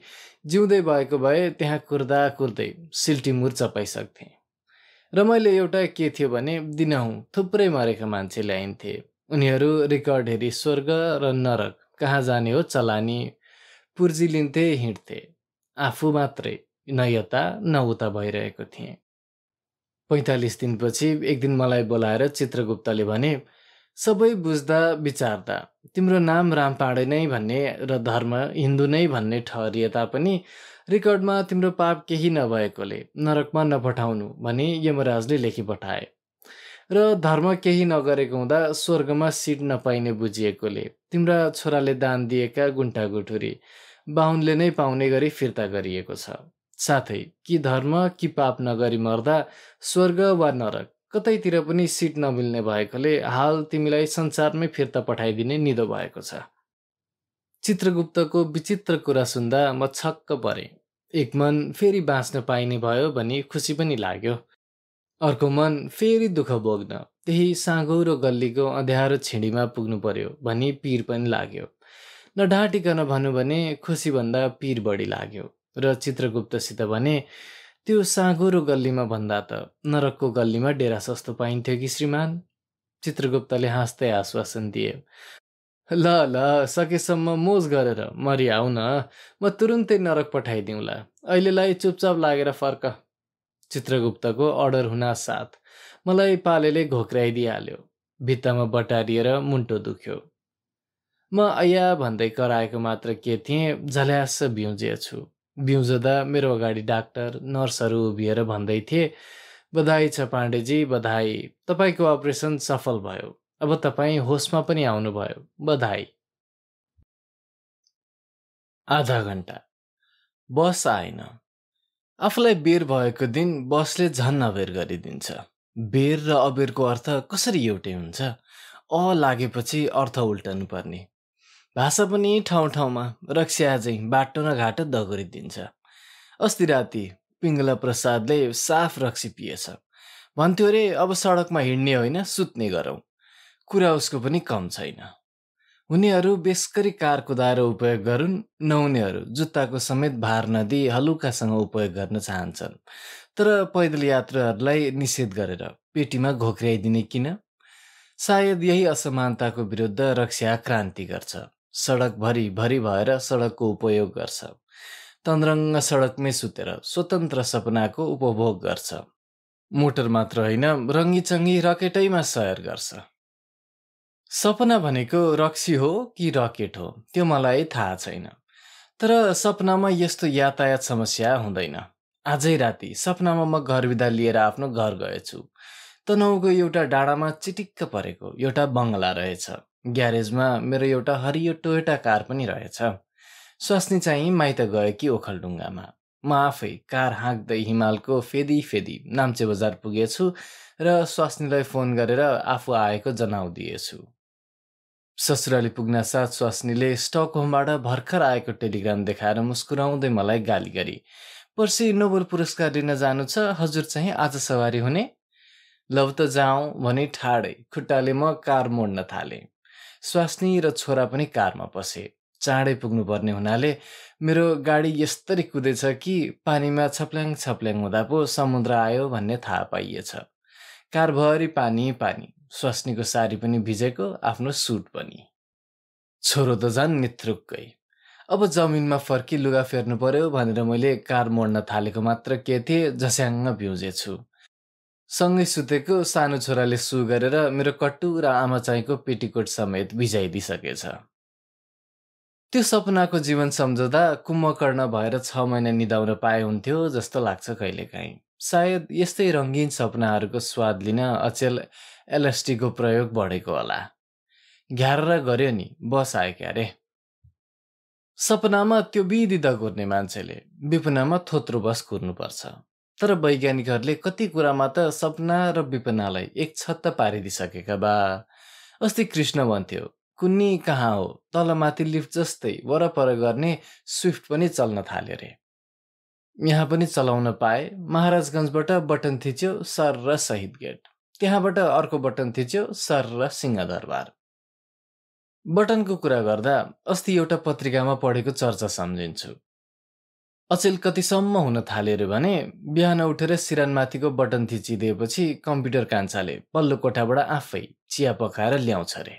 जिउँदै भएको भए त्यहाँ कुर्दा कुर्दै सिल्टीमुर चपाइसक्थेँ। र मैले एउटा के थियो भने, दिनहुँ थुप्रै मरेका मान्छे ल्याइन्थे, उनीहरू रेकर्ड हेरी स्वर्ग र नरक कहाँ जाने हो चलानी पुर्जी लिन्थे, हिँड्थे, आफू मात्रै न यता न उता भइरहेको थिएँ। पैँतालिस दिनपछि एक दिन मलाई बोलाएर चित्रगुप्तले भने, सबै बुझ्दा विचार्दा तिम्रो नाम रामपाडे नै भन्ने र धर्म हिन्दू नै भन्ने ठहरिए तापनि रेकर्डमा तिम्रो पाप केही नभएकोले नरकमा नपठाउनु भनी यमराजले लेखी पठाए र धर्म केही नगरेको हुँदा स्वर्गमा सिट नपाइने बुझिएकोले तिम्रा छोराले दान दिएका गुन्टा गुठुरी बाहुनले नै पाउने गरी फिर्ता गरिएको छ। साथै कि धर्म कि पाप नगरी मर्दा स्वर्ग वा नरक कतैतिर पनि सिट नमिल्ने भएकोले हाल तिमीलाई संसारमै फिर्ता पठाइदिने निधो भएको छ। चित्रगुप्तको विचित्र कुरा सुन्दा म छक्क परेँ। एक मन फेरि बाँच्न पाइने भयो भनी खुसी पनि लाग्यो, अर्को मन फेरि दुःख भोग्न त्यही साँगो र गल्लीको अँध्यारो छिँडीमा पुग्नु पर्यो भनी पीर पनि लाग्यो। नढाँटिकन भन्नु भने खुसीभन्दा पीर बढी लाग्यो र चित्रगुप्तसित भने त्यो साँगो र गल्लीमा भन्दा त नरकको गल्लीमा डेरा सस्तो पाइन्थ्यो कि श्रीमान। चित्रगुप्तले हाँस्दै आश्वासन दिए, ल ल सकेसम्म मोज गरेर मरिआउ न, म तुरुन्तै नरक पठाइदिउँला, अहिलेलाई चुपचाप लागेर फर्क। चित्रगुप्तको अर्डर हुना साथ मलाई पालेले घोक्राइदिहाल्यो। भित्तामा बटारिएर मुन्टो दुख्यो। म अया भन्दै कराएको मात्र के थिएँ, झल्यास बिउजेछु। बिउजदा मेरो अगाडि डाक्टर नर्सहरू उभिएर भन्दै थिए, बधाई छ पाण्डेजी, बधाई, तपाईँको अपरेसन सफल भयो, अब तपाईँ होसमा पनि आउनुभयो, बधाई। आधा घण्टा बस आएन। आफूलाई बेर भएको दिन बसले झन् अबेर गरिदिन्छ। बेर र अबेरको अर्थ कसरी एउटै हुन्छ? अ लागेपछि अर्थ उल्टनु पर्ने। भाषा पनि ठाउँ ठाउँमा रक्सी आजै बाटो न घाटो दगुरिदिन्छ। अस्ति राति पिङ्गला प्रसादले साफ रक्सी पिएछ, भन्थ्यो अरे अब सडकमा हिँड्ने होइन सुत्ने गरौँ। कुरा उसको पनि कम छैन। हुनेहरू बेस्करी कार कुदाएर उपयोग गरून्, नहुनेहरू जुत्ताको समेत भार नदिई हलुकासँग उपयोग गर्न चाहन्छन्, तर पैदल यात्रुहरूलाई निषेध गरेर पेटीमा घोक्राइदिने किन? सायद यही असमानताको विरुद्ध रक्सिया क्रान्ति गर्छ, सडकभरि भरि भएर सडकको उपयोग गर्छ, तन्द्रङ्ग सडकमै सुतेर स्वतन्त्र सपनाको उपभोग गर्छ, मोटर मात्र होइन रङ्गीचङ्गी रकेटैमा सैर गर्छ। सपना भनेको रक्सी हो कि रकेट हो त्यो मलाई थाहा छैन, तर सपनामा यस्तो यातायात समस्या हुँदैन। आजै राति सपनामा म घरबिदा लिएर आफ्नो घर गएछु। तनहुँको एउटा डाँडामा चिटिक्क परेको एउटा बङ्गला रहेछ। ग्यारेजमा मेरो एउटा हरियो टोयोटा कार पनि रहेछ। स्वास्नी चाहिँ माइत गयो कि ओखलढुङ्गामा। म आफै कार हाँक्दै हिमालको फेदी फेदी नाम्चे बजार पुगेछु र स्वास्नीलाई फोन गरेर आफू आएको जनाउदिएछु। ससुराली पुग्न साथ स्वास्नीले स्टकहोमबाट भर्खर आएको टेलिग्राम देखाएर मुस्कुराउँदै दे मलाई गाली गरी, पर्सि नोबेल पुरस्कार लिन जानु छ, हजुर चाहिँ आज सवारी हुने? लौ त जाउँ भने ठाडै खुट्टाले म कार मोड्न थालेँ। स्वास्नी र छोरा पनि कारमा पसे। चाँडै पुग्नुपर्ने हुनाले मेरो गाडी यस्तरी कुदेछ कि पानीमा छप्ल्याङ छप्ल्याङ हुँदा पो समुद्र आयो भन्ने थाहा पाइएछ। कारभरि पानी पानी, स्वास्नीको सारी पनि भिजेको, आफ्नो सुट पनि। छोरो त झन् निथ्रुक्कै। अब जमिनमा फर्की लुगा फेर्नु पर्यो भनेर मैले कार मोड्न थालेको मात्र के थिएँ, झस्याङ्ग भिउजेछु। सँगै सुतेको सानो छोराले सु गरेर मेरो कट्टु र आमा चाहिँको पेटीकोट समेत भिजाइदिइसकेछ। त्यो सपनाको जीवन सम्झदा कुम्भकर्ण भएर छ महिना निदाउन पाए हुन्थ्यो जस्तो लाग्छ कहिलेकाहीँ। सायद यस्तै रङ्गीन सपनाहरूको स्वाद लिन अचेल एलएसटीको प्रयोग बढेको होला। घ्यार गर्यो नि, बस आयो क्यारे। सपनामा त्यो विधि दगुर्ने मान्छेले विपनामा थोत्रो बस कुर्नुपर्छ, तर वैज्ञानिकहरूले कति कुरामा त सपना र विपनालाई एक छत्त पारिदिइसकेका बा। अस्ति कृष्ण भन्थ्यो, कुन्नी कहाँ हो, तलमाथि लिफ्ट जस्तै वरपर गर्ने स्विफ्ट पनि चल्न थाल्यो रे। यहाँ पनि चलाउन पाए। महाराजगञ्जबाट बटन थिच्यो सर र शहीद गेट, त्यहाँबाट अर्को बटन थिच्यो सर र सिंहदरबार। बटनको कुरा गर्दा अस्ति एउटा पत्रिकामा पढेको चर्चा सम्झिन्छु। अचेल कतिसम्म हुन थाल्यो रे भने बिहान उठेर सिरानमाथिको बटन थिचिदिएपछि कम्प्युटर कान्छाले पल्लो कोठाबाट आफै चिया पकाएर ल्याउँछ रे।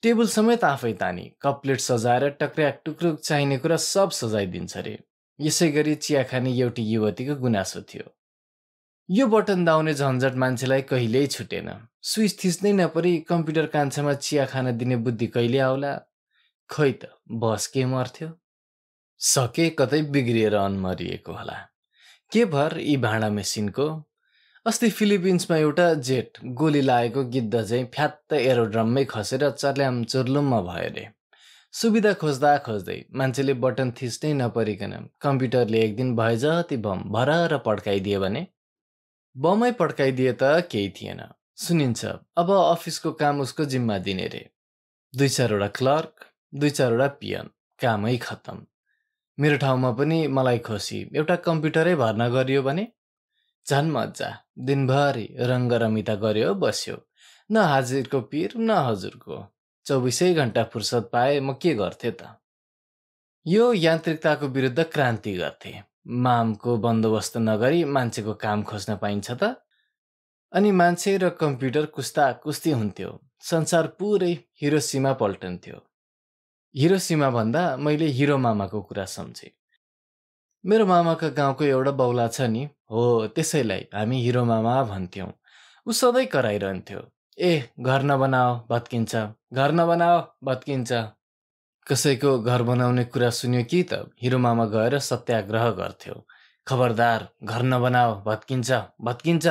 टेबल समेत आफै तानी, कपलेट सजाएर टक्र्याक टुक्रुक चाहिने कुरा सब सजाइदिन्छ रे। यसै गरी चिया खाने एउटी युवतीको गुनासो थियो, यो बटन दाउने झन्झट मान्छेलाई कहिल्यै छुटेन, स्विच थिच्दै नपरी कम्प्युटर कान्छामा चिया खान दिने बुद्धि कहिले आउला। खै त बस के मर्थ्यो, सके कतै बिग्रिएर अनमरिएको होला। के भर यी भाँडा मेसिनको। अस्ति फिलिपिन्समा एउटा जेट गोली लागेको गिद्ध झैँ फ्यात्त एरोड्रममै खसेर चर्ल्याम चुर्लुममा भयो रे। सुविधा खोज्दा खोज्दै मान्छेले बटन थिच्नै नपरिकन कम्प्युटरले एक दिन भए जति बम भरेर पड्काइदिए भने। बमै पड्काइदिए त केही थिएन, सुनिन्छ अब अफिसको काम उसको जिम्मा दिने रे। दुई चारवटा क्लर्क, दुई चारवटा पियन, कामै खत्तम। मेरो ठाउँमा पनि मलाई खोसी एउटा कम्प्युटरै भर्ना गरियो भने। झन मजा दिनभरि रंगरमिता गर्यो बस्यो। न हाजिर को पीर न हजुर को, चौबीसै घंटा फुर्सद पाए म के गर्थे त। यो यान्त्रिकताको विरुद्ध क्रान्ति गर्थे। मामको बन्दोबस्त नगरी मान्छेको काम खोज्न पाइन्छ त? अनि मान्छे र कम्प्युटर कुस्ता कुस्ती हुन्थ्यो। संसार पुरै हिरोसिमा पल्टन्थ्यो। हिरोसिमा भन्दा मैले हिरो मामाको कुरा सम्झे। मेरो मामाका गाउँको एउटा बौला छ नि, हो त्यसैलाई हामी हिरो मामा भन्थ्यौं। उ सधैँ कराइरहन्थ्यो, ए घर नबनाओ भत्किन्छ, घर नबनाओ भत्किन्छ। कसैको घर बनाउने कुरा सुन्यो कि त हिरो मामा गएर सत्याग्रह गर्थ्यो, खबरदार घर नबनाओ भत्किन्छ भत्किन्छ।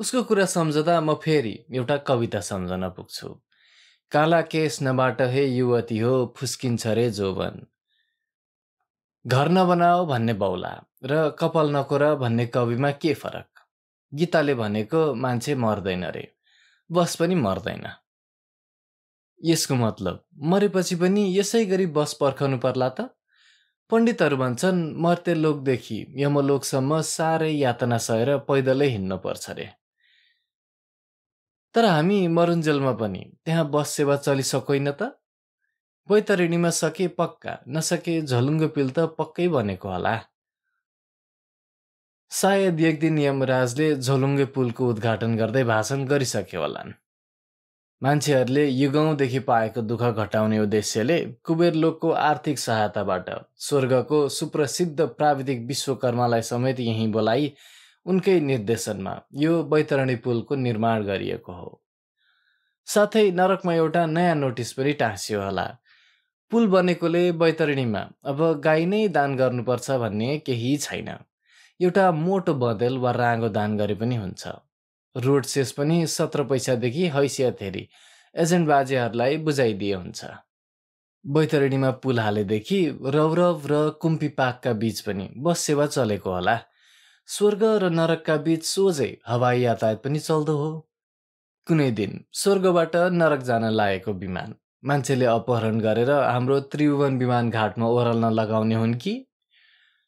उसको कुरा सम्झदा म फेरि एउटा कविता सम्झन पुग्छु। काला केश नबाट हे युवती हो, फुस्किन्छ रे जोवन। घर नबनाओ भन्ने बौला र कपाल नकोर भन्ने कविमा के फरक? गीताले भनेको मान्छे मर्दैन रे, बस पनि मर्दैन। यसको मतलब मरेपछि पनि यसै गरी बस पर्खनु पर्ला त? पण्डितहरू भन्छन् मर्ते लोकदेखि यमलोकसम्म साह्रै यातना सहेर पैदलै हिँड्नुपर्छ रे। तर हामी मरुन्जेलमा पनि त्यहाँ बस सेवा चलिसकोइन त? बैतरणीमा सके पक्का, नसके झलुङ्गो पिल त पक्कै बनेको होला। सायद एक दिन यमराजले झोलुङ्गे पुलको उद्घाटन गर्दै भाषण गरिसक्यो होलान्। मान्छेहरूले युगौँदेखि पाएको दुःख घटाउने उद्देश्यले कुबेर लोकको आर्थिक सहायताबाट स्वर्गको सुप्रसिद्ध प्राविधिक विश्वकर्मालाई समेत यहीँ बोलाई उनकै निर्देशनमा यो बैतरणी पुलको निर्माण गरिएको हो। साथै नरकमा एउटा नयाँ नोटिस पनि टाँसियो होला, पुल बनेकोले बैतरणीमा अब गाई नै दान गर्नुपर्छ भन्ने केही छैन। एउटा मोटो बदेल वा राँगो दान गरे पनि हुन्छ। रोड सेस पनि सत्र पैसादेखि हैसियत हेरी एजेन्ट बाजेहरूलाई बुझाइदिए हुन्छ। बैतरणीमा पुल हालेदेखि रौरव र कुम्पीपाकका बीच पनि बस सेवा चलेको होला। स्वर्ग र नरकका बीच सोझै हवाई यातायात पनि चल्दो हो। कुनै दिन स्वर्गबाट नरक जान लागेको विमान मान्छेले अपहरण गरेर हाम्रो त्रिभुवन विमान घाटमा ओह्रल्न लगाउने हुन् कि?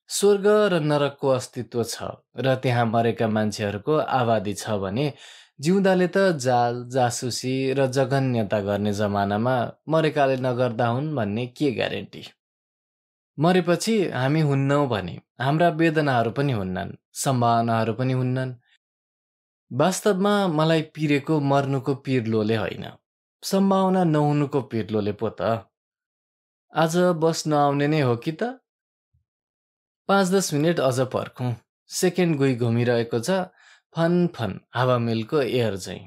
स्वर्ग र नरकको अस्तित्व छ र त्यहाँ मरेका मान्छेहरूको आबादी छ भने जिउँदाले त जाल जासुसी र जघन्यता गर्ने जमानामा मरेकाले नगर्दा हुन् भन्ने के ग्यारेन्टी? मरेपछि हामी हुन्नौँ भने हाम्रा वेदनाहरू पनि हुन्नन्, सम्भावनाहरू पनि हुन्नन्। वास्तवमा मलाई पिरेको मर्नुको पिर्लोले होइन, सम्भावना नहुनुको पिर्लोले पो त। आज बस नआउने नै हो कि त? पाँच दस मिनट अझ पर्खौँ। सेकेन्ड गुई घुमिरहेको छ फन फन हावा मिलको एयर। झैँ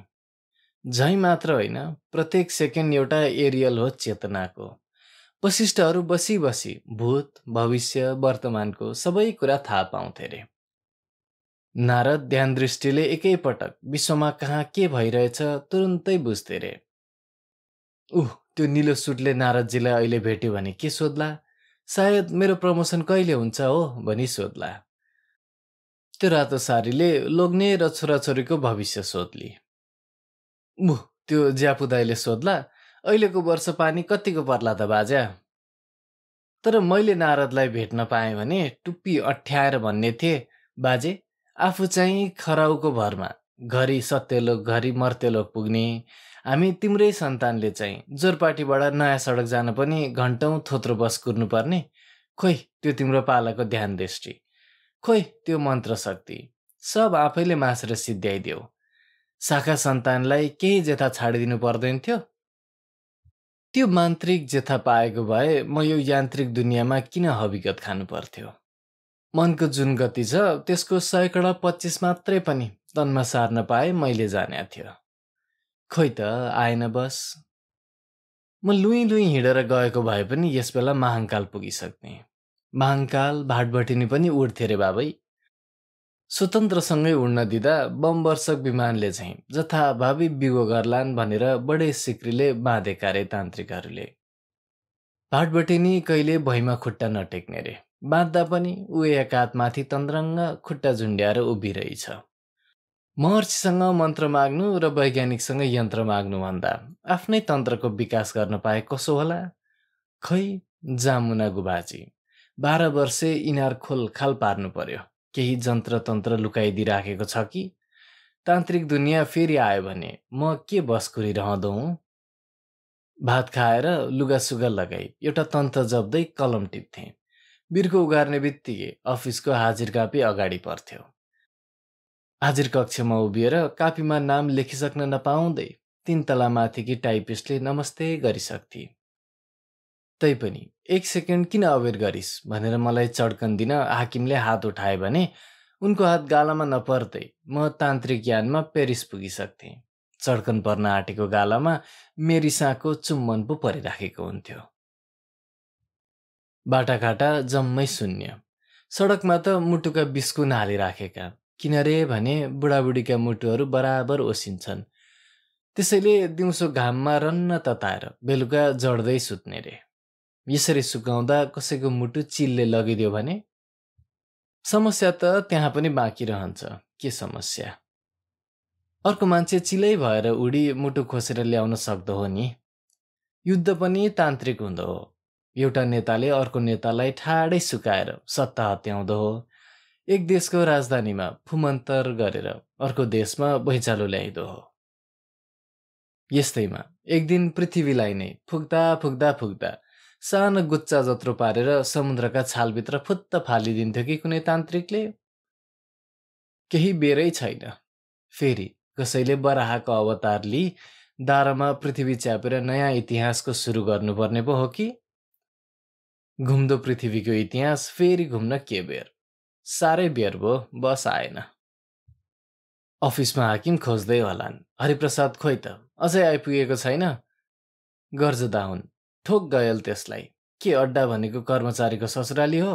झैँ मात्र होइन, प्रत्येक सेकेन्ड एउटा एरियल हो चेतनाको। वशिष्ठहरू बसी बसी भूत भविष्य वर्तमानको सबै कुरा थाहा पाउँथे रे। नारद ध्यान दृष्टिले एकैपटक विश्वमा कहाँ के भइरहेछ तुरुन्तै बुझ्थे रे। उह, त्यो निलो सुटले नारदजीलाई अहिले भेट्यो भने के सोध्ला? सायद मेरो प्रमोसन कहिले हुन्छ हो भनी सोध्ला। त्यो रातो सारीले लोग्ने र छोराछोरीको भविष्य सोध्ली। मुह, त्यो ज्यापु दाइले सोध्ला अहिलेको वर्ष पानी कतिको पर्ला त बाजा? तर मैले नारदलाई भेट्न पाएँ भने टुप्पी अठ्याएर भन्ने थिए, बाजे आफू चाहिँ खराउको भरमा घरि सत्यलोक घरि मर्त्यलोक पुग्ने, हामी तिम्रै सन्तानले चाहिँ जोरपाटीबाट नयाँ सडक जान पनि घन्टौँ थोत्रो बस कुर्नुपर्ने। खोइ त्यो तिम्रो पालाको ध्यान दृष्टि, खोइ त्यो मन्त्र शक्ति, सब आफैले मासेर सिद्ध्याइदेऊ। शाखा सन्तानलाई केही जेथा छाडिदिनु पर्दैन थियो। त्यो मान्त्रिक जेथा पाएको भए म यो यान्त्रिक दुनियाँमा किन हविगत खानु पर्थ्यो? मनको जुन गति छ त्यसको सयकडा पच्चिस मात्रै पनि तनमा सार्न पाए मैले जाने थियो। खोइ त आएन बस। म लुई लुई हिँडेर गएको भए पनि यस बेला महाङ्काल पुगिसक्ने। महाङ्काल भाटभटिनी पनि उड्थे रे बाबै। स्वतन्त्रसँगै उड्न दिँदा बमवर्षक विमानले चाहिँ जथाभावी बिगो गर्लान् भनेर बडे सिक्रीले बाँधेका रे तान्त्रिकहरूले। भाटभटिनी कहिले भैमा खुट्टा नटेक्ने रे, बाँध्दा पनि ऊ एक हातमाथि तन्द्रङ्ग खुट्टा झुन्ड्याएर उभिरहेछ। महर्षिसँग मन्त्र माग्नु र वैज्ञानिकसँग यन्त्र माग्नु भन्दा आफ्नै तन्त्रको विकास गर्न पाए कसो होला? खै जामुना गुबाजी बाह्र वर्षे इनार खोल खाल पार्नु पर्यो, केही जन्त्रतन्त्र लुकाइदिराखेको छ कि तान्त्रिक दुनियाँ फेरि आयो भने म के बस कुरिरहँदो हुँ। भात खाएर लुगासुगा लगाई एउटा तन्त्र जप्दै कलम टिप्थेँ। बिर्को उगार्ने बित्तिकै अफिसको हाजिर कापी अगाडि पर्थ्यो। हाजिर कक्षमा उभिएर कापीमा नाम लेखिसक्न नपाउँदै तीन तला माथिकी टाइपिस्टले नमस्ते गरिसक्थे। तैपनि एक सेकेन्ड किन अवेर गरिस् भनेर मलाई चड्कन दिन हाकिमले हात उठाए भने उनको हात गालामा नपर्दै म तान्त्रिक यानमा पेरिस पुगिसक्थेँ। चड्कन पर्न आँटेको गालामा मेरी साँको चुम्बन पो परिराखेको हुन्थ्यो। बाटाघाटा जम्मै शून्य। सडकमा त मुटुका बिस्कुन हालिराखेका, किनरे भने बुढाबुढीका मुटुहरू बराबर ओसिन्छन्। त्यसैले दिउँसो घाममा रन्न तताएर बेलुका जड्दै सुत्ने रे। यसरी सुकाउँदा कसैको मुटु चिलले लगिदियो भने समस्या त त्यहाँ पनि बाँकी रहन्छ। के समस्या? अर्को मान्छे चिलै भएर उडी मुटु खोसेर ल्याउन सक्दो हो नि। युद्ध पनि तान्त्रिक हुँदो हो। एउटा नेताले अर्को नेतालाई ठाडै सुकाएर सत्ता हत्याउँदो हो। एक देशको राजधानीमा फुमन्तर गरेर अर्को देशमा भैँचालो ल्याइदो हो। यस्तैमा एक दिन पृथ्वीलाई नै फुक्दा फुक्दा फुक्दा सानो गुच्चा जत्रो पारेर समुद्रका छालभित्र फुत्त फालिदिन्थ्यो कि कुनै तान्त्रिकले। केही बेरै छैन फेरि कसैले बराहको अवतार लिई दारामा पृथ्वी च्यापेर नयाँ इतिहासको सुरु गर्नुपर्ने पो हो कि। घुम्दो पृथ्वीको इतिहास फेरि घुम्न के बेर, साह्रै बेर भो, बस आएन। अफिसमा हाकिम खोज्दै होलान्। हरिप्रसाद खोइ त अझै आइपुगेको छैन। गर्जदा हुन्। ठोक गयल त्यसलाई। के अड्डा भनेको कर्मचारीको ससुराली हो?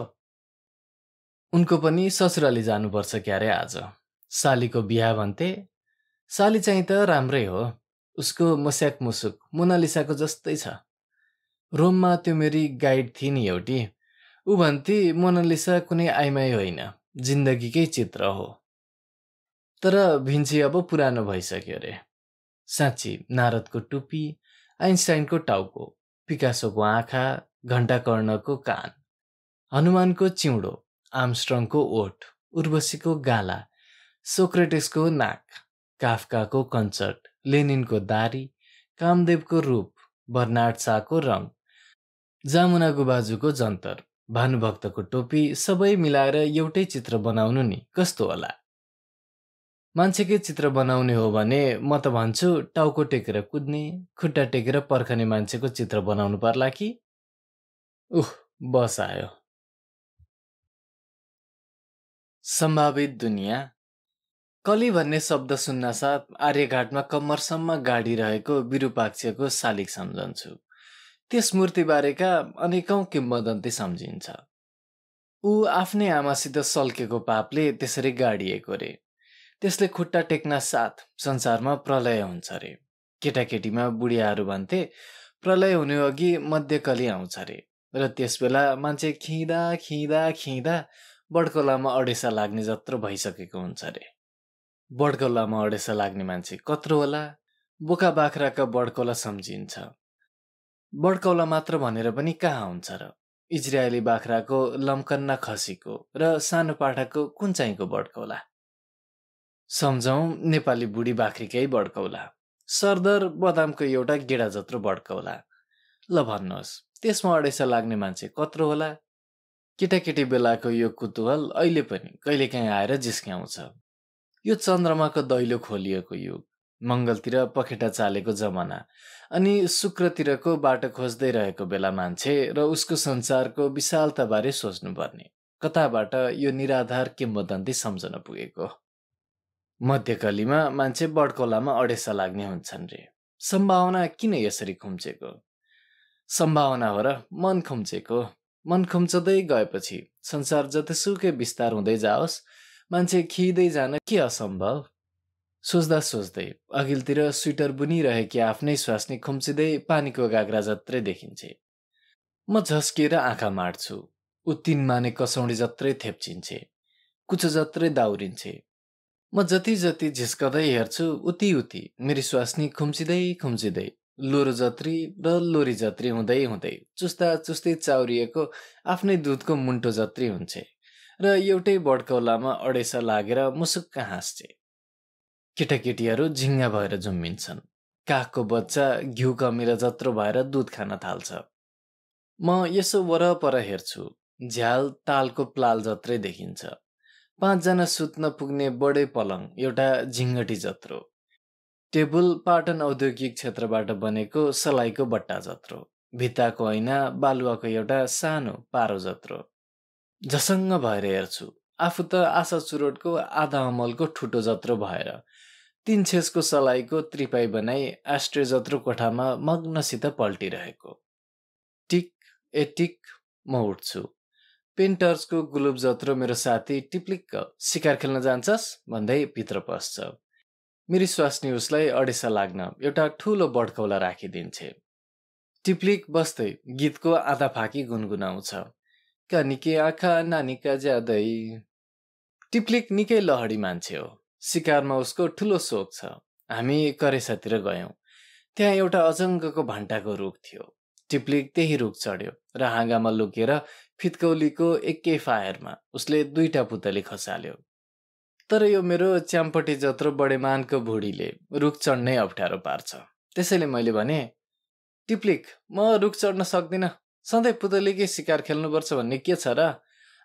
उनको पनि ससुराली जानुपर्छ क्यारे आज। सालीको बिहा भन्थे। साली चाहिँ त राम्रै हो, उसको मस्याक मुसुक मोनालिसाको जस्तै छ। रोममा त्यो मेरी गाइड थिए नि एउटी, ऊ भन्थे मोनालिसा कुनै आइमाई होइन, जिन्दगीकै चित्र हो। तर भिन्ची अब पुरानो भइसक्यो रे। साँच्ची नारदको टुपी, आइन्स्टाइनको टाउको, पिकासोको आँखा, घण्टाकर्णको कान, हनुमानको चिउँडो, आर्मस्ट्रङको ओठ, उर्वशीको गाला, सोक्रेटिसको नाक, काफ्काको कन्सर्ट, लेनिनको दारी, कामदेवको रूप, बर्नार्ड शाहको रङ, जामुनाको बाजुको जन्तर, भानुभक्तको टोपी, सबै मिलाएर एउटै चित्र बनाउनु नि कस्तो होला। मान्छेकै चित्र बनाउने हो भने म त भन्छु टाउको टेकेर कुद्ने, खुट्टा टेकेर पर्खने मान्छेको चित्र बनाउनु पर्ला कि। उह, बस आयो। सम्भावित दुनियाँ। कली भन्ने शब्द सुन्नासाथ आर्यघाटमा कम्मरसम्म गाडी रहेको विरूपाक्षको शालिक सम्झन्छु। त्यस मूर्तिबारेका अनेकौँ किम्बदन्ती सम्झिन्छ। ऊ आफ्नै आमासित सल्केको पापले त्यसरी गाडिएको रे। त्यसले खुट्टा टेक्न साथ संसारमा प्रलय हुन्छ रे। केटाकेटीमा बुढियाहरू भन्थे प्रलय हुनु अघि मध्यकली आउँछ रे, र त्यसबेला मान्छे खिँदा खिँदा खिँदा बडकलामा अडेसा लाग्ने जत्रो भइसकेको हुन्छ रे। बडकलामा अडेसा लाग्ने मान्छे कत्रो होला। बोका बाख्राका बडकौला सम्झिन्छ। बडकौला मात्र भनेर पनि कहाँ हुन्छ र? इजरायली बाख्राको, लम्कन्ना खसीको र सानो पाठाको कुन चाहिँको बडकौला? सम्झौँ नेपाली बुढी बाख्रीकै बड्कौला, सरदर बदामको एउटा गेडा जत्रो बड्कौला। ल भन्नुहोस्, त्यसमा अडेसा लाग्ने मान्छे कत्रो होला। केटाकेटी बेलाको यो कुतूहल अहिले पनि कहिलेकाहीँ आएर जिस्क्याउँछ। यो चन्द्रमाको दैलो खोलिएको युग, मङ्गलतिर पखेटा चालेको जमाना अनि शुक्रतिरको बाटो खोज्दै रहेको बेला मान्छे र उसको संसारको विशालताबारे सोच्नुपर्ने। कताबाट यो निराधार किम्बदन्ती सम्झन पुगेको? मध्यकलीमा मान्छे बडकौलामा अडेसा लाग्ने हुन्छन् रे। सम्भावना किन यसरी खुम्चेको? सम्भावना हो र मन खुम्चेको। मन खुम्चदै गएपछि संसार जतिसुकै विस्तार हुँदै जाओस्, मान्छे खिँदै जान के असम्भव? सोच्दा सोच्दै अघिल्तिर स्वेटर बुनिरहेकी आफ्नै स्वास्नी खुम्चिँदै पानीको गाग्रा जत्रै देखिन्छे। म झस्किएर आँखा मार्छु। ऊ तिन माने कसौडी जत्रै थेप्चिन्छे, कुचो जत्रै दाउरिन्छे। म जति जति झिस्कदै हेर्छु उति उति मेरी स्वास्नी खुम्चिँदै खुम्चिँदै लोरो जत्री र लोरी जत्री हुँदै हुँदै चुस्ता चुस्ती चाउरिएको आफ्नै दुधको मुन्टो जत्री हुन्छे र एउटै बडकौलामा अडेसा लागेर मुसुक्क हाँस्छे। केटाकेटीहरू झिङ्गा भएर जुम्मिन्छन्। कागको बच्चा घिउ कमेर जत्रो भएर दुध खान थाल्छ। म यसो वरपर हेर्छु, झ्याल तालको प्लाल जत्रै देखिन्छ। पाँचजना सुत्न पुग्ने बडे पलङ एउटा झिङ्गटी जत्रो, टेबल पाटन औद्योगिक क्षेत्रबाट बनेको सलाइको बट्टा जत्रो, भित्ताको ऐना बालुवाको एउटा सानो पारो जत्रो। झसङ्ग भएर हेर्छु, आफू त आशा चुरोटको आधा अमलको ठुटो जत्रो भएर तीन छेसको सलाइको त्रिपाई बनाई आश्रय जत्रो कोठामा मग्नसित पल्टिरहेको। टिक ए टिक म उठ्छु। पेन्टर्सको गुलुब जत्रो मेरो साथी टिप्लिक्क शिकार खेल्न जान्छस् भन्दै भित्र पस्छ। मेरी स्वास्नी उसलाई अडेसा लाग्न एउटा ठुलो बडकौला राखिदिन्छे। टिप्लिक बस्दै गीतको आधा फाकी गुनगुनाउँछ। का निकै आँखा नानीका ज्यादै। टिप्लिक निकै लहडी मान्छे हो, शिकारमा उसको ठुलो सोख छ। हामी करेसातिर गयौँ, त्यहाँ एउटा अजङ्गको भान्टाको रुख थियो। टिप्लिक त्यही रुख चढ्यो र हाँगामा लुकेर फितकौलीको एकै फायरमा उसले दुईटा पुतली खसाल्यो। तर यो मेरो च्याम्पटी जत्रो बडेमानको भुडीले रुख चढ्नै अप्ठ्यारो पार्छ। त्यसैले मैले भने, टिप्लिक म रुख चढ्न सक्दिनँ, सधैँ पुतलीकै शिकार खेल्नुपर्छ भन्ने के छ र?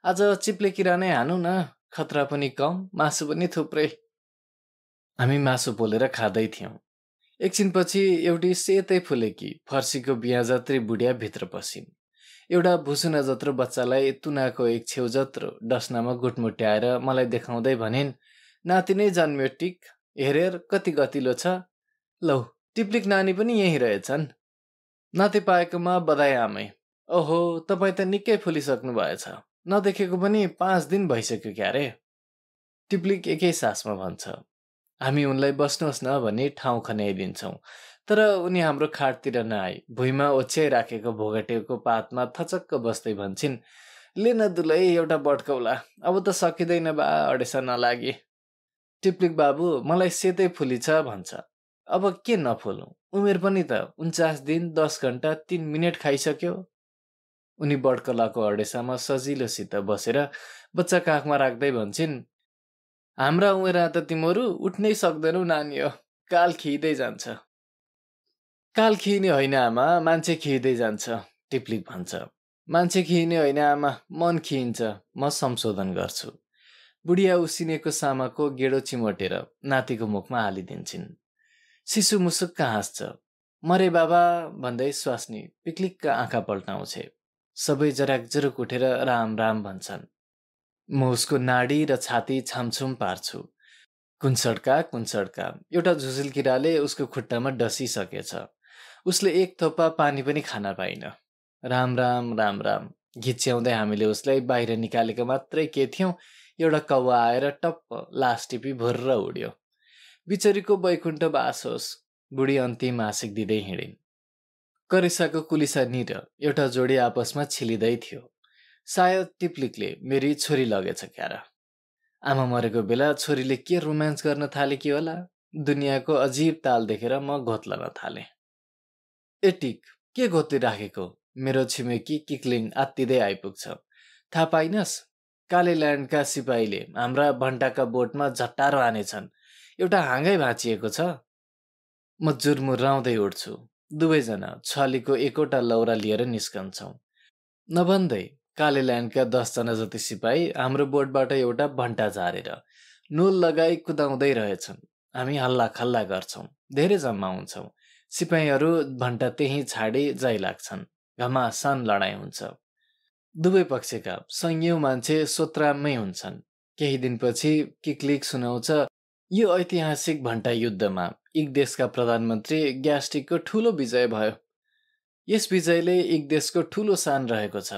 आज चिप्ले किरा नै हानु न, खतरा पनि कम, मासु पनि थुप्रै। हामी मासु पोलेर खाँदै थियौँ। एकछिनपछि एउटी सेतै फुलेकी फर्सीको बिहा जत्री बुढिया भित्र पसिन्। एउटा भुसुना जत्रो बच्चालाई तुनाको एक छेउ जत्रो डस्नामा गुटमुट्याएर मलाई देखाउँदै भनिन्, नाति नै जन्मियो टिक, हेरेर कति गतिलो छ। लौ, टिप्लिक नानी पनि यहीँ रहेछन्। नाति पाएकोमा बधाई आमै। ओहो, तपाईँ त निकै फुलिसक्नु भएछ, नदेखेको पनि पाँच दिन भइसक्यो क्यारे। टिप्लिक एकै सासमा भन्छ। हामी उनलाई बस्नुहोस् न भनी ठाउँ खन्याइदिन्छौँ, तर उनी हाम्रो खाटतिर नआई भुइँमा ओछ्याइराखेको भोगटेको पातमा थचक्क बस्दै भन्छन्, ले न दुलै एउटा बडकौला, अब त सकिँदैन बा, अडेसा नलागी। टिप्लिक बाबु, मलाई सेतै फुली छ भन्छ। अब के नफुलौँ, उमेर पनि त उन्चास दिन दस घन्टा तीन मिनट खाइसक्यो। उनी बडकलाको अडेसामा सजिलोसित बसेर बच्चा काखमा राख्दै भन्छन्, हाम्रा उमेरा त तिमीहरू उठ्नै सक्दैनौ नानी हो, काल खिइँदै जान्छ। काल खिइने होइन आमा, मान्छे खिइँदै जान्छ, टिप्लिक भन्छ। मान्छे खिइने होइन आमा, मन खिइन्छ, म संशोधन गर्छु। बुढिया उसिनेको सामाको गेडो चिमोटेर नातिको मुखमा हालिदिन्छन्। शिशु मुसुक्क हाँस्छ। मरे बाबा भन्दै स्वास्नी पिक्लिकका आँखा पल्टाउँछे। सबै जराक जरुक उठेर राम राम भन्छन्। म उसको नाडी र छाती छामछुम पार्छु। कुन्सड्का कुन्सड्का एउटा झुसिल किराले उसको खुट्टामा डसिसकेछ। उसले एक थोपा पानी पनि खान पाइन। राम राम राम राम घिच्याउँदै हामीले उसलाई बाहिर निकालेको मात्रै के थियौँ, एउटा कौवा आएर टप्प लास टिपी भुर्र उड्यो। बिचरीको बैकुण्ठ बास होस्, बुढी अन्तिम आशिक दिँदै हिँडिन्। करेसाको कुलिसा निर एउटा जोडी आपसमा छिलिँदै थियो। सायद टिप्लिकले मेरी छोरी लगेछ क्यारा। आमा मरेको बेला छोरीले के रोमान्स गर्न थाले कि होला। दुनियाँको अजीब ताल देखेर म घोत्लन थालेँ। एटिक, के घोत्तिराखेको? मेरो छिमेकी किक्लिङ आत्तिँदै आइपुग्छ। थाहा पाइनस्, कालेल्यान्डका सिपाहीले हाम्रा भन्टाका बोटमा झट्टारो हानेछन्, एउटा हाँगै भाँचिएको छ। म जुर्मुराउँदै उठ्छु। दुवैजना छलीको एकवटा लौरा लिएर निस्कन्छौँ। नभन्दै कालेल्यान्डका दसजना जति सिपाही हाम्रो बोटबाट एउटा भन्टा झारेर नोल लगाई कुदाउँदै रहेछन्। हामी हल्ला खल्ला गर्छौँ, धेरै जम्मा हुन्छौँ। सिपाहीहरू भन्टा त्यहीँ छाडी जाइ लाग्छन्। घमासान लडाइँ हुन्छ। दुवै पक्षका सयौं मान्छे सोत्राममै हुन्छन्। केही दिनपछि किक्लिक सुनाउँछ, यो ऐतिहासिक भन्टा युद्धमा एक देशका प्रधानमन्त्री ग्यास्ट्रिकको ठुलो विजय भयो। यस विजयले एक देशको ठुलो शान रहेको छ।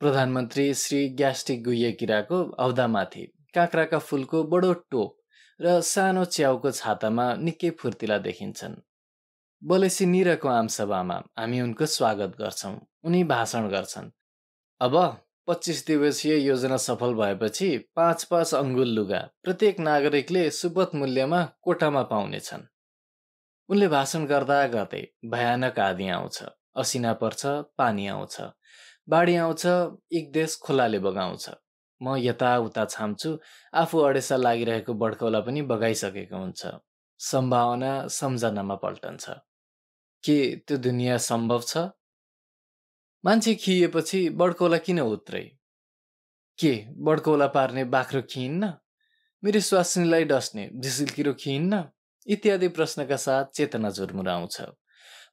प्रधानमन्त्री श्री ग्यास्ट्रिक गुह्य किराको औदामाथि काँक्राका फुलको बडो टोप र सानो च्याउको छातामा निकै फुर्तिला देखिन्छन्। बलेसी निरको आमसभामा हामी उनको स्वागत गर्छौँ। उनी भाषण गर्छन्। अब पच्चीस दिवसीय योजना सफल भएपछि पाँच पाँच अङ्गुल लुगा प्रत्येक नागरिकले सुपथ मूल्यमा कोटामा पाउनेछन्। उनले भाषण गर्दा गर्दै भयानक आँधी आउँछ, असिना पर्छ, पानी आउँछ, बाढी आउँछ, एक देश खोलाले बगाउँछ। म यताउता छाम्छु, आफू अडेसा लागिरहेको बड्कौला पनि बगाइसकेको हुन्छ। सम्भावना सम्झनामा पल्टन्छ। के त्यो दुनियाँ सम्भव छ? मान्छे खिएपछि बड्कौला किन उत्रै? के बड्कौला पार्ने बाख्रो खिइन्न? मेरो स्वास्नीलाई डस्ने झिसिल्किरो खिइन्न? इत्यादि प्रश्नका साथ चेतना झुरमुराउँछ।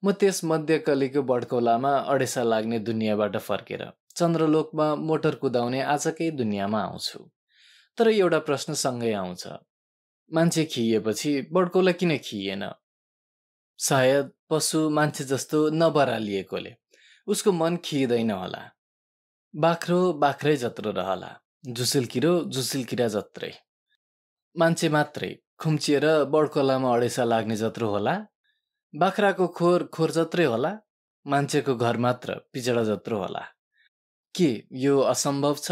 म त्यस मध्यकलीको बड्कौलामा अडेसा लाग्ने दुनियाँबाट फर्केर चन्द्रलोकमा मोटर कुदाउने आजकै दुनियाँमा आउँछु। तर एउटा प्रश्न सँगै आउँछ, मान्छे खिएपछि बड्कौला किन खिएन? सायद पशु मान्छे जस्तो नबरालिएकोले उसको मन खिइदैन होला। बाख्रो बाख्रै जत्रो रहला, झुसिल्किरो झुसिल्किरा जत्रै। मान्छे मात्रै खुम्चिएर बड्कौलामा अडेसा लाग्ने जत्रो होला? बाख्राको खोर खोर जत्रै होला? मान्छेको घर मात्र पिजडा जत्रो होला? के यो असम्भव छ?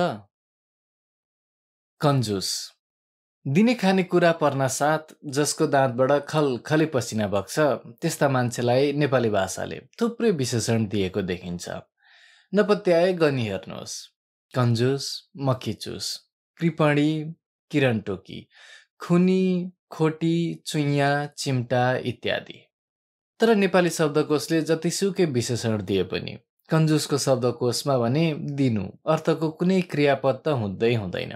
कंजूस दिने खानेकुरा पर्ना साथ जसको दाँतबाट खल खली पसिना बग्छ, त्यस्ता मान्छेलाई नेपाली भाषाले थुप्रै विशेषण दिएको देखिन्छ। नपत्याए गनी हेर्नुहोस्। कंजूस, मक्खीचुस, कृपणी, किरणटोकी, खुनी, खोटी, चुइया, चिम्टा इत्यादि। तर नेपाली शब्दकोशले जतिसुकै विशेषण दिए पनि कंजूसको शब्दकोशमा भने दिनु अर्थको कुनै क्रियापद त हुँदै हुँदैन।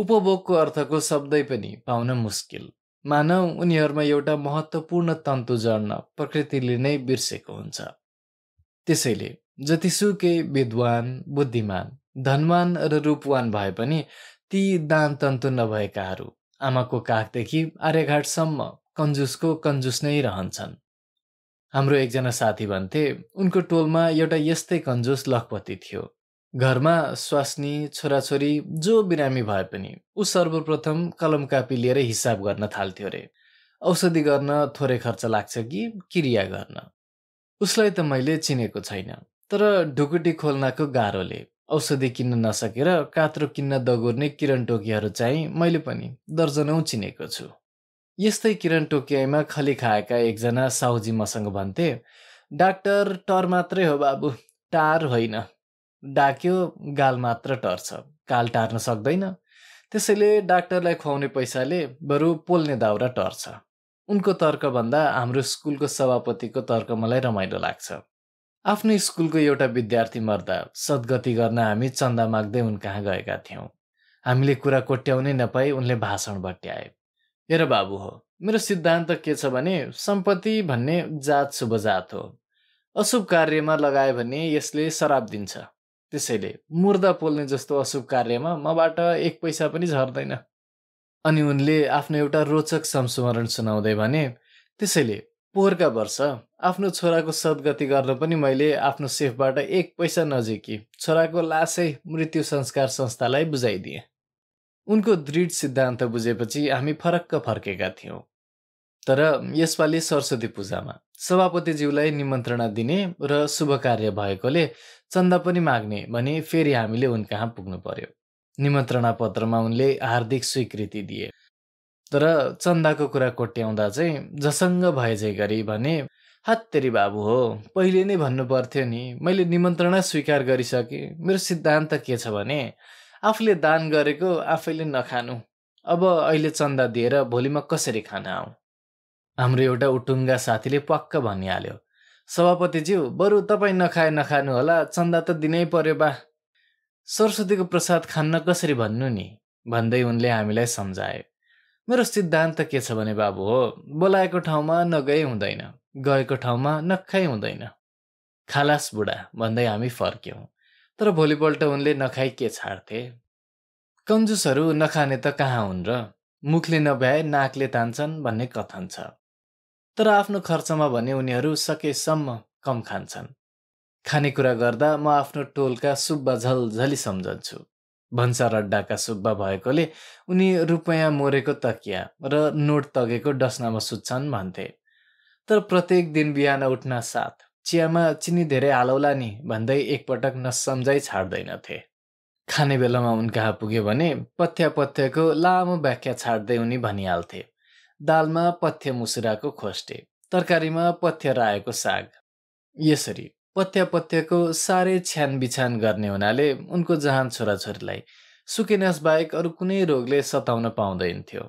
उपभोगको अर्थको शब्दै पनि पाउन मुस्किल। मानव उनीहरुमा एउटा महत्त्वपूर्ण तन्तु जड्न प्रकृतिले नै बिर्सेको हुन्छ। त्यसैले जतिसुकै विद्वान, बुद्धिमान, धनवान र रूपवान भए पनि ती दान तन्तु नभएकाहरु आमाको काखदेखि आर्यघाटसम्म कंजूसको कंजूस नै रहन्छन्। हाम्रो एकजना साथी भन्थे, उनको टोलमा एउटा यस्तै कंजूस लखपति थियो। घरमा स्वास्नी, छोराछोरी जो बिरामी भए पनि ऊ सर्वप्रथम कलम कापी लिएर हिसाब गर्न थाल्थ्यो रे। औषधि गर्न थोरै खर्च लाग्छ कि क्रिया गर्न? उसलाई त मैले चिनेको छैन, तर ढुकुटी खोल्नको गाह्रोले औषधि किन्न नसकेर कात्रो किन्न दगुर्ने किरणटोकीहरू चाहिँ मैले पनि दर्जनौ चिनेको छु। यस्तै किरण टोकियामा खली खाएका एकजना साउजी मसँग भन्थे, डाक्टर टर मात्रै हो बाबु, टार होइन। डाक्यो गाल मात्र टर्छ, काल टार्न सक्दैन। त्यसैले डाक्टरलाई खुवाउने पैसाले बरु पोल्ने दाउरा टर्छ। उनको तर्क भन्दा हाम्रो स्कुलको सभापतिको तर्क मलाई रमाइलो लाग्छ। आफ्नै स्कुलको एउटा विद्यार्थी मर्दा सद्गति गर्न हामी चन्दा माग्दै उनकहाँ गएका थियौँ। हामीले कुरा कोट्याउनै नपाई उनले भाषण बट्याए। हेर बाबु हो, मेरो सिद्धान्त के छ भने सम्पत्ति भन्ने जात शुभजात हो। अशुभ कार्यमा लगायो भने यसले श्राप दिन्छ। त्यसैले मुर्दा पोल्ने जस्तो अशुभ कार्यमा मबाट एक पैसा पनि झर्दैन। अनि उनले आफ्नो एउटा रोचक संस्मरण सुनाउँदै भने, त्यसैले पोहोरका वर्ष आफ्नो छोराको सद्गति गर्न पनि मैले आफ्नो सेफबाट एक पैसा नजिकी छोराको लासै मृत्यु संस्कार संस्थालाई बुझाइदिएँ। उनको दृढ सिद्धान्त बुझेपछि हामी फरक्क फर्केका थियौँ। तर यसपालि सरस्वती पूजामा सभापतिज्यूलाई निमन्त्रणा दिने र शुभ कार्य भएकोले चन्दा पनि माग्ने भनी फेरि हामीले उनकहाँ पुग्नु पर्यो। निमन्त्रणा पत्रमा उनले हार्दिक स्वीकृति दिए, तर चन्दाको कुरा कोट्याउँदा चाहिँ जसङ्ग भएझै गरी भने, हात तेरी बाबु हो, पहिले नै भन्नु पर्थ्यो नि। मैले निमन्त्रणा स्वीकार गरिसकेँ। मेरो सिद्धान्त के छ भने आफूले दान गरेको आफैले नखानु। अब अहिले चन्दा दिएर भोलिमा कसरी खान आऊ? हाम्रो एउटा उटुङ्गा साथीले पक्क भनिहाल्यो, सभापतिज्यू बरु तपाईँ नखाए नखानु होला, चन्दा त दिनै पर्यो बा। सरस्वतीको प्रसाद खान्न कसरी भन्नु नि? भन्दै उनले हामीलाई सम्झाए। मेरो सिद्धान्त के छ भने बाबु हो, बोलाएको ठाउँमा नगए हुँदैन, गएको ठाउँमा नखाइ हुँदैन। खालास बुढा भन्दै हामी फर्क्यौँ। तर भोलिपल्ट उनले नखाइ के छाड्थे? कंजूसहरू नखाने त कहाँ हुन् र? मुखले नभ्याए नाकले तान्छन् भन्ने कथन छ, तर आफ्नो खर्चमा भने उनीहरू सकेसम्म कम खान्छन्। खानेकुरा गर्दा म आफ्नो टोलका सुब्बा झलझली सम्झन्छु। भन्सार अड्डाका सुब्बा भएकोले उनी रुपैयाँ मोरेको तकिया र नोट तगेको डस्नामा सुत्छन् भन्थे। तर प्रत्येक दिन बिहान उठ्न साथ चियामा चिनी धेरै हालौला नि भन्दै एकपटक नसम्झाइ छाड्दैनथे। खाने बेलामा उनकहाँ पुग्यो भने पथ्या पथ्यको लामो व्याख्या छाड्दै उनी भनिहाल्थे, दालमा पथ्य मुसुराको खोस्टे, तरकारीमा पथ्य रायोको साग। यसरी पथ्या पथ्यको साह्रै छ्यान बिछान गर्ने हुनाले उनको जहान छोराछोरीलाई सुकेनास बाहेक अरू कुनै रोगले सताउन पाउँदैन थियो।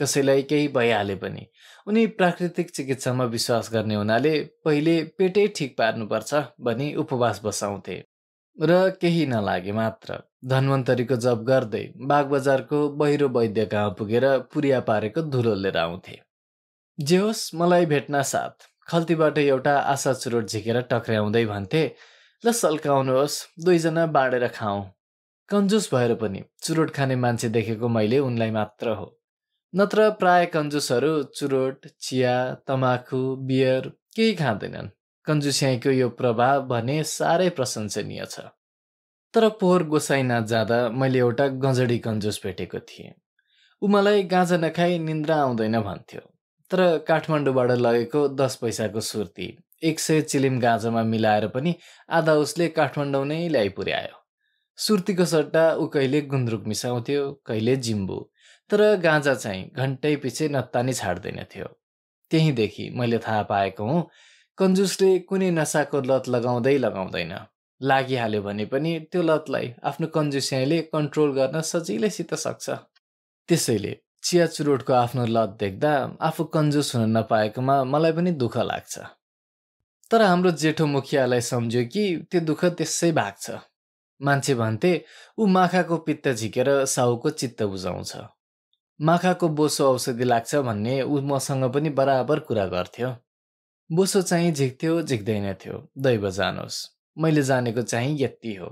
कसैलाई केही भइहाले पनि उनी प्राकृतिक चिकित्सामा विश्वास गर्ने हुनाले पहिले पेटै ठीक पार्नुपर्छ भनी उपवास बसाउँथे र केही नलागे मात्र धन्वन्तरीको जप गर्दै बागबजारको बहिरो वैद्य गाउँ पुगेर पुरिया पारेको धुलो लिएर आउँथे। जे होस् मलाई भेट्न साथ खल्तीबाट एउटा आशा चुरोट झिकेर टक्र्याउँदै भन्थे, ल सल्काउनुहोस् दुईजना बाँडेर खाऊ। कंजूस भएर पनि चुरोट खाने मान्छे देखेको मैले उनलाई मात्र हो, नत्र प्राय कंजूसहरू चुरोट, चिया, तमाखु, बियर केही खाँदैनन्। कंजूस्याईको यो प्रभाव भने साह्रै प्रशंसनीय छ। तर पोहोर गोसाईनाथ जाँदा मैले एउटा गजडी कंजूस भेटेको थिएँ। ऊ मलाई गाँजा नखाई निन्द्रा आउँदैन भन्थ्यो, तर काठमाडौँबाट लगेको दस पैसाको सुर्ती एक सय चिलिम गाँजामा मिलाएर पनि आधा उसले काठमाडौँ नै ल्याइ पुर्यायो। सुर्तीको सट्टा ऊ कहिले गुन्द्रुक मिसाउँथ्यो, कहिले जिम्बु, तर गाँजा चाहिँ घन्टै पछि नत्तानी छाड्दैन थियो। त्यहीँदेखि मैले थाहा पाएको हुँ कंजूसले कुनै नशाको लत लगाउँदै लगाउँदैन, लागिहाल्यो भने पनि त्यो लतलाई आफ्नो कंजूस्याईले कन्ट्रोल गर्न सजिलैसित सक्छ। त्यसैले चिया चुरोटको आफ्नो लत देख्दा आफू कंजूस हुन नपाएकोमा मलाई पनि दुःख लाग्छ। तर हाम्रो जेठो मुखियालाई सम्झ्यो कि त्यो दुःख त्यसै भाग्छ। मान्छे भन्थे ऊ माखाको पित्त झिकेर साहुको चित्त बुझाउँछ, माखाको बोसो औषधि लाग्छ भन्ने ऊ मसँग पनि बराबर कुरा गर्थ्यो। बोसो चाहिँ झिक्थ्यो, झिक्दैन थियो, दैव जानोस्। मैले जानेको चाहिँ यति हो,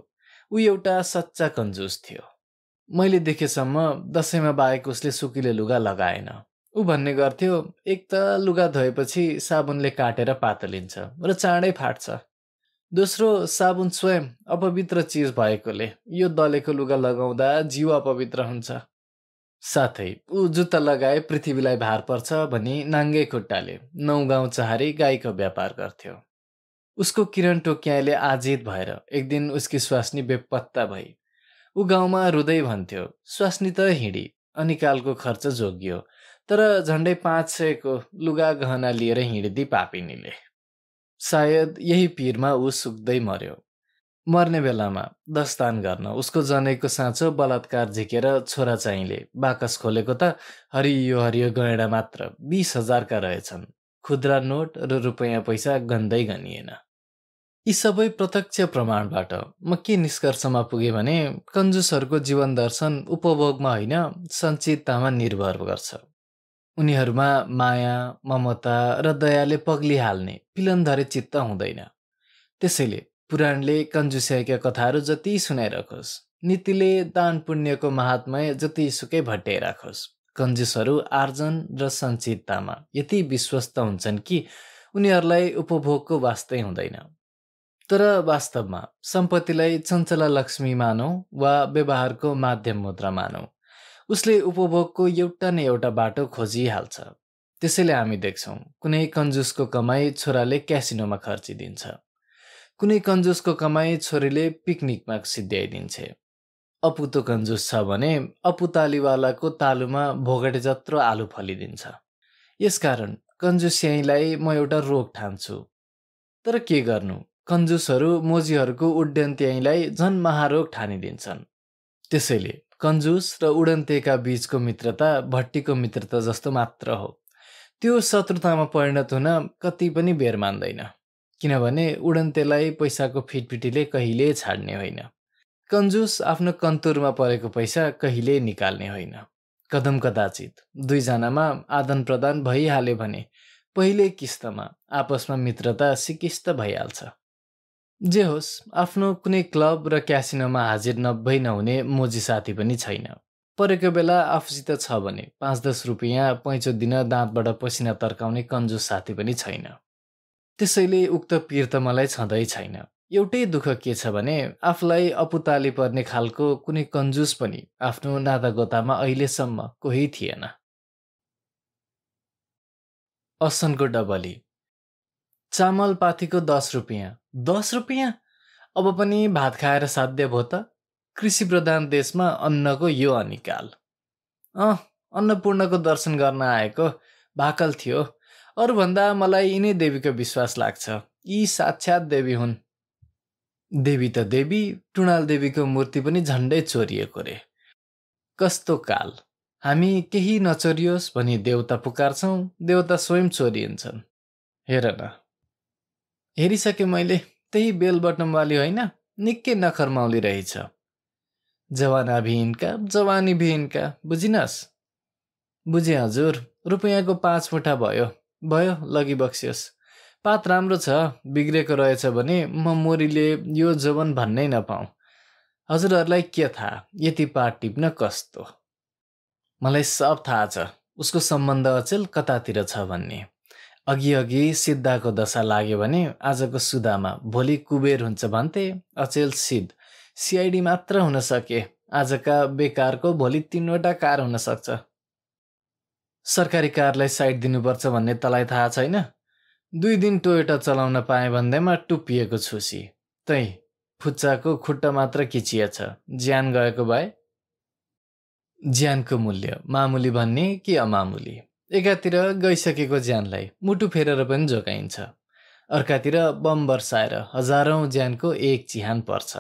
ऊ एउटा सच्चा कंजूस थियो। मैले देखेसम्म दसैँमा बाहेक उसले सुकीले लुगा लगाएन। ऊ भन्ने गर्थ्यो, एक त लुगा धोएपछि साबुनले काटेर पातलिन्छ र चाँडै फाट्छ, दोस्रो साबुन स्वयं अपवित्र चिज भएकोले यो दलेको लुगा लगाउँदा जीव अपवित्र हुन्छ। साथै ऊ जुत्ता लगाए पृथ्वीलाई भार पर्छ भनी नाङ्गै खुट्टाले नौ गाउँ चहारी गाईको व्यापार गर्थ्यो। उसको किरण टोक्याले आजित भएर एक दिन उसकी स्वास्नी बेपत्ता भई। ऊ गाउँमा रुदै भन्थ्यो, स्वास्नी त हिँडी, अनिकालको खर्च जोगियो, तर झन्डै पाँच सयको लुगा गहना लिएर हिँड्दी पापिनीले। सायद यही पीरमा ऊ सुक्दै मर्यो। मर्ने बेलामा दस्तान गर्न उसको जनेको साँचो बलात्कार झिकेर छोरा चाहिँले बाकस खोलेको त हरियो हरियो गैँडा मात्र बीस हजारका रहेछन्। खुद्रा नोट र रुपैयाँ पैसा गन्दै गनिएन। यी सबै प्रत्यक्ष प्रमाणबाट म के निष्कर्षमा पुगेँ भने कंजूसहरूको जीवन दर्शन उपभोगमा होइन सञ्चिततामा निर्भर गर्छ। उनीहरूमा माया, ममता र दयाले पग्लिहाल्ने पिलनधरे चित्त हुँदैन। त्यसैले पुराणले कंजूस्याईका कथाहरू जति सुनाइराखोस्, नीतिले दान पुण्यको महात्म्य जतिसुकै भट्याइराखोस्, कंजूसहरू आर्जन र सञ्चिततामा यति विश्वस्त हुन्छन् कि उनीहरूलाई उपभोगको वास्तै हुँदैन। तर वास्तवमा सम्पत्तिलाई चञ्चला लक्ष्मी मानौ वा व्यवहारको माध्यम मुद्रा मानौ, उसले उपभोगको एउटा न एउटा बाटो खोजिहाल्छ। त्यसैले हामी देख्छौँ कुनै कंजूसको कमाई छोराले क्यासिनोमा खर्चिदिन्छ, कुनै कंजूसको कमाई छोरीले पिकनिकमा सिद्ध्याइदिन्छे। अपुतो कंजूस छ भने अपुतालीवालाको तालुमा भोगटे जत्रो आलु फलिदिन्छ। यसकारण कंजूस्याईलाई म एउटा रोग ठान्छु। तर के गर्नु, कंजूसहरू मोजीहरूको उड्डन्तेईलाई झन् महारोग ठानिदिन्छन्। त्यसैले कंजूस र उड्डन्तेका बीचको मित्रता भट्टीको मित्रता जस्तो मात्र हो। त्यो शत्रुतामा परिणत हुन कति पनि बेर मान्दैन, किनभने उडन्तेलाई पैसाको फिटफिटीले कहिले छाड्ने होइन, कंजूस आफ्नो कन्तुरमा परेको पैसा कहिले निकाल्ने होइन। कदम कदाचित दुईजनामा आदान प्रदान भइहाल्यो भने पहिले किस्तामा आपसमा मित्रता सिकिस्त भइहाल्छ। जे होस्, आफ्नो कुनै क्लब र क्यासिनोमा हाजिर नभई नहुने मोजी साथी पनि छैन। परेको बेला आफूसित छ भने पाँच दस रुपियाँ पैँचो दिन दाँतबाट पसिना तर्काउने कंजूस साथी पनि छैन। त्यसैले उक्त पीर त मलाई छँदै छैन। एउटै दुःख के छ भने आफूलाई अपुताली पर्ने खालको कुनै कंजूस पनि आफ्नो नातागोतामा अहिलेसम्म कोही थिएन। असनको डबली चामल पाथीको दस रुपियाँ दस रुपियाँ अब पनि भात खाएर साध्य भो त? कृषि प्रधान देशमा अन्नको यो अनिकाल। अँ, अन्नपूर्णको दर्शन गर्न आएको भाकल थियो। अरू भन्दा मलाई यिनै देवीको विश्वास लाग्छ, यी साक्षात देवी हुन्। देवी त देवी, टुणाल देवीको मूर्ति पनि झन्डै चोरिएको रे। कस्तो काल, हामी केही नचोरियोस् भनी देवता पुकार्छौं, देवता स्वयं चोरिन्छन्। हेर न, हेरिसके मैले, त्यही बेल बटम वाली होइन, निकै नखरमाउली रहेछ। जवाना भी इन्का, जवानी भी इन्का, बुझिनस्? बुझे हजुर, रुपैयाँको पाँच मुठा भयो, भयो लगी बक्स्योस्। पात राम्रो छ, बिग्रेको रहेछ भने म मोरीले यो जवन भन्नै नपाऊँ। हजुरहरुलाई के थाहा यति पात टिप्न कस्तो? मलाई सब थाहा छ, उसको सम्बन्ध अचेल कतातिर छ भन्ने। अघि अघि सिद्धाको दशा लाग्यो भने आजको सुदामा भोलि कुबेर हुन्छ भन्थे। अचेल सिद्ध सीआईडी मात्र हुन सके, आजका बेकारको भोलि तीनवटा कार हुन सक्छ। सरकारी कारलाई साइड दिनुपर्छ भन्ने तलाई थाहा छैन? दुई दिन टोयोटा चलाउन पाए भन्दैमा टुप्पिएको छुसी, तै फुच्चाको खुट्टा मात्र किचिएछ, ज्यान गएको भए। ज्यानको मूल्य मामुली भन्ने कि अमामुली? एकातिर गइसकेको ज्यानलाई मुटु फेरेर पनि जोगाइन्छ, अर्कातिर बम बर्साएर हजारौं ज्यानको एक चिहान पर्छ।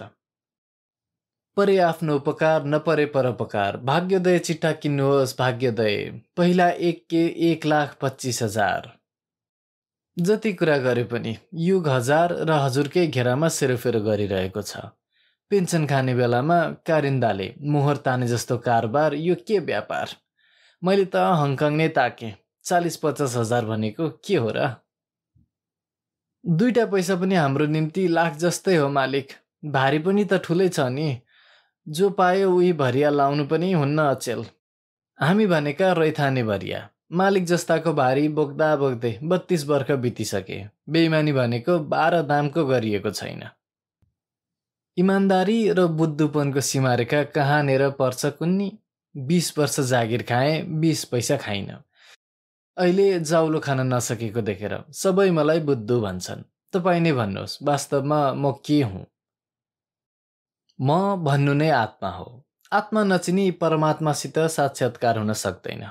परे आफ्नो उपकार नपरे परोपकार। भाग्योदय चिट्ठा किन्नुहोस्, भाग्योदय पहिला एक के एक लाख पच्चीस हजार। जति कुरा गरे पनि युग हजार र हजुरकै घेरामा सेरोफेरो गरिरहेको छ। पेन्सन खाने बेलामा कारिन्दाले मोहर ताने जस्तो कारोबार, यो के व्यापार? मैले त हङकङ नै ताकेँ, चालिस पचास हजार भनेको के हो र? दुईटा पैसा पनि हाम्रो निम्ति लाख जस्तै हो मालिक। भारी पनि त ठुलै छ नि, जो पायो उही भरिया लाउनु पनि हुन्न अचेल। हामी भनेका रैथाने भरिया, मालिक जस्ताको भारी बोक्दा बोक्दै बत्तीस वर्ष बितिसके। बेइमानी भनेको बाह्र दामको गरिएको छैन। इमान्दारी र बुद्धुपनको सीमारेखा कहाँनेर पर्छ कुन्नी? बीस वर्ष जागिर खाएँ, बीस पैसा खाइन। अहिले जाउलो खान नसकेको देखेर सबै मलाई बुद्धु भन्छन्। तपाईँ नै भन्नुहोस्, वास्तवमा म के हुँ? म भन्नु नै आत्मा हो। आत्मा नचिनी परमात्मासित साक्षात्कार हुन सक्दैन।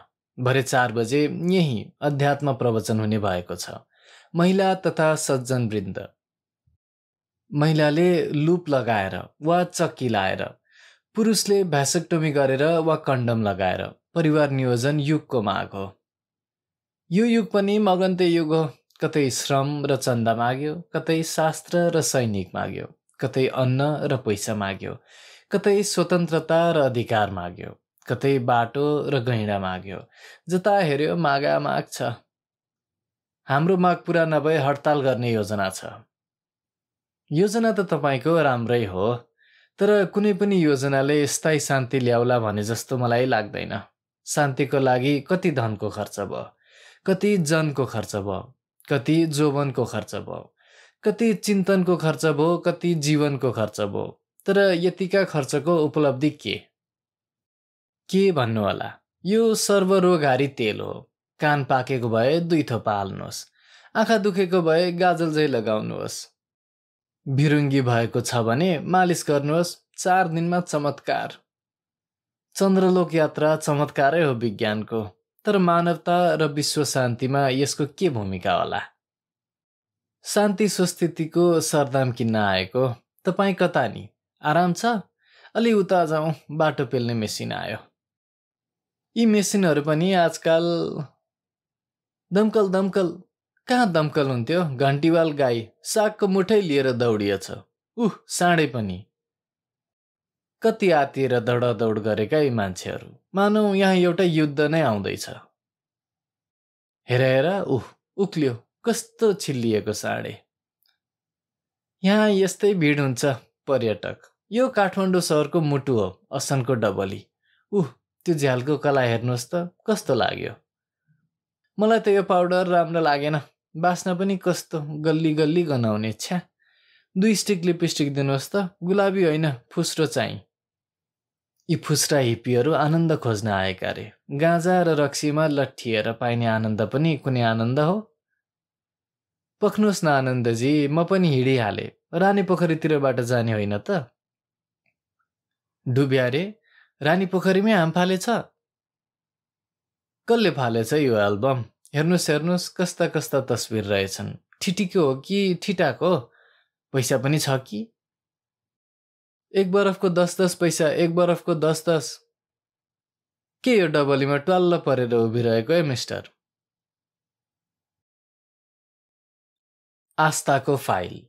भरे चार बजे यही अध्यात्म प्रवचन हुने भएको छ। महिला तथा सज्जन वृन्द, महिलाले लुप लगाएर वा चक्की लाएर, पुरुषले भ्यासेक्टोमी गरेर वा कन्डम लगाएर परिवार नियोजन युगको माग हो। यो युग पनि मगन्ते युग हो। कतै श्रम र चन्दा माग्यो, कतै शास्त्र र सैनिक माग्यो, कतै अन्न र पैसा माग्यो, कतै स्वतन्त्रता र अधिकार माग्यो, कतै बाटो र गहिँडा माग्यो। जता हेर्यो मागा माग छ। हाम्रो माग पूरा नभए हडताल गर्ने योजना छ। योजना त तपाईको राम्रै हो, तर कुनै पनि योजनाले स्थायी शान्ति ल्याउला भने जस्तो मलाई लाग्दैन। शान्तिको लागि कति धनको खर्च भयो, कति जनको खर्च भयो, कति जोबनको खर्च भयो, कति चिन्तनको खर्च भयो, कति जीवनको खर्च भयो, तर यतिका खर्चको उपलब्धि के? के भन्नु होला? यो सर्वरोगहारी तेल हो। कान पाकेको भए दुई थोपा हाल्नुहोस्, आँखा दुखेको भए गाजल झैँ लगाउनुहोस्, भिरुङ्गी भएको छ भने मालिस गर्नुहोस्, चार दिनमा चमत्कार। चन्द्रलोक यात्रा चमत्कारै हो विज्ञानको, तर मानवता र विश्व शान्तिमा यसको के भूमिका होला? शान्ति स्वस्थितिको सरदाम किन्न आएको। तपाईँ कता नि? आराम छ? अलि उता जाउँ, बाटो पेल्ने मेसिन आयो। यी मेसिनहरू पनि आजकल। दमकल दमकल कहाँ दमकल हुन्थ्यो? घन्टीवाल गाई सागको मुठै लिएर दौडिएछ। उह, साँडै पनि। कति आतिएर दौडादौड गरेका यी मान्छेहरू, मानौ यहाँ एउटा युद्ध नै आउँदैछ। हेर हेर, उह उक्लियो, कस्तो छिल्लिएको साँडे। यहाँ यस्तै भिड हुन्छ। पर्यटक, यो काठमाडौँ सहरको मुटु हो, असनको डबली। उह, त्यो झ्यालको कला हेर्नुहोस् त, कस्तो लाग्यो। मलाई त यो पाउडर राम्रो लागेन, बास्ना पनि कस्तो गल्ली गल्ली गनाउने। छ्या, दुई स्टिक लिपस्टिक दिनुहोस् त, गुलाबी होइन फुस्रो चाहिँ। यी फुस्रा हिप्पीहरू आनन्द खोज्न आएका रे। गाँजा र रक्सीमा लट्ठिएर पाइने आनन्द पनि कुनै आनन्द हो? पख्नुहोस् न आनन्दजी, म पनि हिँडिहालेँ। रानी पोखरीतिरबाट जाने होइन त? डुब्या रे, रानी पोखरीमै हामफाले छ। कसले फालेछ यो एल्बम? हेर्नुहोस् हेर्नुहोस्, कस्ता कस्ता तस्बिर रहेछन्। ठिटीको हो कि ठिटाको? पैसा पनि छ कि? एक बरफको दस दस पैसा, एक बरफको दस दस। के यो डबलीमा ट्वाल्ल परेर उभिरहेको मिस्टर? आस्थाको फाइल।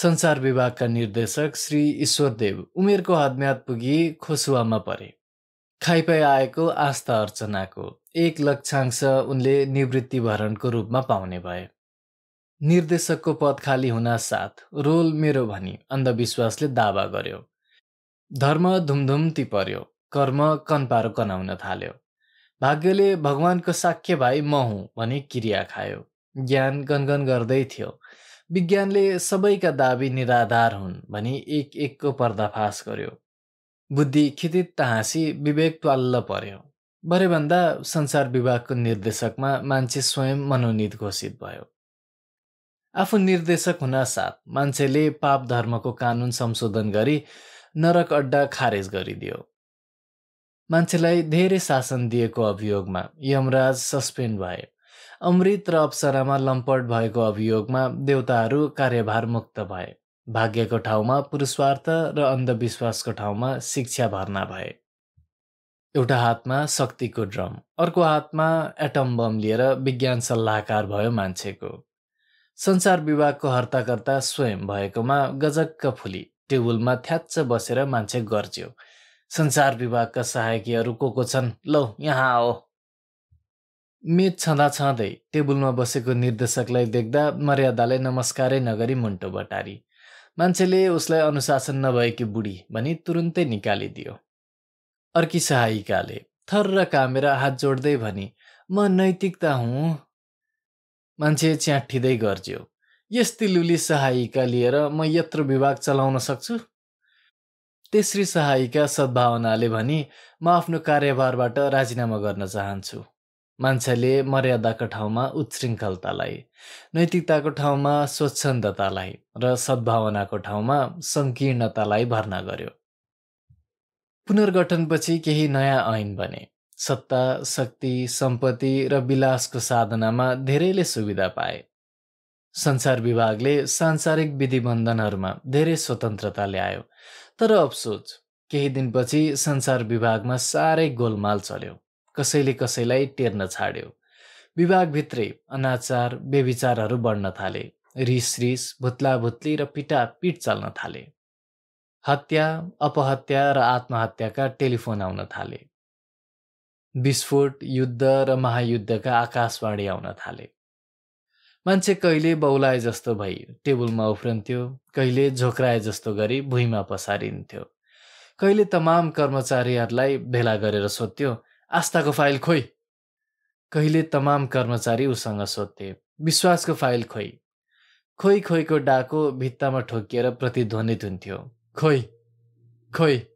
संसार विभागका निर्देशक श्री ईश्वरदेव उमेरको हदम्याद पुगी खोसुवामा परे। खाइपाई आएको आस्था अर्चनाको एक लक्षांश उनले निवृत्ति भरणको रूपमा पाउने भए। निर्देशकको पद खाली हुनासाथ रोल मेरो भनी अन्धविश्वासले दावा गर्यो। धर्म धुमधुम्ती पर्यो, कर्म कन्पारो कनाउन थाल्यो। भाग्यले भगवानको साक्ष्य भाइ म हुँ भनी किरिया खायो। ज्ञान गनगन गर्दै थियो, विज्ञानले सबैका दाबी निराधार हुन् भनी एक एक को पर्दाफास गर्यो। बुद्धि खितित हाँसी विवेक ट्वाल्ल पर्यो। भरेभन्दा संसार विभागको निर्देशकमा मान्छे स्वयं मनोनीत घोषित भयो। आफू निर्देशक हुनासाथ मान्छेले पाप धर्मको कानुन संशोधन गरी नरक अड्डा खारेज गरिदियो। मान्छेलाई धेरै शासन दिएको अभियोगमा यमराज सस्पेन्ड भए। अमृत र अप्सरामा लम्पट भएको अभियोगमा देवताहरू कार्यभार मुक्त भए। भाग्यको ठाउँमा पुरुषार्थ र अन्धविश्वासको ठाउँमा शिक्षा भर्ना भए। एउटा हातमा शक्तिको ड्रम, अर्को हातमा एटम बम लिएर विज्ञान सल्लाहकार भयो मान्छेको। संसार विभागको हर्ताकर्ता स्वयं भएकोमा गजक्क फुली टेबुलमा थ्याच्च बसेर मान्छे गर्ज्यो, संसार विभागका सहायकीहरू को को छन्, लौ यहाँ आओ। मेच छँदा छँदै टेबुलमा बसेको निर्देशकलाई देख्दा मर्यादाले नमस्कारै नगरी मुन्टो बटारी मान्छेले उसलाई अनुशासन नभएकी बुढी भनी तुरुन्तै निकालिदियो। अर्की सहायिकाले थर्र कामेरा हात जोड्दै भनी म नैतिकता हुँ। मान्छे च्याठिँदै गर्ज्यो, यस्ती लुली सहायिका लिएर म यत्रो विभाग चलाउन सक्छु? तेस्री सहायिका सद्भावनाले भनी म आफ्नो कार्यभारबाट राजीनामा गर्न चाहन्छु। मान्छेले मर्यादाको ठाउँमा उच्छृङ्खलतालाई, नैतिकताको ठाउँमा स्वच्छन्दतालाई र सद्भावनाको ठाउँमा संकीर्णतालाई भर्ना गर्यो। पुनर्गठनपछि केही नयाँ ऐन बने। सत्ता, शक्ति, सम्पत्ति र विलासको साधनामा धेरैले सुविधा पाए। संसार विभागले सांसारिक विधिबन्धनहरूमा धेरै स्वतन्त्रता ल्यायो। तर अफसोस, केही दिनपछि संसार विभागमा सारै गोलमाल चल्यो। कसैले कसैलाई टेर्न छाड्यो। विभागभित्रै अनाचार बेविचारहरू बढ्न थाले। रिस रिस भुत्ला भुत्ली र पिटापिट चल्न थाले। हत्या, अपहत्या र आत्महत्याका टेलिफोन आउन थाले। विस्फोट, युद्ध र महायुद्धका आकाशवाणी आउन थाले। मान्छे कहिले बौलाए जस्तो भई टेबुलमा उफ्रन्थ्यो, कहिले झोक्राए जस्तो गरी भुइँमा पसारिन्थ्यो। कहिले तमाम कर्मचारीहरूलाई भेला गरेर सोध्थ्यो, आस्थाको फाइल खोइ। कहिले तमाम कर्मचारी उसँग सोध्थे, विश्वासको फाइल खोइ। खोइ खोइको डाको भित्तामा ठोकिएर प्रतिध्वनित हुन्थ्यो, खोइ खोइ।